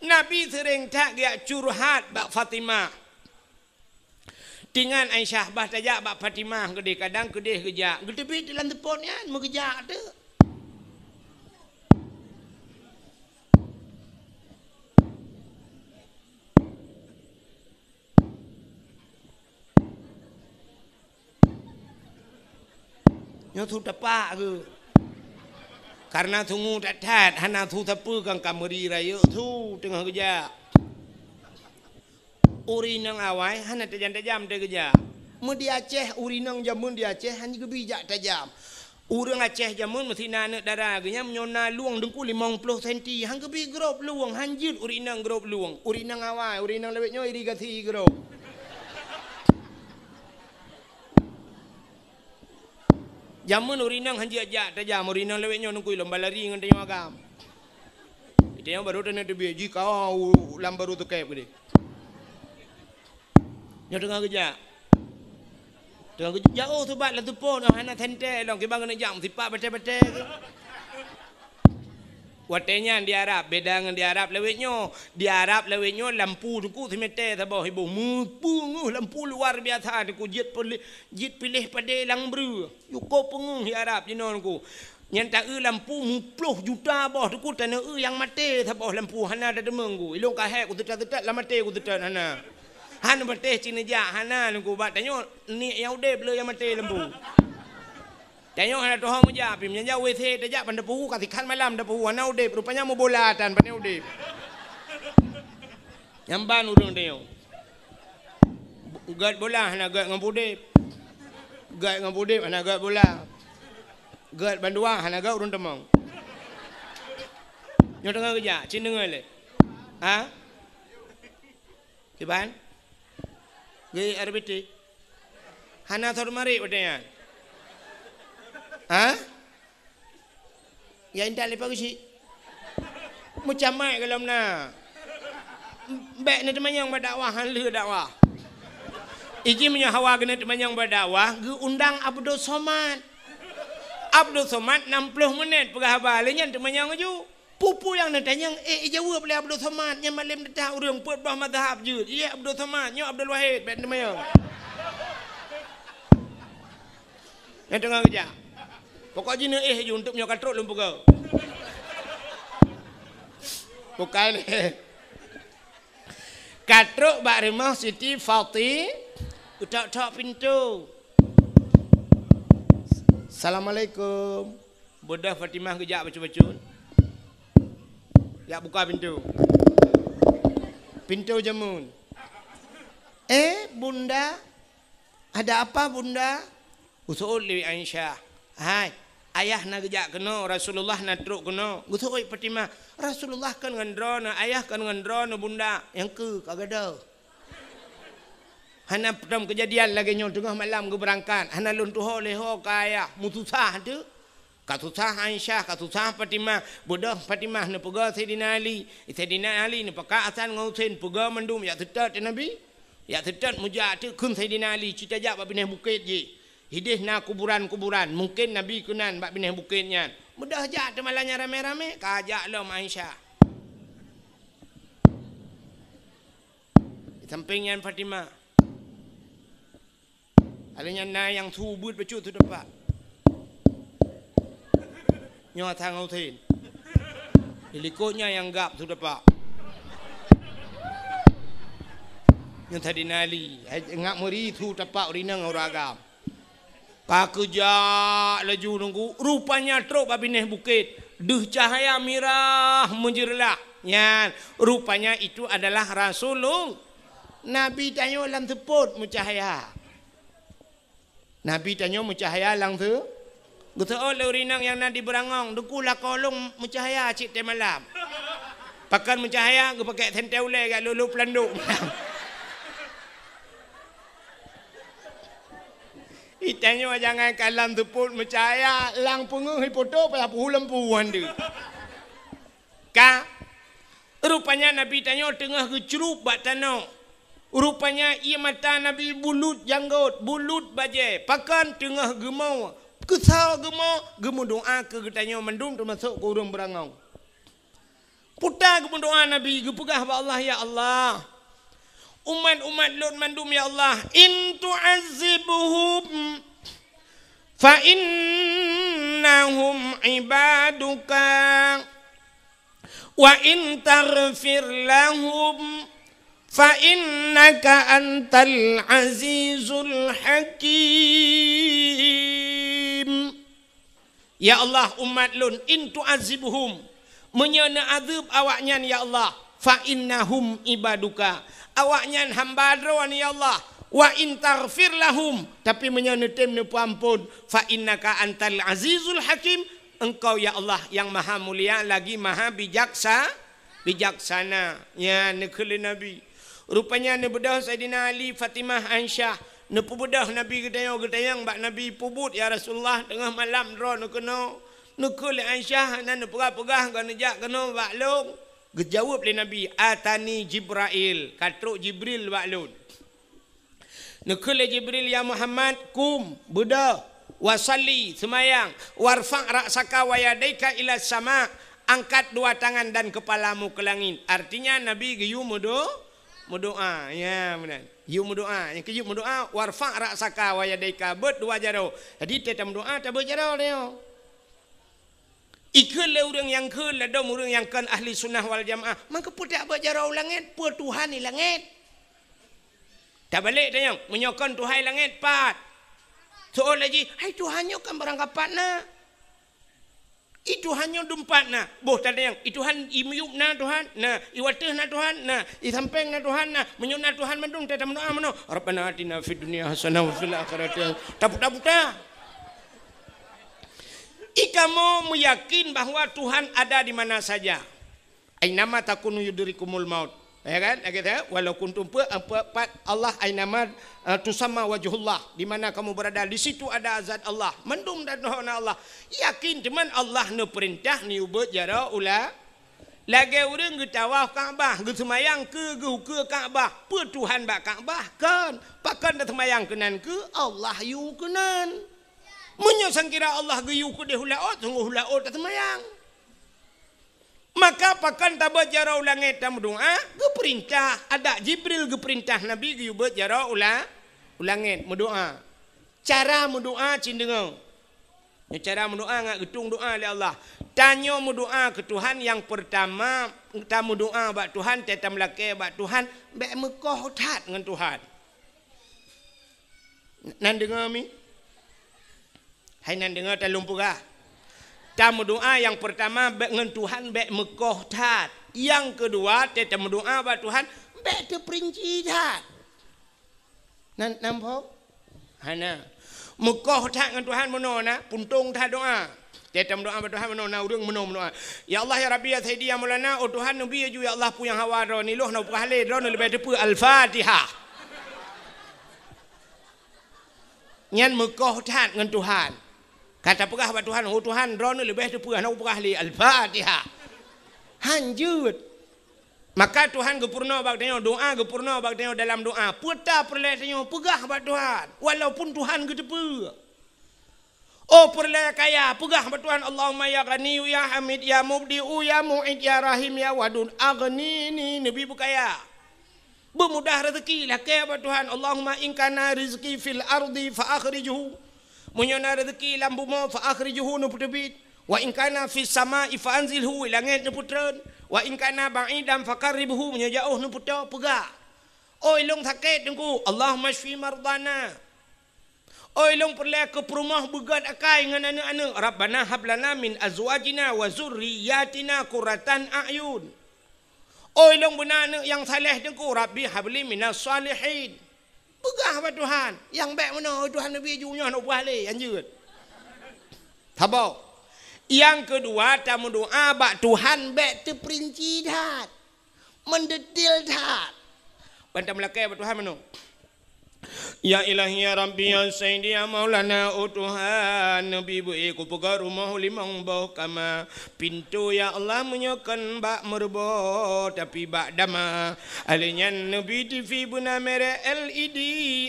Nabi sering tak dia curhat bak Fatimah. Tingat Aisyah bah tajak bak Fatimah kedih kadang kedih kejak. Getepi dalam teponnya mau kejak tu. Nyo tu tepak ke. Karena tunggu dadat hana tu tepu kang kameri raya tu tengah kerja. Uri nang awai hana tajam-tajam dia kerja. Mun di Aceh urinang jamun di Aceh hanya bijak tajam. Urang Aceh jamun mesti nanak darah genya menyona luang dengku 50 cm. Hang gebi grop luang hanjut urinang grop luang. Urinang awal, urinang lewetnya irigasi grop. Jamun urinang hanji aja tajam urinang lewetnya dengku lomba lari ngan tanya agam. Itu yang baru tenan tebeji kau lam baru tu kep gede. Nya tengah kerja. Tengah kerja jauh tu bat lah tu pun anak tentel dong kebang kena jam sipak bete-bete. Watenya di Arab beda dengan di Arab lewetnya. Di Arab lewetnya lampu tu ku semete sabah ibu mupung lampu luar biasa tu ku jit pilih pada lang beru. Cukup pengung di Arab jinon ku. Yang tak lampu 10 juta bah tu ku tanah yang mati sabah lampu hana dah demeng ku. Ilung kahek ku tetat-tetat lah mati ku tetat hana. Han mati cinejak hana lengku bat tanya ni yang udah bela yang mati lembu. Tanya hana tohong aja pim nya WC tajak pandai puhu kasihan malam dah puhu hana udah rupanya mau bola tan pandai udah. Nyamban urung tanya. Gat bola hana gat ngan pudep. Gat ngan pudep hana gat bola. Gat bandua hana gat urung temang. Nyo tengah kerja cin dengar le. Ha? Kiban? Gay RBT, hana thor mari udahnya, ah? Ya indah lepas sih, macam mai kalau mana, baik nanti menyang berdakwah, halu dakwah, iji menyahawa kena menyang berdakwah, gue undang Abdul Somad 60 minit perhabar, lainnya nanti menyang aja. Pupu yang nanti yang jawab oleh Abdul Somad yang malam datang orang buat bah mazhab je. Ya Abdul Somad, ya Abdul Wahid, benda macam. Yang tengah kerja. Pokok jina je untuk nyokat teruk lumpuh kau. Bukan katruk bak rumah Siti Fatih utak-utak pintu. Assalamualaikum. Bodah Fatimah kejap baca-baca. Ya buka pintu jamun. Bunda, ada apa Bunda? Usul li Aisyah. Hai, ayah nak kerja kena Rasulullah nak teruk kena. Usul Fatimah. Rasulullah kan ngandrona, ayah kan ngandrona Bunda. Yang ke kagak ada. Hana pertama kejadian lagi nyo tengah malam ke berangkat. Hana luntuh leho ke ayah mutusah tu. Katusah Aisyah, katusah Fatimah, bodoh Fatimah ne pega Sayyidina Ali ne peka asan ngausin pega mendum ya tetet Nabi, ya tetet muja tu kun Sayyidina Ali cita jak bab binah bukit je. Hidih na kuburan-kuburan, mungkin Nabi kunan bab binah bukitnya. Mudah jak tu malanya rame-rame, kajak lo Aisyah. Sampingnya Fatimah. Alinya na yang subut pecut tu dapat. Nyawa tangau tin, ilikotnya yang gap sudah pak. Yang tadi nali, ngak muri tu tepak urinang oragam. Pakujak laju nunggu, rupanya teruk babi neh bukit. Duh cahaya mirah menjirlah. Nyan, rupanya itu adalah Rasulullah. Nabi tanya lang teput mencahaya. Nabi tanya mencahaya lang tu. Gutuol urinang yang nadi berangong, dekulah kolong mencahaya cik tengah malam. Pakan mencahaya, gue pakai sentaulah kat lulu pelanduk. Itanya jangan kalam teput mencahaya, lang pengung hipoto pada pulam puan tu. Ka, rupanya Nabi tanya tengah kecurup bat tanau. Rupanya ia mata Nabi bulut janggut, bulut baje, pakan tengah gemau. Kesal gemuk doa ke katanya mendung termasuk kurung berangau. Putar gemuk doa Nabi gepegah ba Allah ya Allah. Umat-umat lut mendum ya Allah. In tu'azzibuhum fa innahum ibaduka wa in taghfir lahum fa innaka antal azizul hakim. Ya Allah umat lun intu azibuhum menyana azab awaknya ya Allah fa innahum ibaduka awaknya hamba-Nya ya Allah wa intarfir lahum, tapi menyenetim ne pampun, fa innaka antal azizul hakim, engkau ya Allah yang maha mulia lagi maha bijaksana. Ya nekele nabi rupanya ne bedah Saidina Ali, Fatimah, Aisyah, ne pubedah nabi gedayang-gedayang bak nabi pubut ya Rasulullah tengah malam dro ne kena nekele Aisyah nan ne pegah-pegah kan jak kena bak long gejawab le nabi atani Jibril, katruk Jibril bak lon. Nekele Jibril ya Muhammad kum budak wasalli semayang warfa' ra'saka wa yadaika ila sama, angkat dua tangan dan kepalamu ke langit. Artinya nabi giyu mudoa ya benar. Giyu mudoa yang giyu mudoa warfa' ra'saka wa yadaika bet dua jaro. Jadi tetap doa tak berjaro leo. Ikul orang yang keul ada orang yang kan ahli sunnah wal jamaah maka putak berjaro langit pu Tuhan di langit. Tak balik tanya, menyokong Tuhan langit pat. Soal lagi, hai Tuhannya kan berangkapat na. I Tuhannya dumpat na. Boh tak tanya, i Tuhan imiup na Tuhan na. I watah na Tuhan na. I sampeng na Tuhan na. Menyok na Tuhan mendung, tak tamu doa mano. Rabbana atina fid dunia hasanah wa fil akhirati. Tabuta-buta. I kamu meyakin bahwa Tuhan ada di mana saja. Ainama takunu yudrikumul maut. Ya kan? Kita walau kuntum apa Allah ainama tusamma wajhullah, di mana kamu berada di situ ada azat Allah, mendung dan doa Allah. Yakin teman Allah ne perintah ni ubet jara ula. Lagi orang ge tawaf Kaabah, ge semayang ke ge ke Kaabah, pe Tuhan bak Kaabah kan. Pakan dah semayang kenan ke Allah yu kenan. Munyo sangkira Allah ge yu ke de hulaot, sungguh hulaot dah semayang. Maka pakan tabat jarau langit tamu doa, geperintah ada Jibril geperintah nabi ge ubet jarau langit mendoa. Cara mendoa cindengau. Cara mendoa ngak getung doa oleh Allah. Tanyo mendoa ke Tuhan yang pertama, kita mendoa bak Tuhan, tetam laki bak Tuhan, bek mekoh tat dengan Tuhan. Nan dengar mi? Hai nan dengar talung pura. Tamu doa yang pertama bek ngen Tuhan bek mekoh tat. Yang kedua tetamu doa bak Tuhan bek terperinci tat. Nampak? Hana. Mekoh tat ngen Tuhan meno na puntung tat doa. Tetamu doa bak Tuhan meno na urung meno doa. Ya Allah ya Rabbi ya Sayyidi ya Maulana, oh Tuhan nabi ju ya Allah pu yang hawa ro ni loh na pahle ro na lebih depa al-Fatihah. Nyan mekoh tat ngen Tuhan. Kata pegah bak Tuhan, oh Tuhan, drone lebih tu pegah nak pegah li al-Fatihah. Hanjut. Maka Tuhan gepurna bak tanya doa gepurna bak tanya dalam doa. Puta perle tanya pegah bak Tuhan walaupun Tuhan gedepa. Oh perle kaya pegah bak Tuhan Allahumma ya Ghani ya Hamid ya Mubdi'u ya Mu'id ya Rahim ya Wadud aghnini nabi bukaya. Bermudah rezeki lah kaya bak Tuhan Allahumma in kana rizqi fil ardi fa akhrijhu. Munyana rezeki lam buma fa akhrijuhu nuputbit wa in kana fis samaa'i fa anzilhu langit nuputren wa in kana ba'idan fa qarribhu munyajauh nuputa pega. Oi long sakit tengku Allahumma shfi mardana. Oi long perle ke perumah begat akai ngan anak-anak Rabbana hablana min azwajina wa zurriyatina qurratan a'yun. Oi long bena anak yang saleh tengku Rabbi habli minas salihin. Pegah pada Tuhan. Yang baik mana Tuhan Nabi junya nak buah le anjut. Tabau. Yang kedua tamu doa bak Tuhan baik terperinci dah. Mendetil dah. Bantam lakai bak Tuhan mano. Ya ilahi ya Rabbi ya Sayyidi ya Maulana, oh Tuhan Nabi bui ku pegar rumah limang bau kama pintu ya Allah menyokan bak merbo tapi bak dama alinyan Nabi TV buna merek LED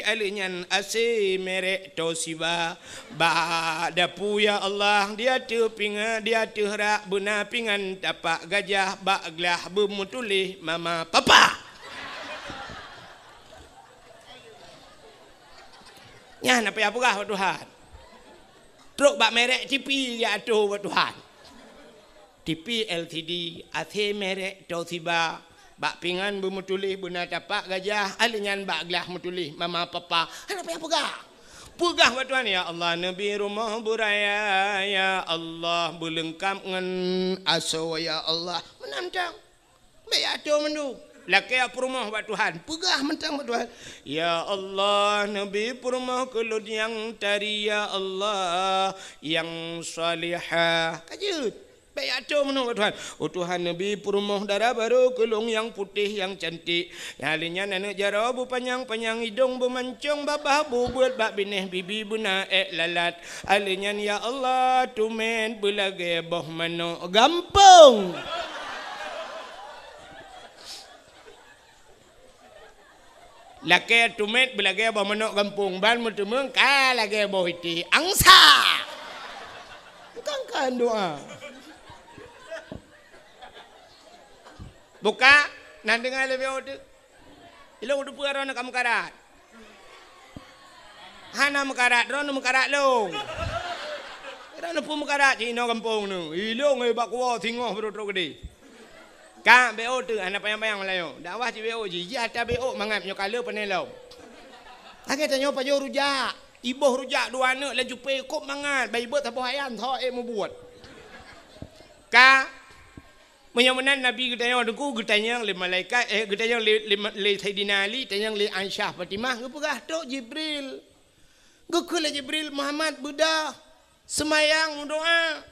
alinyan AC merek Toshiba bak dapu ya Allah dia tu pinga dia tu rak buna pingan tapak gajah bak gelah bermutulih mama papa. Nyah nak payah pegah buat Tuhan. Truk bak merek TV dia atur buat Tuhan. TV LCD, AC merek Toshiba, bak pingan bermutulih buna tapak gajah, alinyan bak gelah mutulih mama papa. Nak payah pegah. Pegah buat Tuhan ya Allah Nabi rumah buraya ya Allah belengkap ngan aso ya Allah menantang. Baik atur mendu. Lakaya perumah buat Tuhan. Pegah mentang buat Tuhan. Ya Allah, Nabi perumah kelut yang tari, ya Allah, yang salihah. Kajut. Baik atur menang buat Tuhan. Oh Tuhan, Nabi perumah darah baru kelung yang putih, yang cantik. Halinya nenek jarau bu panjang-panjang hidung bermancung babah bu buat bak binih bibi buna ek lalat. Halinya ya Allah, tumen belagai boh mano gampang. Laki tumet belagai abah menok kampung ban mutumeng ka lagi abah iti angsa. Bukankah doa. Buka nan dengar lebih ode. Ilo udu puara nak makarat. Hana makarat, rono makarat long. Rono pu makarat cino kampung nu. Ilo ngai bakwa tingoh berotro gede. Ka BO tu anak payang-payang Melayu. Dakwah di BO je. Ya ta BO mangap nyo kala penelau. Agak tanyo payo rujak. Iboh rujak dua anak la jupe kop mangat. Bai bet tapo ayam tho e mu buat. Ka menyaman Nabi getanyo deku getanyo le malaikat getanyo le Saidina Ali, getanyo le Aisyah Fatimah gepegah tok Jibril. Gukul Jibril Muhammad buda semayang doa.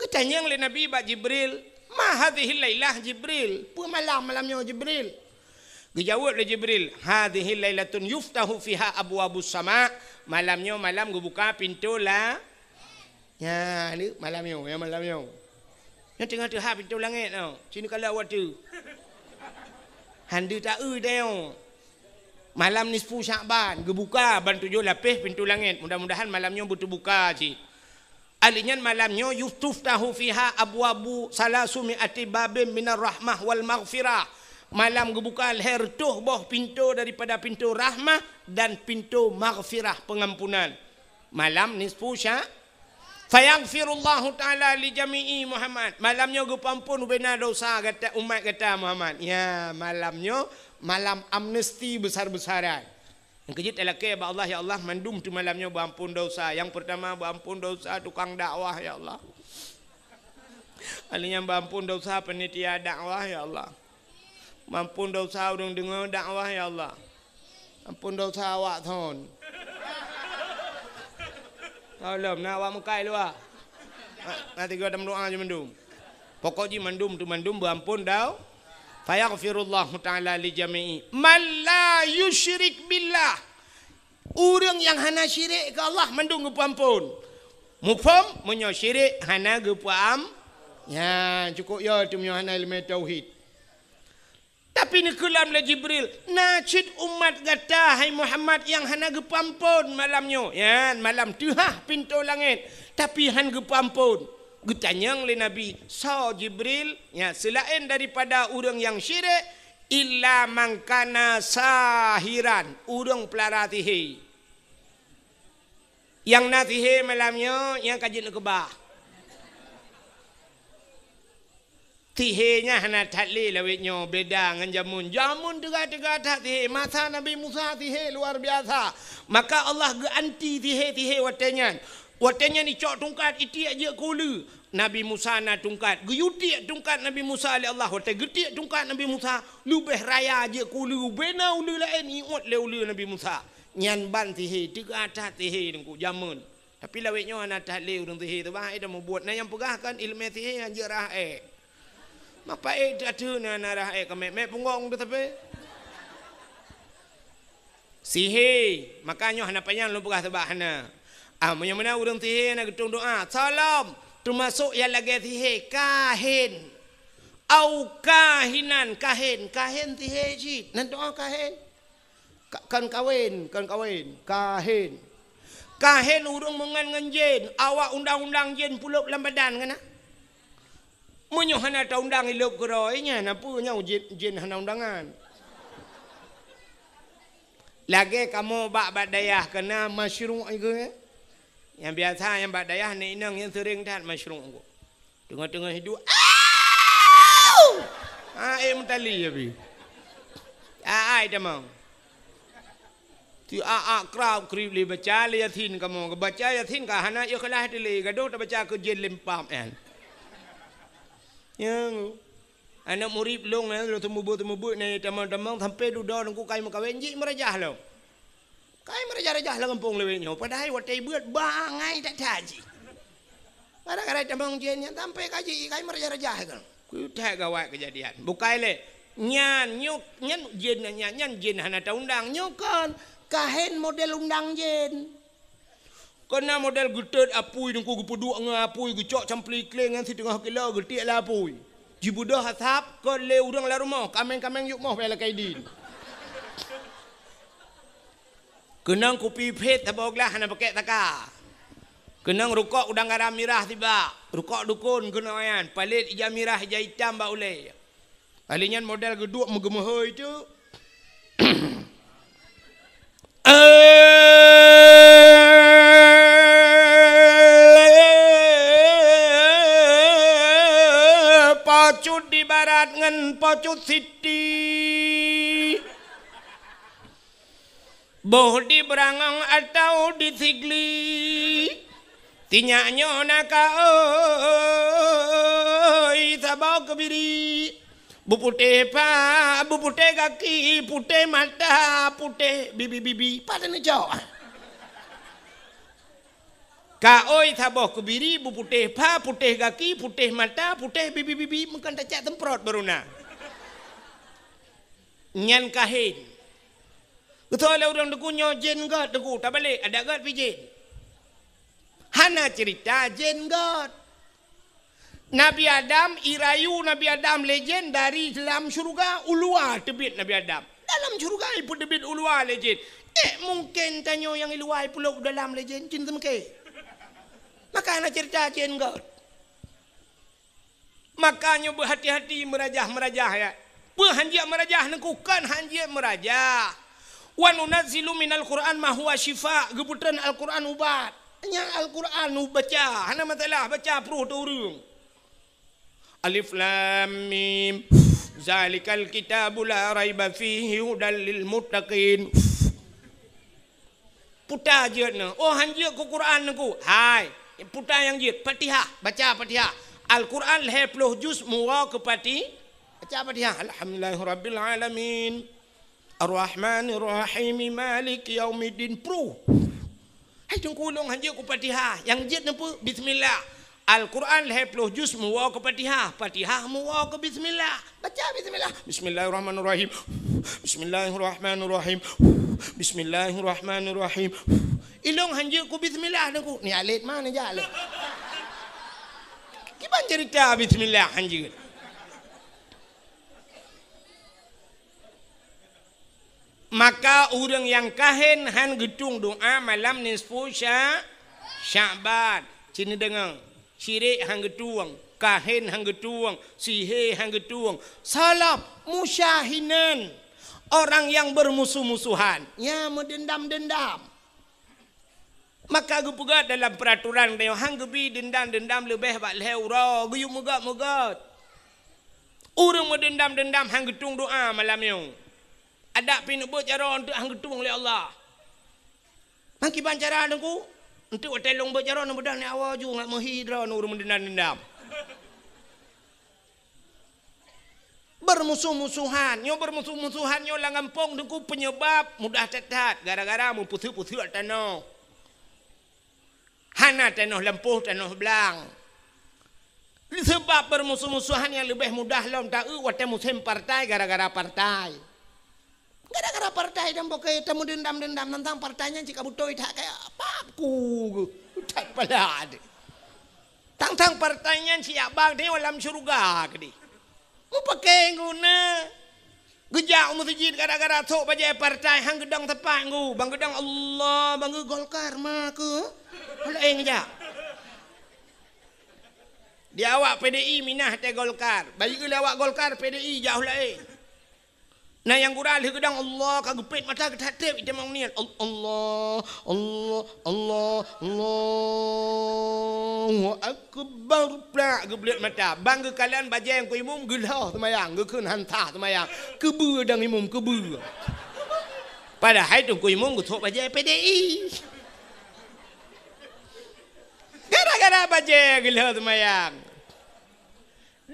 Getanyo le Nabi ba Jibril. Ma hadhihi lailah Jibril. Pu malam-malamnya Jibril. Dijawab oleh Jibril, hadhihi lailatun yuftahu fiha abwabus sama. Malamnya malam buka pintu lah. Ya, ni malamnya, ya malamnya. Yang tengah tu ha pintu langit tau. Sini kalau awak tu. Handu tak eu tau. Malam ni 10 Syakban, buka ban 7 lapis pintu langit. Mudah-mudahan malamnya betul buka cik. Alinya malamnya yuftahu fiha abwabu salasumi'ati babin minar rahmah wal maghfirah. Malam gebuka hertuh boh pintu daripada pintu rahmah dan pintu maghfirah pengampunan. Malam nisfu syak. Fayaghfirullahu taala li jami'i Muhammad. Malamnya gepampun bena dosa kata umat kata Muhammad. Ya, malamnya malam amnesti besar-besaran. Yang kejut elaknya ba Allah, ya Allah mandum tu malamnya berampun dosa. Yang pertama berampun dosa tukang dakwah, ya Allah. Alinya berampun dosa penitia dakwah, ya Allah. Berampun dosa orang dengar dakwah, ya Allah. Berampun dosa awak tahun. Tolong nak awak mukai luar. Nanti kita doa je mandum. Pokoknya mandum tu mandum berampun dakwah. Fayaghfirullahu ta'ala li jami'i man la yusyrik billah. Orang yang hana syirik ke Allah mendung gepampun. Mufam menyo syirik hana gepam. Ya cukup ya tu menyo hana ilmu tauhid. Tapi nikulam la Jibril nacid umat kata hai Muhammad yang hana gepampun malamnya. Ya malam tuhah pintu langit tapi han gepampun. Getanyang le Nabi Sa Jibril ya selain daripada orang yang syirik illa mangkana sahiran orang pelaratihi yang natihi malamnya yang kajin kebah tihenya hana tatli lawitnya beda dengan jamun jamun tegak-tegak tak tihi masa Nabi Musa tihi luar biasa maka Allah ganti tihi-tihi watanya. Watanya ni cok tungkat iti aja kulu Nabi Musa na tungkat guyuti tungkat Nabi Musa oleh Allah watanya getik tungkat Nabi Musa lubeh raya aja kulu bena ulu lain iut le ulu Nabi Musa nyan ban tihi tiga atas tihi dengku jamun tapi lawetnya anak tahle urang tihi tu baik dah membuat nah yang pegahkan ilmu tihi aja rah mapa ada na narah kemek-mek pungong tu tapi sihir makanya hana panjang lu pegah sebab hana. Yang mana orang tihir nak getung doa. Salam. Termasuk yang lagi tihir. Kahin. Au kahinan. Kahin. Kahin tihir cik. Nanti doa kahin. Kan kahwin. Kan kahwin. Kahin. Kahin orang mengan dengan jin. Awak undang-undang jin puluh dalam badan kan? Menyuh hana tak undang elok geroinya. Kenapa nyau jin hana undangan? Lagi kamu bak-bak dayah kena masyruq ke? Yang biasa yang bak dayah ni inang yang sering tak masyruq aku. Tengah-tengah hidup. Ah, mutali abi. Ai dah mau. Ti a krau krib le baca le yatin kamu, baca yatin ka hana ikhlas dile, gaduh tak baca ke jin lempam kan. Yang anak murid long na lo tumubo na tamang-tamang sampai duda nang ku kai makawenji merajah lo. Kai merajah-rajah la kampung lewenyo padahal watai buat bangai tak taji. Kadang-kadang tamang jenya sampai kaji kai merajah-rajah kan. Ku tak gawat kejadian. Bukai le nyan nyok nyan jen nyan jen hana ta undang nyokan kahen model undang jen. Kena model getet apui nungku gepuduk dengan apui gecok campli keling dengan si tengah kilo getik lah apui jibudah hasap ke le udang la rumah kameng-kameng yuk mah bela kaidin kenang kopi pet taboglah hana pakai taka kenang rukok udang garam merah tiba rukok dukun kenaan palit hijau merah hijau hitam ba ulai alinya model geduk megemehoi tu barat ngan pocut siti boh di Berangong atau di Sigli tinyaknya naka oi sabau kebiri buputih pa buputih kaki putih mata putih bibi-bibi pada nejau kaoi sabau kebiri bu putih pa putih kaki putih mata putih bibi-bibi makan tacak temprot baruna nyan kahin ketole urang deku nyojen gat deku tak balik ada gat pijin hana cerita jen gat Nabi Adam irayu Nabi Adam legend dari dalam syurga ulua tebit Nabi Adam dalam syurga ibu tebit ulua legend mungkin tanyo yang iluai pulau dalam legend cinta mungkin maka anak cerita Cien God. Makanya berhati-hati merajah-merajah ya. Berhanjia merajah nengkukan hanjia merajah. Wa nunazzilu minal Qur'an ma huwa shifa, gebutan Al-Qur'an ubat. Nya Al-Qur'an ubaca, hana matalah baca peruh tu urung. Alif lam mim. Zalikal kitabu la raiba fihi hudal lil muttaqin. Puta jeutna. Oh hanjia ku Qur'an nengku. Hai. Putar yang jid, Fatihah, baca Fatihah. Al-Quran leher peluh juz murah ke Fatihah. Baca Fatihah. Alhamdulillahirrabbilalamin. Ar-Rahmanirrahim. Malik yaumiddin. Peruh. Hai tungkulung hanjir ke Fatihah. Yang jid nampu Bismillah. Al-Quran leher peluh juz murah ke Fatihah. Fatihah murah ke Bismillah. Baca Bismillah. Bismillahirrahmanirrahim. Bismillahirrahmanirrahim. Bismillahirrahmanirrahim. Ilong hanjir ku bismillah nengku. Ni alit mana je alit. Kipan cerita bismillah hanjir. Maka orang yang kahen han getung doa malam nisfu Sya'ban. Cina dengar. Syirik han getuang, kahen han getuang, sihir han getuang. Salaf musyahinan. Orang yang bermusuh-musuhan. Ya mendendam-dendam. Maka aku pegat dalam peraturan dia hang gebi dendam-dendam lebih bak leura guyu megat-megat. Urang mendendam-dendam hang getung doa malam yo. Adak pinebut cara untuk hang getung oleh Allah. Mangki bancara nungku untuk telung bercara nang bedah ni awal ju ngak mehidra urang mendendam-dendam. Bermusuh-musuhan, nyo bermusuh-musuhan nyo lang kampung nungku penyebab mudah tetat gara-gara mu putu-putu tanah. Hana tanah lempuh, tanah belang. Sebab permusuh-musuhan yang lebih mudah lom ta'u watai musim partai gara-gara partai. Gara-gara partai dan pokoknya temu dendam-dendam tentang partainya jika butuh tak kayak apa-apa. Tak pala ada. Tentang partainya siap bang dia dalam syurga ke dia. Pakai guna. Gejak masjid gara-gara sok bajai partai hang gedang tepat ngu. Bang gedang Allah, bang Golkar mah ke? Halaing je. Dia awak PDI minah te Golkar. Bagi dia awak Golkar PDI jauh lain. Nah yang kurang dia gedang Allah kagepit mata ketatip kita mau niat. Allah Allah Allah Allahu akbar plak geblet mata. Bangga kalian baja yang ku imum gelah semayang, gekeun hantah semayang. Kebeu dang imum kebeu. Padahal tu ku imum getok baja PDI. Gara-gara baje gelah semayang.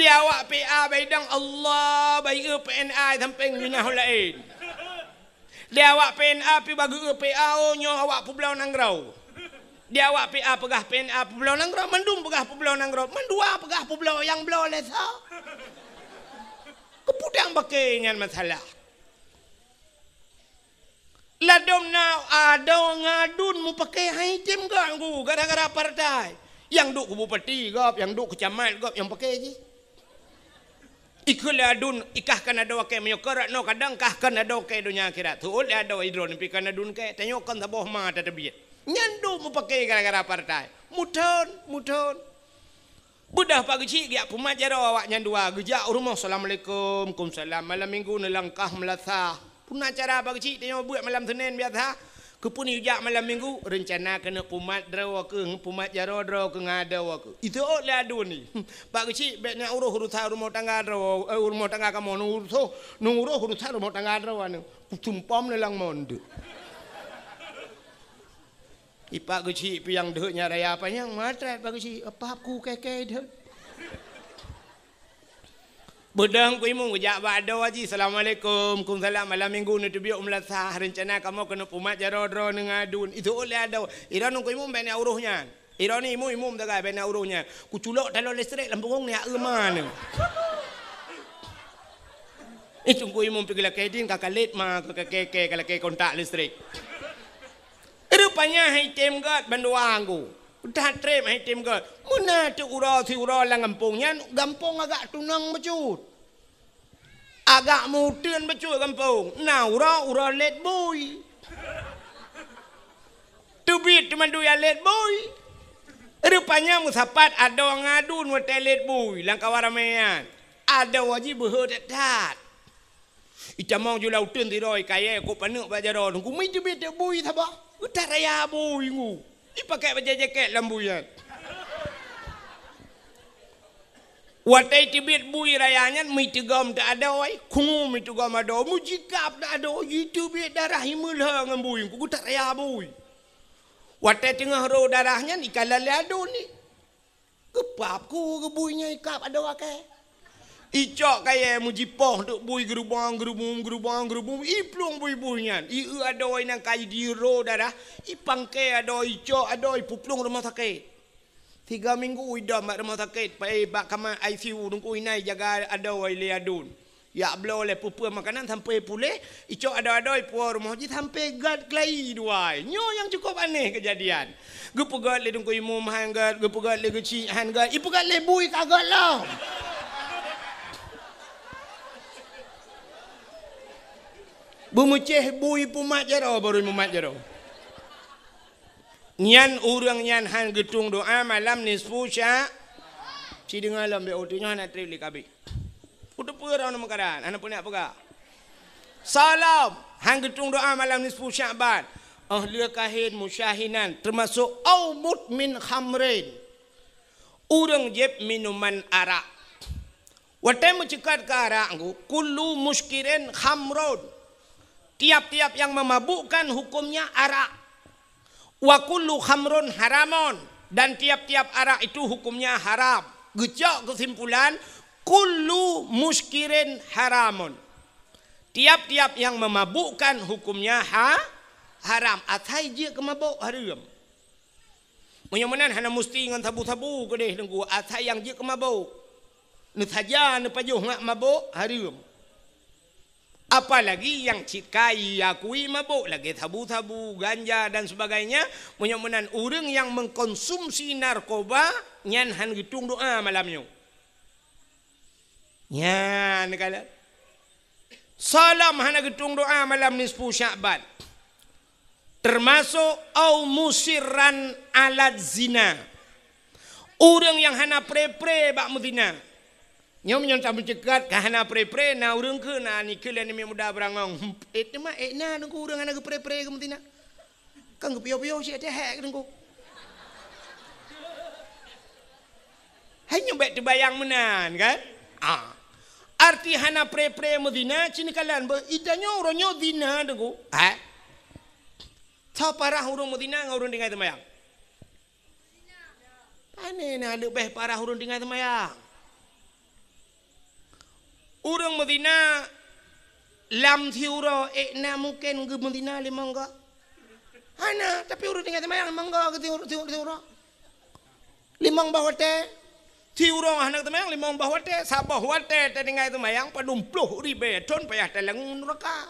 Dia awak PA baidang Allah bagi PNI samping minah lain. Dia awak PNA pi bagi PA nyo awak pulau Nangrau. Dia awak PA pegah PNA pulau Nangrau mendung pegah pulau Nangrau mendua pegah pulau yang belau lesa. Kepudang pakai dengan masalah. Ladom nau ada ngadun mu pakai haitim ganggu gara-gara partai. Yang duk ke bupati gop, yang duk ke camat gop, yang pakai je. Ikulah dun ikahkan ada wakai menyokorat no kadang kahkan ada wakai dunia akhirat tu oleh ada idron pi kana dun kai tanyokan sabah ma ta tabiat nyando mu pakai gara-gara partai muton budah pagi cik dia pumat jaro awak nyandua gejak rumah assalamualaikum kumsalam malam minggu nelangkah melasah pun acara pagi cik tengok buat malam Senin biasa kepun ujak malam minggu rencana kena pumat draw ke pumat jaro draw ke ngada ke itu oleh adu ni pak kecil bet nak uruh rumah tangga draw rumah tangga kamu nuruh urusan rumah tangga draw anu tumpam lelang monde ipak kecil piang deh nyaraya apa yang matrai pak kecil apa aku kekei deh Budang ku imung ujak bado waji assalamualaikum kumsalam malam minggu ni tu biok melasah rencana kamu kena pumat jarodro nengadun itu oleh ada iran ku imung bena uruhnya iran ni imum tagai bena uruhnya ku culok talo listrik lampung ni hak eman itu ku imum pergi la kedin kakak let ma kakak keke kalau ke kontak listrik rupanya hitem gat banduang ku udah trip hai tim ke mana tu urau si urau lang kampungnya kampung agak tunang becut agak mutun becut kampung nah urau let boy tu bit cuma dua let boy rupanya musapat ada ngadun wate let boy lang kawaramian ada wajib berdekat icamong jula utun tiroi kaya ko panuk bajaron ku mi tu bit boy sabah utaraya boy ngu dipakai baju jaket lambuyan. Watai tibet bui rayangan mitigam tak ada oi, kungum mitigam ada, mujikap tak ada oi, tibet darah himul hang bui, ku tak raya bui. Watai tengah roh darahnya ikan lali ado ni. Kepap ku kebuinya ikap ada wakai. Icok kaya mujipoh duk bui gerubang iplung bui-buian i ada oi nang kai diro darah i pangke ada icok ada puplung rumah sakit 3 minggu ida mak rumah sakit pai bak kamar ICU nunggu inai jaga ada oi leadun ya blo le pupu makanan sampai pulih icok ada puar rumah ji sampai gad klai duai nyo yang cukup aneh kejadian gepugat le dungku imum hang gad gepugat le kecil hang gad ipugat le bui kagak lah Bumuceh bui pumat jero baru pumat jero. Nyan urang nyan han getung doa malam nisfu sya. Si dengar lam be otunya nak trip lik abi. Putu pura nama keadaan ana punya apa? Salam han getung doa malam nisfu Sya'ban. Ahli kahin musyahinan termasuk au mutmin khamrin. Urang jeb minuman arak. Watai mucikat ke arak ku kullu muskirin khamrun. Tiap-tiap yang memabukkan hukumnya arak. Wa kullu khamrun haramun dan tiap-tiap arak itu hukumnya haram. Gejak kesimpulan kullu muskirin haramun. Tiap-tiap yang memabukkan hukumnya haram. Atai je kemabuk haram. Menyemenan hana mesti ngan sabu-sabu kedeh tunggu atai yang je kemabuk. Ne saja ne pajuh ngak mabuk haram. Apalagi yang cikai, akui mabuk lagi tabu-tabu, ganja dan sebagainya. Mudah-mudahan orang yang mengkonsumsi narkoba nyan han gitung doa malamnya. Nyan kala. Salam han gitung doa malam nisfu Sya'ban. Termasuk au musirran alad zina. Orang yang hana pre-pre bak muzina. Nyom nyom tak mencegat kahana pre-pre na urang ke na nikil ni muda berangong. Itu mah na nunggu urang ana ke pre-pre ke mentina. Kang ke pio-pio si teh hek nunggu. Hai nyom bet bayang menan kan? Ah. Arti hana pre-pre Medina cini kalan be idanya urang nyo dina nunggu. Ha. Tau parah urang Medina ngurung dengai temayang. Dina. Pane na lebih parah urang dengai temayang. Urang Medina lam thiura ekna mungkin ke Medina le mangga. Ana tapi urang tinggal temayang mangga ke thiura. Limang bawah teh thiura anak temayang limang bawah teh sabah wate teh tinggal temayang padumpluh ribe ton payah telengun neraka.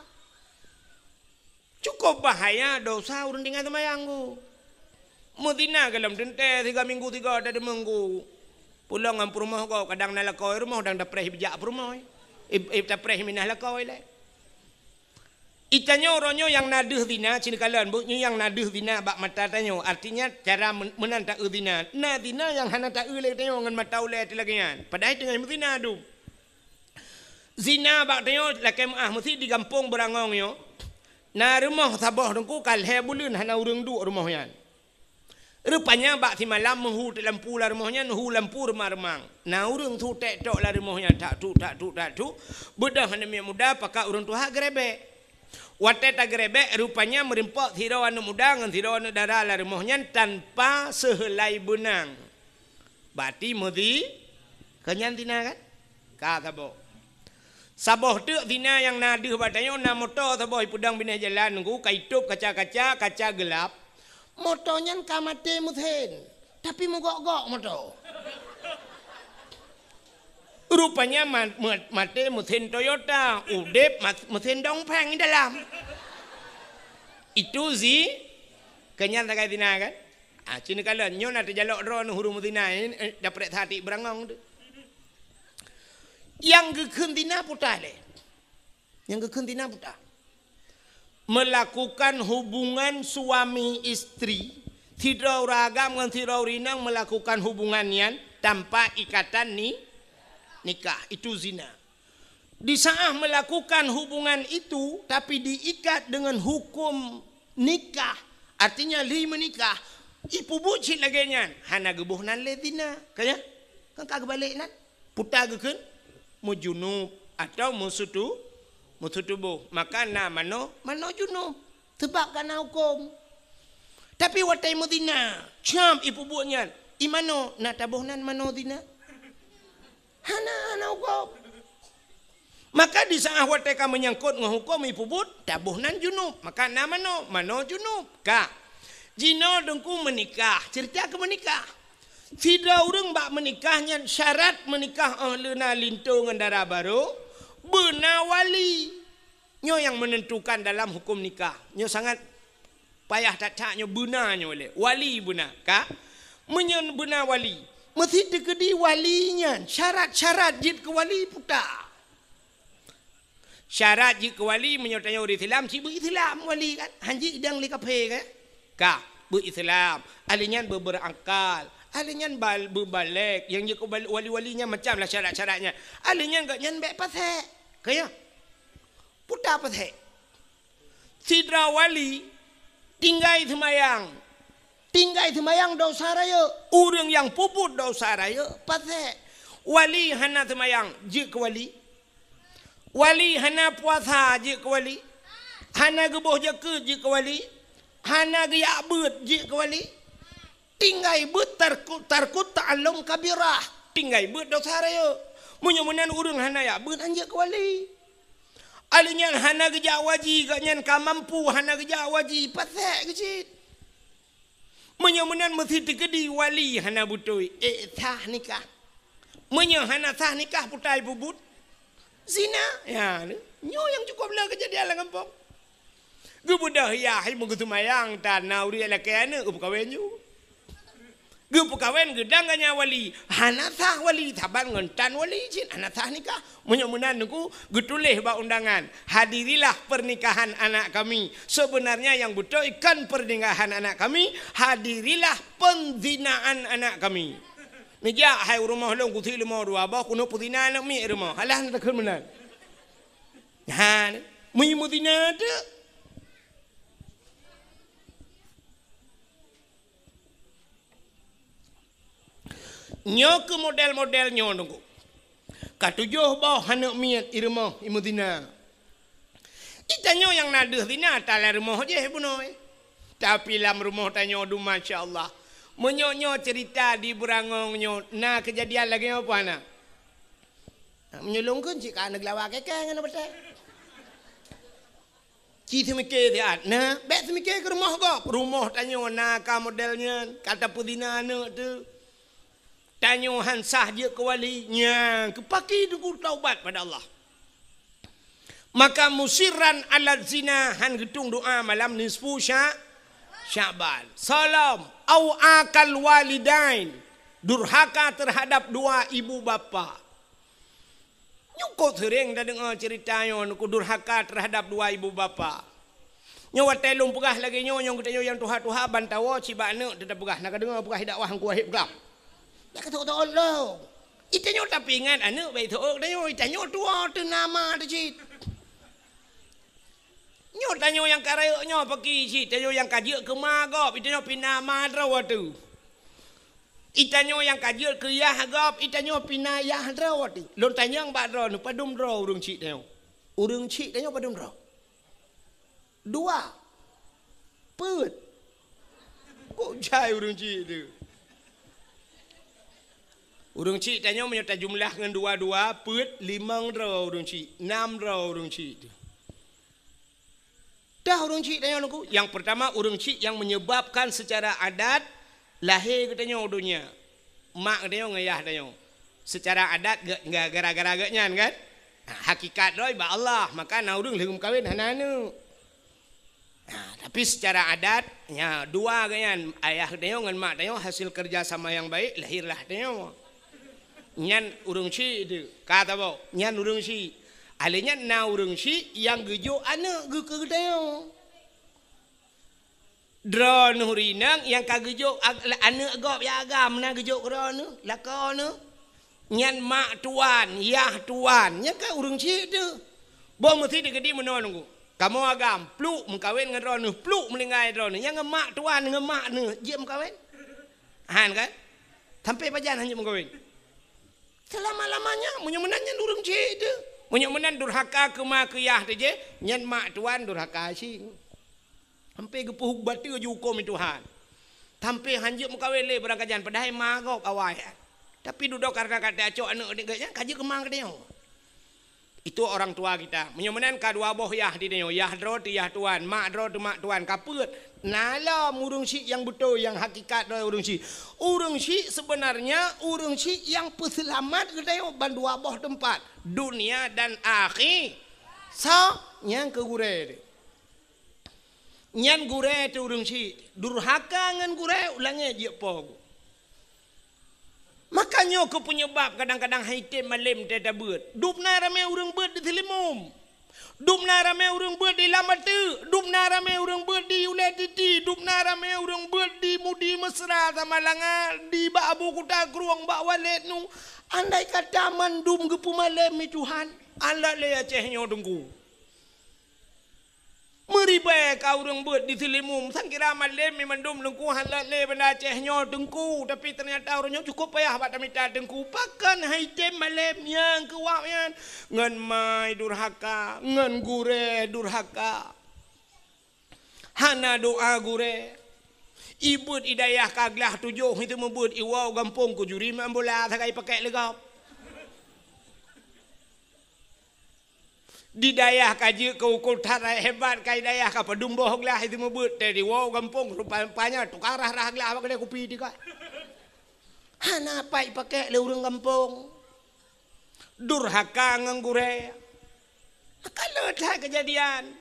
Cukup bahaya dosa urang tinggal temayang ku. Medina dalam dente 3 minggu 3 minggu pulang ngampur rumah kau kadang nak lakoi rumah kadang dapreh bijak rumah dapreh minah lakoi le itanyo ronyo yang nadeh dina cina kalan buknya yang nadeh dina bak mata tanyo artinya cara menanta udina nadina yang hana tak ule tanyo ngan mata ule telagian padahal dengan Medina du zina bak tanyo lakem ah mesti di Gampong Beurangong yo na rumah sabah dengku kalhe bulun hana urung du rumahnya. Rupanya bak si malam hu dalam pula rumahnya hu lampu remang-remang. Nah urang tu tek tok lah rumahnya tak tu. Bedah hana muda pakai urang tu hak gerebek. Wate tak gerebek rupanya merempok sira anu muda ngan sira anu dara lah rumahnya tanpa sehelai benang. Bati mudi kenyan tina kan? Ka sabo. Sabah tu tina yang nadeh batanyo na motor sabah pudang bina jalan ku kaitup kaca gelap. Motonya kamate muthen, tapi mugok-gok moto. Rupanya mate muthen Toyota, udep muthen dongpeng di dalam. Itu si kenyal tak kaya tina kan? Ah, cina kalau nyonya ada jalok drone huruf tina ini dapat hati berangong. Yang kekentina putar le, yang kekentina putar. Melakukan hubungan suami istri tidak ragam dan tidak rinang melakukan hubungannya tanpa ikatan nikah itu zina. Di saat melakukan hubungan itu tapi diikat dengan hukum nikah artinya li menikah ibu bucit lagi nyan hana gebuhnan le zina kaya kan kagak balik nan putar geken mujunub atau musutu mututubuh maka na mano junub sebab kena hukum tapi watai Medina cam ibu buatnya imano na tabuhnan mano dina hana hukum maka di saat watai ka menyangkut nghukum ibu buat tabuhnan junub maka na mano junub ka jino dengku menikah cerita ke menikah tidak urang bak menikahnya syarat menikah ahluna lintu ngendara baru benawali nyo yang menentukan dalam hukum nikah nyo sangat payah tak nyo benar nyo le wali benar ka menyen benar wali mesti degedi walinya syarat-syarat jid ke wali puta syarat jid ke wali menyo tanyo ri Islam si berislam wali kan hanji idang le kafe ka berislam alinya berberakal alinya berbalik yang je wali-walinya macamlah syarat-syaratnya alinya enggak nyen bek pasal kaya putar pasai sidra wali tinggai semayang dosa raya urang yang puput dosa raya pasai wali hana semayang je ke wali hana puasa je ke wali hana gebuh jaka je ke wali hana geyak bet je ke wali tinggai bet tarkut ta'allum kabirah tinggai bet dosa raya munyamunan urang hana ya beun anjak ke wali. Alinya hana geja waji ganyan ka mampu hana geja waji pasek kecil. Munyamunan mesti tegedi wali hana butoi sah nikah. Munya hana sah nikah putai bubut. Zina ya nyo yang cukup lah kejadian la kampung. Gebudah ya hai mung tumayang tanau ri la kene ke kawen ju. Gue pekawin gedang ganya wali hana sah wali taban ngentan wali jin hana sah nikah menyamunan nunggu getulih bak undangan hadirilah pernikahan anak kami sebenarnya yang betul ikan pernikahan anak kami hadirilah penzinaan anak kami meja hai rumah long kuti rumah dua bah kuno putina anak mi rumah halah nak kemenan ha mi mudina de nyo ke model-model nyo nunggu katujuh bah hana miat irmah imudina itanyo yang nadeh dina talar rumah je bunoi tapi lam rumah tanyo du masyaallah menyonyo cerita di Beurangong nyo na kejadian lagi apa ana menyolongkan cik anak lawak kekang ana betul. Ki temike dia nah, bet temike ke rumah gop. Rumah tanyo naka modelnya kata pudina ana tu. Tanyo hansah dia ke wali nya, kepaki dugu taubat pada Allah. Maka musiran ala zina han getung doa malam nisfu Sya'ban. Salam au akal walidain. Durhaka terhadap dua ibu bapa. Nyuko sering dah dengar cerita nyon ku durhaka terhadap dua ibu bapa. Nyawa telung pegah lagi nyon kita yang tuha-tuha bantawa cibane tetap pegah nak dengar pegah dakwah hang ku ahib gam. Nak kata Allah. Itanyo tapi ingat anak baik tu nyon itanyo tua tu nama tu cik. Nyo tanyo yang karayuk nyo pergi si tanyo yang kajiuk ke magop itanyo pindah madrawa tu. Itanyo yang kajiuk ke yah gop itanyo pindah yah drawa tu. Lon tanyang badro nu padum dro urung cik tanyo. Urung cik tanyo padum dro. Dua. Put. Kok jai urung cik tu. Urung cik tanyo menyota jumlah dengan dua-dua put limang dro urung cik. Enam dro urung cik tu. Dah urung cik tanya aku. Yang pertama urung cik yang menyebabkan secara adat lahir katanya dunia. Mak katanya ngayah katanya. Secara adat gara-gara agaknya kan. Hakikat doi ba Allah maka na urung leung kahwin hanana. Nah, tapi secara adat ya dua kan ayah katanya ngan mak katanya hasil kerja sama yang baik lahirlah katanya. Nyan urung cik itu. Kata bo, nyan urung cik. Alenya na urung si yang gejo anak ge kedayo. Dron hurinang yang kagejo anak gop ya agam na gejo rono lakono. Nyan mak tuan, yah tuan, nya ka urung si tu. Bom mesti de gede meno nunggu. Kamu agam pluk mengkawin ngan rono, pluk melingai rono. Nya ngemak tuan, ngemak ne, dia mengkawin. Han kan? Sampai pajan hanya mengkawin. Selama-lamanya menyenangnya urung si tu. Menyak-menan durhaka ke makiyah tu je. Nyan mak tuan durhaka asing. Hampir kepuh batu je hukum Tuhan. Hampir hanjuk mengkawin leh berangkajan. Padahal mak kau awal. Tapi duduk karena kata acok anak ni katnya. Kaji kemang ke dia. Itu orang tua kita. Menyak-menan kadua boh yah di dia. Yah dro tu yah tuan. Mak dro tu mak tuan. Kaput. Nalam urung si yang betul. Yang hakikat doi urung si. Urung si sebenarnya. Urung si yang peselamat ke dia. Bandua boh tempat. Dunia dan akhir so yang ke gure nyan gure tu urung si durhaka ngan gure ulangi je pog makanya ke penyebab kadang-kadang haitim malim teta beut dupna ramai urung beut di telimum dupna ramai urung beut di lamatu dupna ramai urung beut di ulatiti dupna ramai urung beut di mudi mesra sama langa di babu kuta kruang bak walet nu. Andai kata mandum gepu malam ni Tuhan, Allah leh acehnya dengku. Meribai kau orang buat di selimum, sangkira malam ni mandum dengku, Allah leh benda acehnya dengku. Tapi ternyata orangnya cukup payah buat minta dengku. Pakan haitem malam yang kewakyan, ngan mai durhaka, ngan gure durhaka. Hana doa gure. Ibut idayah kaglah tujuh itu membuat iwau gampung ku juri mambola sakai pakai legap. Didayah kaji ke ukul tarai hebat kai dayah ka padumboh glah itu membuat dari wau gampung rupanya tukarah rah glah apa kena kopi dik. Hana pai pakai le urang gampung. Durhaka nganggure. Akal dah kejadian.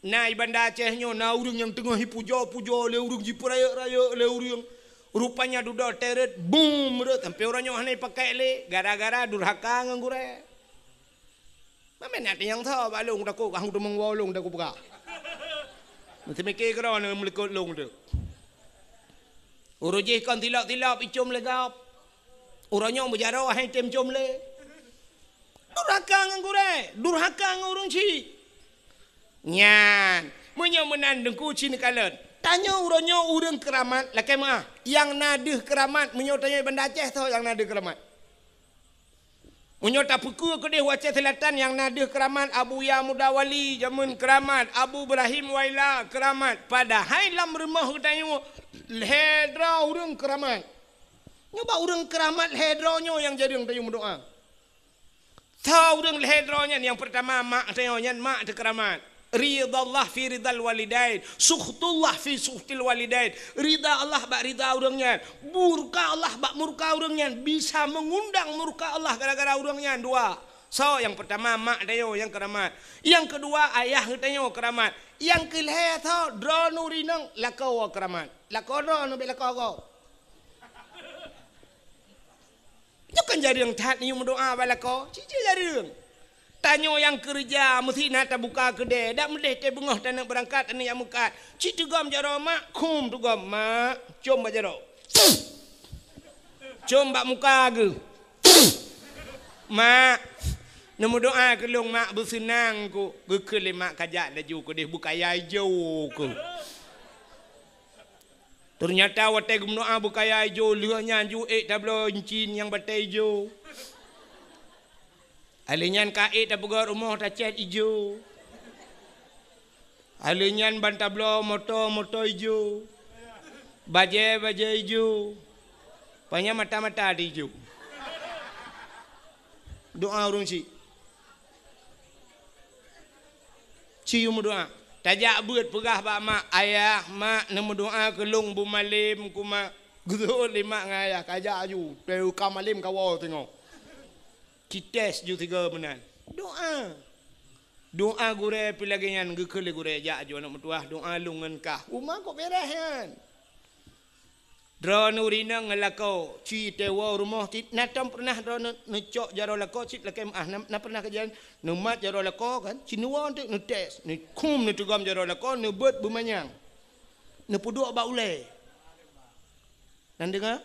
Nai bandar Acehnya, na urung yang tengah puja-puja, le urung jiprayak-rayak, le urung rupanya duduk teret, boom, rut, sampai orangnya hanai pakai le, gara-gara durhaka ngan gure. Mamen ada yang tahu, balung takut, aku dah mengwalung takut buka. Mesti mikir kerana melekut long tu. Urujihkan tilap-tilap, icum legap. Orangnya berjarah, hai tem cum le. Durhaka ngan gure, durhaka ngan urung cik. Nyan, menyemenan dengku cina kalan. Tanya urangnya urang keramat lakai mah. Yang nadeh keramat menyotanya benda Aceh tau yang nadeh keramat. Menyota puku kedeh Aceh Selatan yang nadeh keramat Abu Ya Mudawali jamun keramat Abu Ibrahim Waila keramat pada hailam rumah tanya hedra urang keramat. Nyoba urang keramat hedronyo yang jadi yang tanya berdoa. Tahu dengan hedronya yang pertama mak teonyan mak keramat. Ridallah fi ridal walidain, sukhtullah fi sukhtil walidain. Ridha Allah bak ridha orangnya, murka Allah bak murka orangnya, bisa mengundang murka Allah gara-gara orangnya. Dua. So yang pertama mak dayo yang keramat, yang kedua ayah dayo keramat, yang kelihatan tau dronurinang lakau keramat, lakau dronu belakau kau. Jangan jadi yang taat ni mendoa belakau, cici jadi dong. Tanya yang kerja mesti nak buka kedai dak mendeh teh bengah tanah berangkat tanah yang mukat ci tugam jaro mak kum tugam mak cum jaro cum bak muka ke mak nemu doa ke long mak bersenang ku geukele mak kajak laju ku deh bukaya ijo ku ternyata wate gumnoa bukaya ijo leuhnya ju tablo encin yang batai ijo Alinyan kait dah pegar rumah dah cat hijau. Alinyan bantablo motor hijau. Baje hijau. Banyak mata-mata ada hijau. Doa urung si. Cium doa. Tajak buat pegah bak mak ayah mak nemu doa kelung bumalim kuma gudul lima ngayah kajak ju. Perukam malim kawau tengok. Cites ju tiga benar. Doa gure pilagian geukele gure ja ju anak metuah doa lungan kah. Uma kok berahan. Drone urina ngelakau ci tewa rumah tit natam pernah drone necok jaro lakau cit lakem ah na pernah kejadian nemat jaro lakau kan cinuan tu netes ne kum ne tugam jaro lakau ne bet bumanyang. Ne puduk ba ulai. Nan dengar?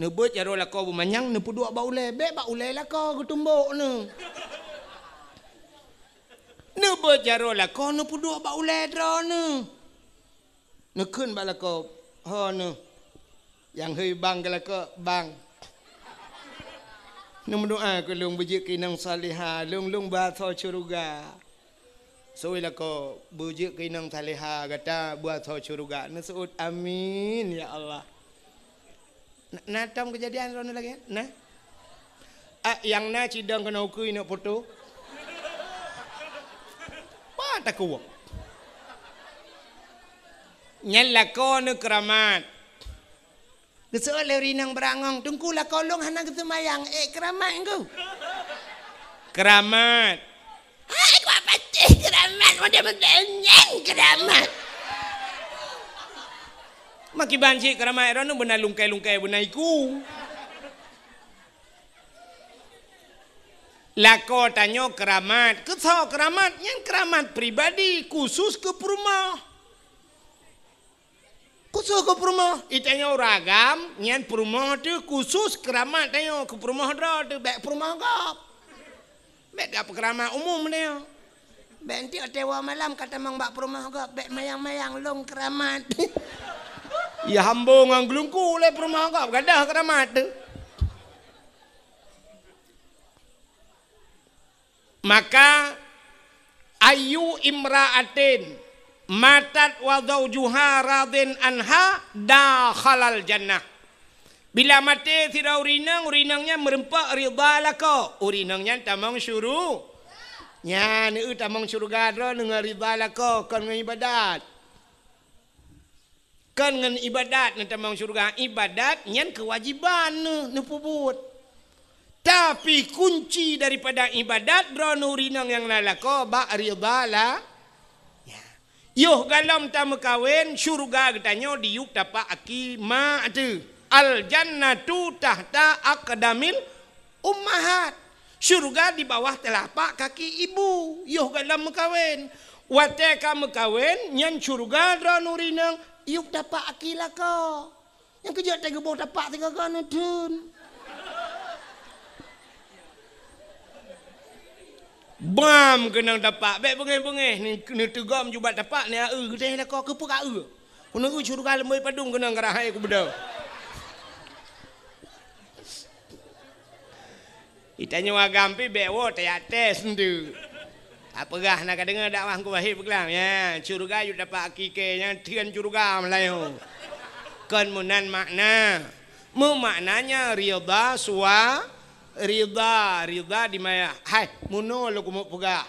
Nebut jaro lako bumanyang nepuduk bau le be bau le lako ketumbuk ne nebut jaro lako nepuduk bau le dro ne nekeun ba lako ha ne yang hei bang lako bang ne mendoa ke leung bejeuk nang salihah leung ba tho curuga soi lako bejeuk nang salihah kata ba tho curuga ne suut amin ya Allah. Nah, tam kejadian rono lagi. Nah, yang na cidang kena ukui nak foto. Patah kuat. Nyala kau nak keramat. Kesal lerinang berangong. Tunggu lah kau long hana kesemayang. Keramat engkau. Keramat. Hai, kau apa sih keramat? Muda menyenyeng keramat. Maki banci keramai rono benar lungkai benaiku. Lako tanya keramat, kesal keramat yang keramat pribadi khusus ke rumah. Khusus ke rumah, itanya ragam yang rumah tu khusus keramat tanya ke rumah dah tu baik rumah gap. Baik apa keramat umum dia. Baik nanti tewa malam kata mang bak rumah gap baik mayang-mayang long keramat. Ya hambung angglungku oleh permah kau gadah keramat tu. Maka ayu imra'atin matat wa zawjuha radin anha dakhalal jannah. Bila mati tidak urinang, urinangnya merempak ridha laka. Urinangnya tamang syuru. Nya neu tamang syurga dro dengan ridha laka kan ibadat. Kan ngan ibadat nang tambang syurga ibadat nyan kewajiban ne pubut tapi kunci daripada ibadat drone urinang yang nalako ba ridala ya yo galam ta mekawin syurga getanyo diuk tapak aki ma tu al jannatu tahta aqdamil ummahat syurga di bawah telapak kaki ibu yo galam mekawin wate ka mekawin nyan syurga drone urinang yuk dapat akilah kau. Yang kerja tak gebor dapat tiga kau ni dun. Bam kena dapat. Baik pengeh-pengeh. Ni tegam juga dapat ni ae. Kedai lah kau ke pekak ae. Kena ke syurga lembai padung kena ngerahai aku beda. Itanya wagampi bewa tak tes ni. Apa gah nak dengar dakwah aku wahid pegelang ya syurga you dapat hakikatnya tian syurga Melayu kan munan makna memaknanya ridha suwa Rida di maya. Hai, muno lo kumuk puga.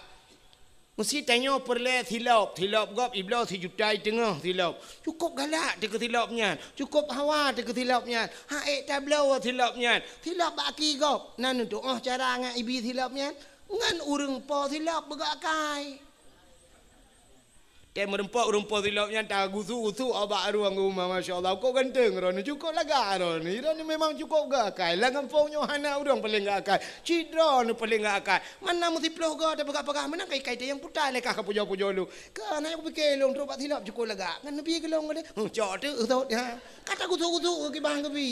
Mesti tanya perle silap, silap gop iblau si jutai tengah silap. Cukup galak teka silapnya, cukup hawa teka silapnya. Hae tablau silapnya, silap baki gop. Nan untuk oh cara ngan ibi silapnya, ngan urung po silap begakai. Kayak merempok-rempok silapnya tak gusu-gusu abak ruang rumah Masya Allah. Kau ganteng Ron, cukup lah gak Ron. Ron memang cukup gak akal. Lah kampung Yohana orang paling gak akal. Cidra ni paling gak akal. Mana mesti peluh gak ada pegah-pegah. Mana kait-kait yang putar lekah ke puja-puja lu. Kan aku fikir long terubat silap cukup lah gak. Kan lebih ke long ada. Cok tu usut. Kata gusu-gusu ke bahan kebi.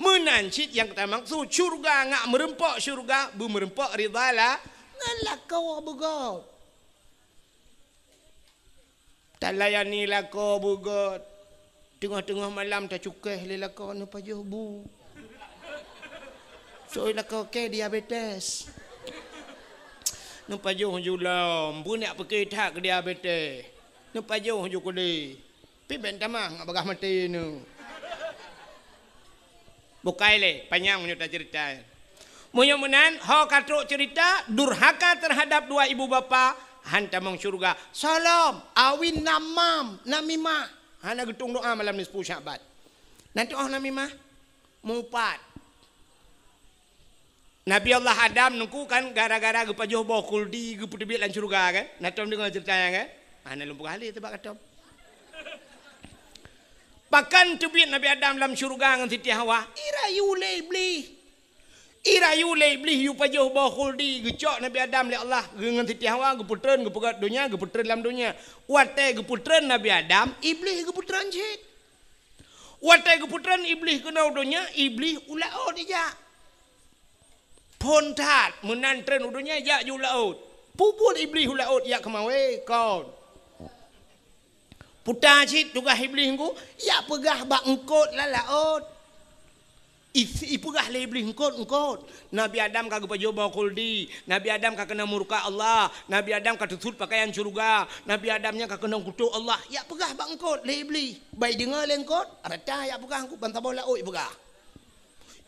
Menancit yang kita maksud. Syurga gak merempok syurga. Bu merempok ridha lah. Nalak kau begau. Tak layani lako bugot. Tengah-tengah malam tak cukai le lako ni pajuh bu. So lako ke diabetes. Ni pajuh julam. Bu nak pergi tak ke diabetes. Ni pajuh jukuli. Pi bentamang abah mati ni. Bukai le panjang punya tak cerita. Munya-munan hau katruk cerita durhaka terhadap dua ibu bapa. Hantamang syurga. Salam. Awin namam. Namimah. Hana getung doa malam ni 10 Syaban. Nanti oh namimah. Mumpat. Nabi Allah Adam nungku kan gara-gara gepajuh bawah kuldi geputibit lan syurga kan. Natom dengar ceritanya kan. Hana lumpuh ahli tebak katom. Pakan tubit Nabi Adam dalam syurga dengan Siti Hawa. Irayu leblih. Irayu leblih yu pajuh bawah khuldi gecok Nabi Adam oleh Allah dengan Siti Hawa geputren gepugat dunia geputren dalam dunia watai geputren Nabi Adam iblis geputren cik watai geputren iblis kena dunia iblis ulaud dia pontat menantren dunia dia ulaud puput iblis ulaud dia kemawe kau putar cik tugas iblis ku ya pegah bak engkot lalaud Ipugah lebih engkau. Nabi Adam kagak pakai jubah kuldi. Nabi Adam kagak kena murka Allah. Nabi Adam kagak tutut pakaian syurga. Nabi Adamnya kagak kena kutuk Allah. Ya pegah bang engkau lebih. Baik dengar lengkot. Rata ya pegah engkau bantah bola oi pegah.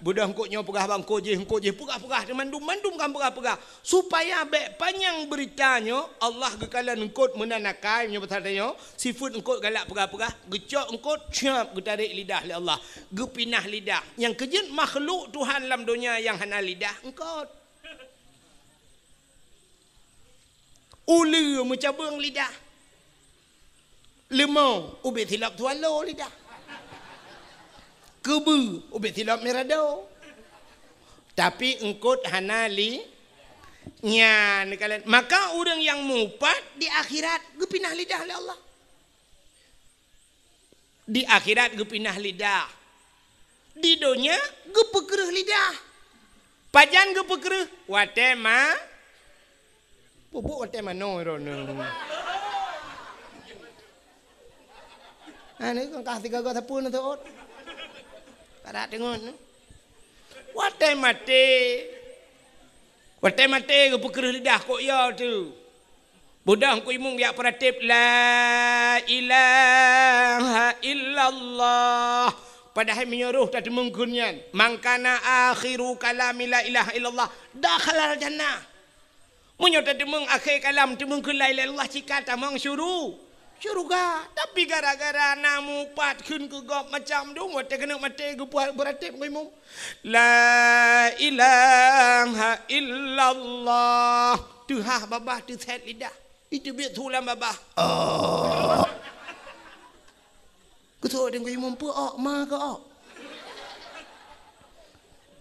Budak engkau pegah bang engkau je pegah mandum kan pegah. Supaya baik panjang beritanya Allah gekalan engkau menanakai menyebutnya sifat engkau galak pegah-pegah gecok engkau ciap getarik lidah oleh Allah gepinah lidah yang kejut makhluk Tuhan dalam dunia yang hana lidah engkau ulu mencabang lidah lemau ubit silap tuan lo lidah kebu ubet silap merado tapi engkot hanali nya kalian maka orang yang mupat di akhirat gepinah lidah oleh Allah di akhirat gepinah lidah di dunia gepekeruh lidah pajan gepekeruh watema pupuk watema no rono ani kan kasih gagal sapun tu Karat dengon. Watai mati ke pekerah lidah kok ya tu. Budak aku imung dia peratip la ilaha illallah. Padahal menyuruh tak demungkunnya. Mangkana akhiru kalami la ilaha illallah. Dakhala jannah. Munyo tak demung akhir kalam demungkun la ilaha illallah cikat amang syuruh. Syurga tapi gara-gara namu pat kun ke gop macam dong watak kena mati ke buat beratip ke imam la ilaha illallah tuhah babah tu set lidah itu biar tulang babah oh ketua dengan imam pun ok ma ke ok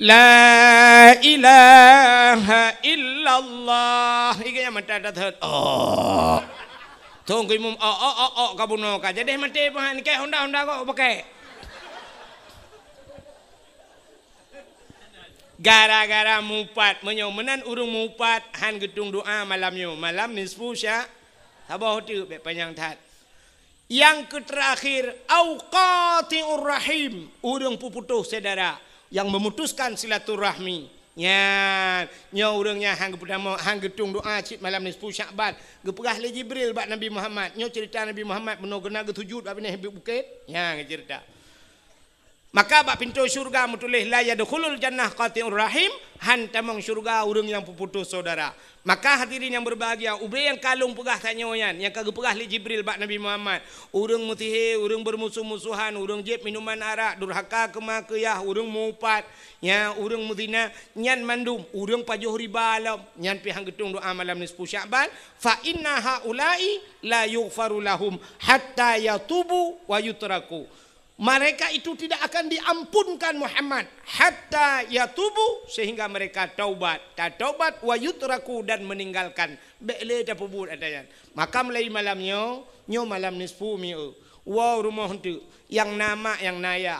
la ilaha illallah ikan yang mata dah set oh Tong kui mum oh kabuno ka jadi mati pahan ke Honda kok pakai. Gara-gara mupat menyomenan urung mupat han gedung doa malamnya malam nisfu sya sabah tu be panjang tat. Yang keterakhir auqatiur rahim urung puputuh saudara yang memutuskan silaturahmi. Ya, nyo urangnya hang pertama hang gedung doa cik malam ni 10 Syaban. Geperah le Jibril bab Nabi Muhammad. Nyo cerita Nabi Muhammad beno kena getujud bab ni bukit. Ya, cerita. Maka bak pintu surga mutulih la yadkhulul jannah qati'ur rahim, hantamong surga urung yang puputus saudara. Maka hadirin yang berbahagia, ubre yang kalung pegah tanyoyan, yang kagak pegah li Jibril bak Nabi Muhammad. Urung mutihe, urung bermusuh-musuhan, urung jep minuman arak, durhaka kemakiyah, urung mupat, nya urung mutina, nyan mandum, urung pajuh riba alam, nyan pihang getung doa malam nisfu Sya'ban, fa inna haula'i la yughfaru lahum hatta yatubu wa yutraku. Mereka itu tidak akan diampunkan Muhammad hatta yatubu, sehingga mereka taubat. Taubat wa yutraku, dan meninggalkan. Bele tapubut adanya. Maka mulai malamnya, nyo malam nisfu mi'u. Wow rumah tu yang nama yang naya.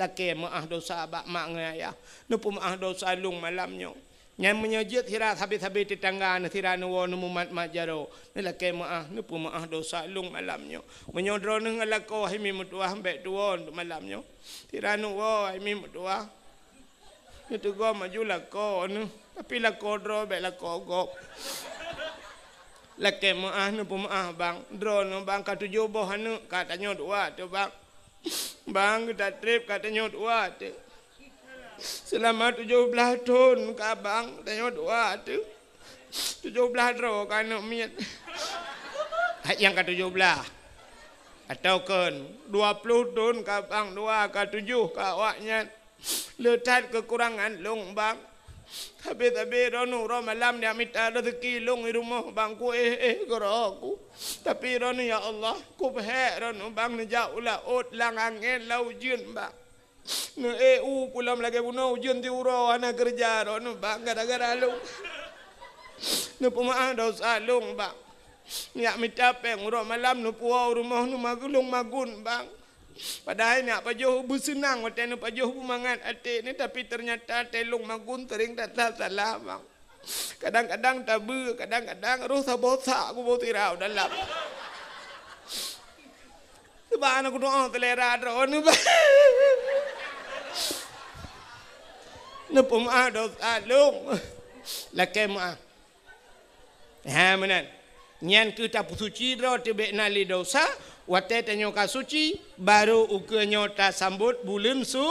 Laki maah dosa bak mak ngaya. Nupu maah dosa lung malamnya. Yang menyejut hirat habis-habis tetangga nasiran wa numumat majaro nelake maah nupu maah dosa lung malamnya menyodro ngalako himi mutuah baik tuon malamnya tiranu wa himi mutuah itu go maju lako tapi lako dro baik lako gop lake maah nupu maah bang dro no bang ka tujuh boh anu katanya dua tu bang bang kita trip katanya dua tu selama 17 tahun kabang tanya doa tu 17 roh kanak miat yang ke 17 atau kan 20 tahun kabang doa ke 7 ke awaknya letak kekurangan long bang tapi rono roh malam dia minta rezeki long di rumah bang ku gerakku tapi rono ya Allah ku behek rono bang nejak ulah ot lang angin lau jin bang no EU pulang lagi bunuh ujian tiuro anak kerja rono bang gara-gara lu no pemaah dosa lung bang niak mitapeng urut malam no puau rumah no magulung magun bang padahal niak pajuh bersenang waten no pajuh bumangan ate ni tapi ternyata telung magun tering tak salah bang kadang-kadang tabu kadang-kadang rosak bosak aku botirau dalam sebab anak doa telera rono bang nepum ada salung lakem ah ha menan nyan kita suci dro tebe nali dosa wate tanyo ka suci baru ukenyo ta sambut bulan su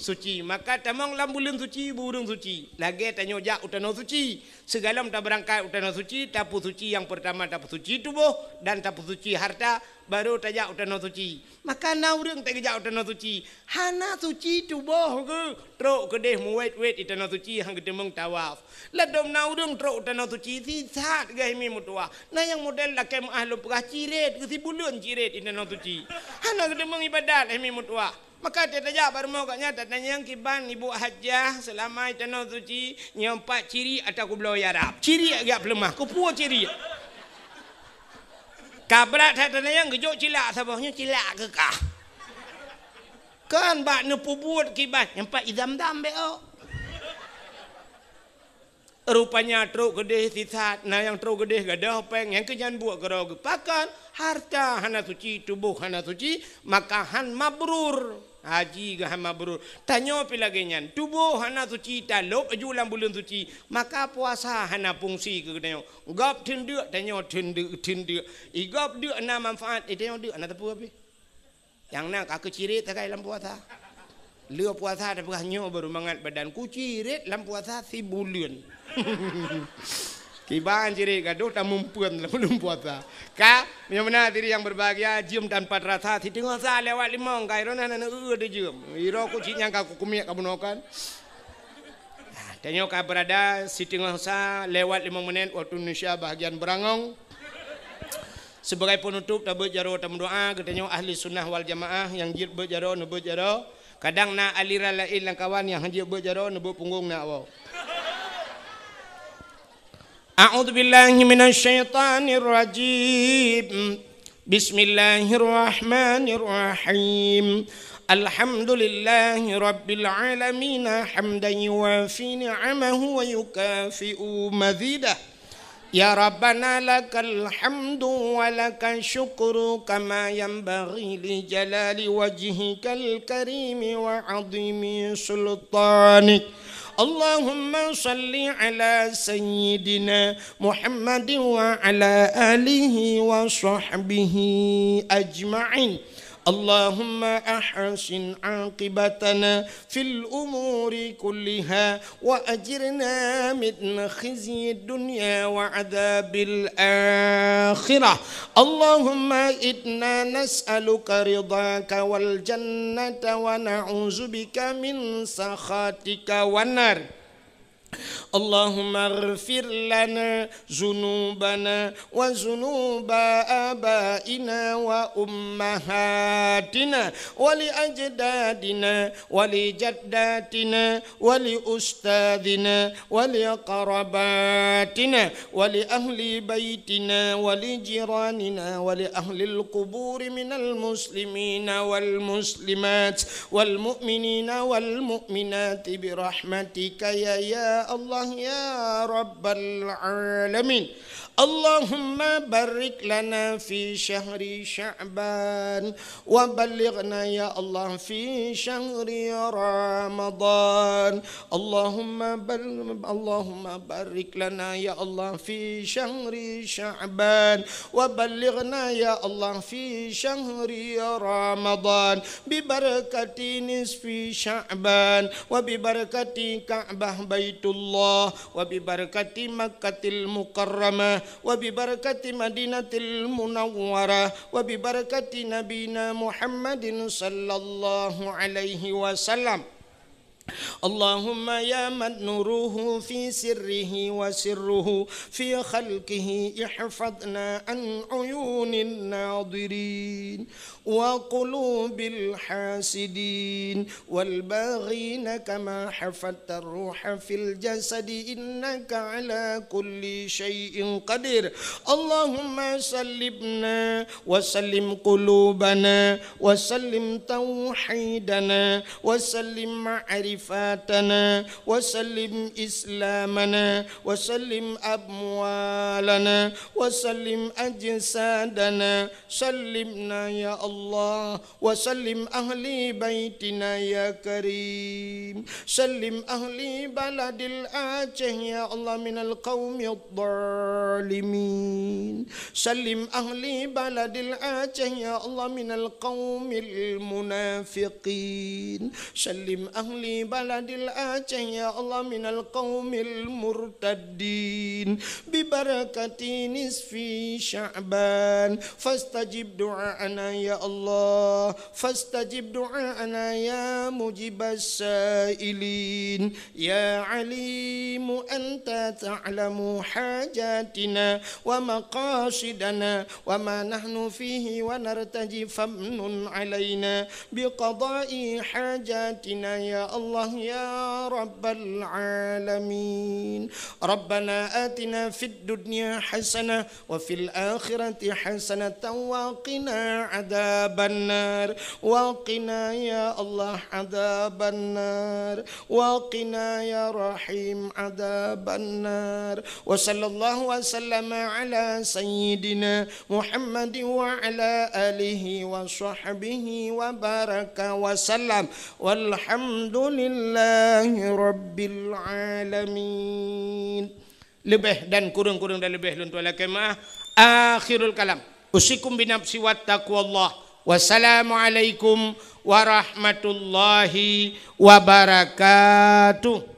suci maka tamang lam bulan suci burung suci lagi tanyo jak utano suci segala mta berangkat utano suci tapu suci yang pertama tapu suci tubuh dan tapu suci harta baru tajak utana suci maka naureng tajak utana suci hana suci tubuh ke trok kedeh muwet-wet utana suci hang gedemeng tawaf ladom naureng trok utana suci sisat gahimi mutua nah yang model lakem ahlu perah ciret ke si bulan ciret utana suci hana gedemeng ibadat gahimi mutua maka tajak baru mau katnya tatanya yang kiban ibu hajah selama utana suci nyampak ciri atau ku belau yarab ciri agak pelemah ku puas ciri kabrat hatana yang gejuk cilak sabahnya cilak ke kah kan bak nepubut kibat nyampak idam-dam beo rupanya truk gedeh sisat nah yang truk gedeh gadah peng yang kenyan buat gerog pakan harta hana suci tubuh hana suci maka han mabrur haji gah mabrur tanyo pilagenyan tubuh hana suci talok julan bulan suci maka puasa hana fungsi ke tanyo gap tenduk tanyo tenduk igap duk na manfaat tanyo duk na tapu ape yang nak aku cirit takai dalam puasa leu puasa dah nyo baru mangat badan ku cirit dalam puasa si bulan Kiban ciri gaduh tak mumpuan belum puasa. Ka, yang mana diri yang berbahagia jum tanpa rasa si tengok sah lewat limong kairon anak ada jum. Iro kucingnya kau kumia kau bunuhkan. Tanya kau berada si tengok sah lewat 5 minit waktu Indonesia bahagian Berangong. Sebagai penutup tak berjaro tak berdoa. Katanya ahli sunnah wal jamaah yang jid berjaro ne berjaro. Kadang na aliran lain langkawan yang jid berjaro ne berpunggung nak wow. A'udzu billahi minasy syaithanir rajim. Bismillahirrahmanirrahim. Alhamdulillahi rabbil alamin hamdan yuwaffi ni'amahu wa yukafi'u mazidah. Ya rabbana lakal hamdu wa lakal syukru kama yanbaghi li jalali wajhikal karim wa 'azimi sultanik. Allahumma salli ala sayyidina Muhammadin wa ala alihi wa sahbihi ajma'in. اللهم أحسن عاقبتنا في الأمور كلها وأجرنا من خزي الدنيا وعذاب الآخرة اللهم إنا نسألك رضاك والجنة ونعوذ بك من سخطك والنار اللهم اغفر لنا ذنوبنا وذنوب آبائنا وأمهاتنا ولأجدادنا ولجداتنا ولأستاذنا ولقرباتنا ولأهل بيتنا ولجيراننا ولأهل القبور من المسلمين والمسلمات والمؤمنين والمؤمنات برحمتك يا Allah ya Rabbal Alamin. Allahumma barik lana fi syahri sya'ban wa balighna ya Allah fi syahri Ramadan. Allahumma barik lana ya Allah fi syahri sya'ban wa balighna ya Allah fi syahri Ramadan bi barakati nisfi sya'ban wa bi barakati Ka'bah Baitullah wa bi barakati Makkahil Mukarramah وببركة مدينة المنورة وببركة نبينا محمد صلى الله عليه وسلم اللهم يا من نوره في سره وسره في خلقه احفظنا عن عيون الناظرين وقلوب الحاسدين والباغين كما حفظت الروح في الجسد إنك على كل شيء قدير اللهم سلمنا وسلم قلوبنا وسلم توحيدنا وسلم معرفتنا وسلم إسلامنا وسلم أموالنا وسلم أجسادنا سلمنا يا الله وسلم أهل بيتنا يا كريم سلم أهل بلد الآجه يا الله من القوم الظالمين سلم أهل بلد الآجه يا الله من القوم المنافقين سلم أهل بلد الآجه يا الله من القوم المرتدين ببركة نصف شعبان فاستجب دعاءنا يا Allah fastajib du'ana ya mujibas sa'ilin ya alimu anta ta'lamu hajatina wa maqasidana wa ma nahnu fihi wa nartaji famnun alaina biqada'i hajatina ya Allah ya Rabbal Alamin Rabbana atina fid dunya hasanah wa fil akhirati hasanatan wa qina عذاب النار وقنا يا الله عذاب النار وقنا يا رحيم عذاب النار وصلى الله وسلم على سيدنا محمد وعلى آله وصحبه وبارك وسلم والحمد لله رب العالمين. Lebih dan kurung-kurung dan lebih luntulah kemah akhirul kalam. Usikum binafsi wattaqwallah. Wassalamualaikum warahmatullahi wabarakatuh.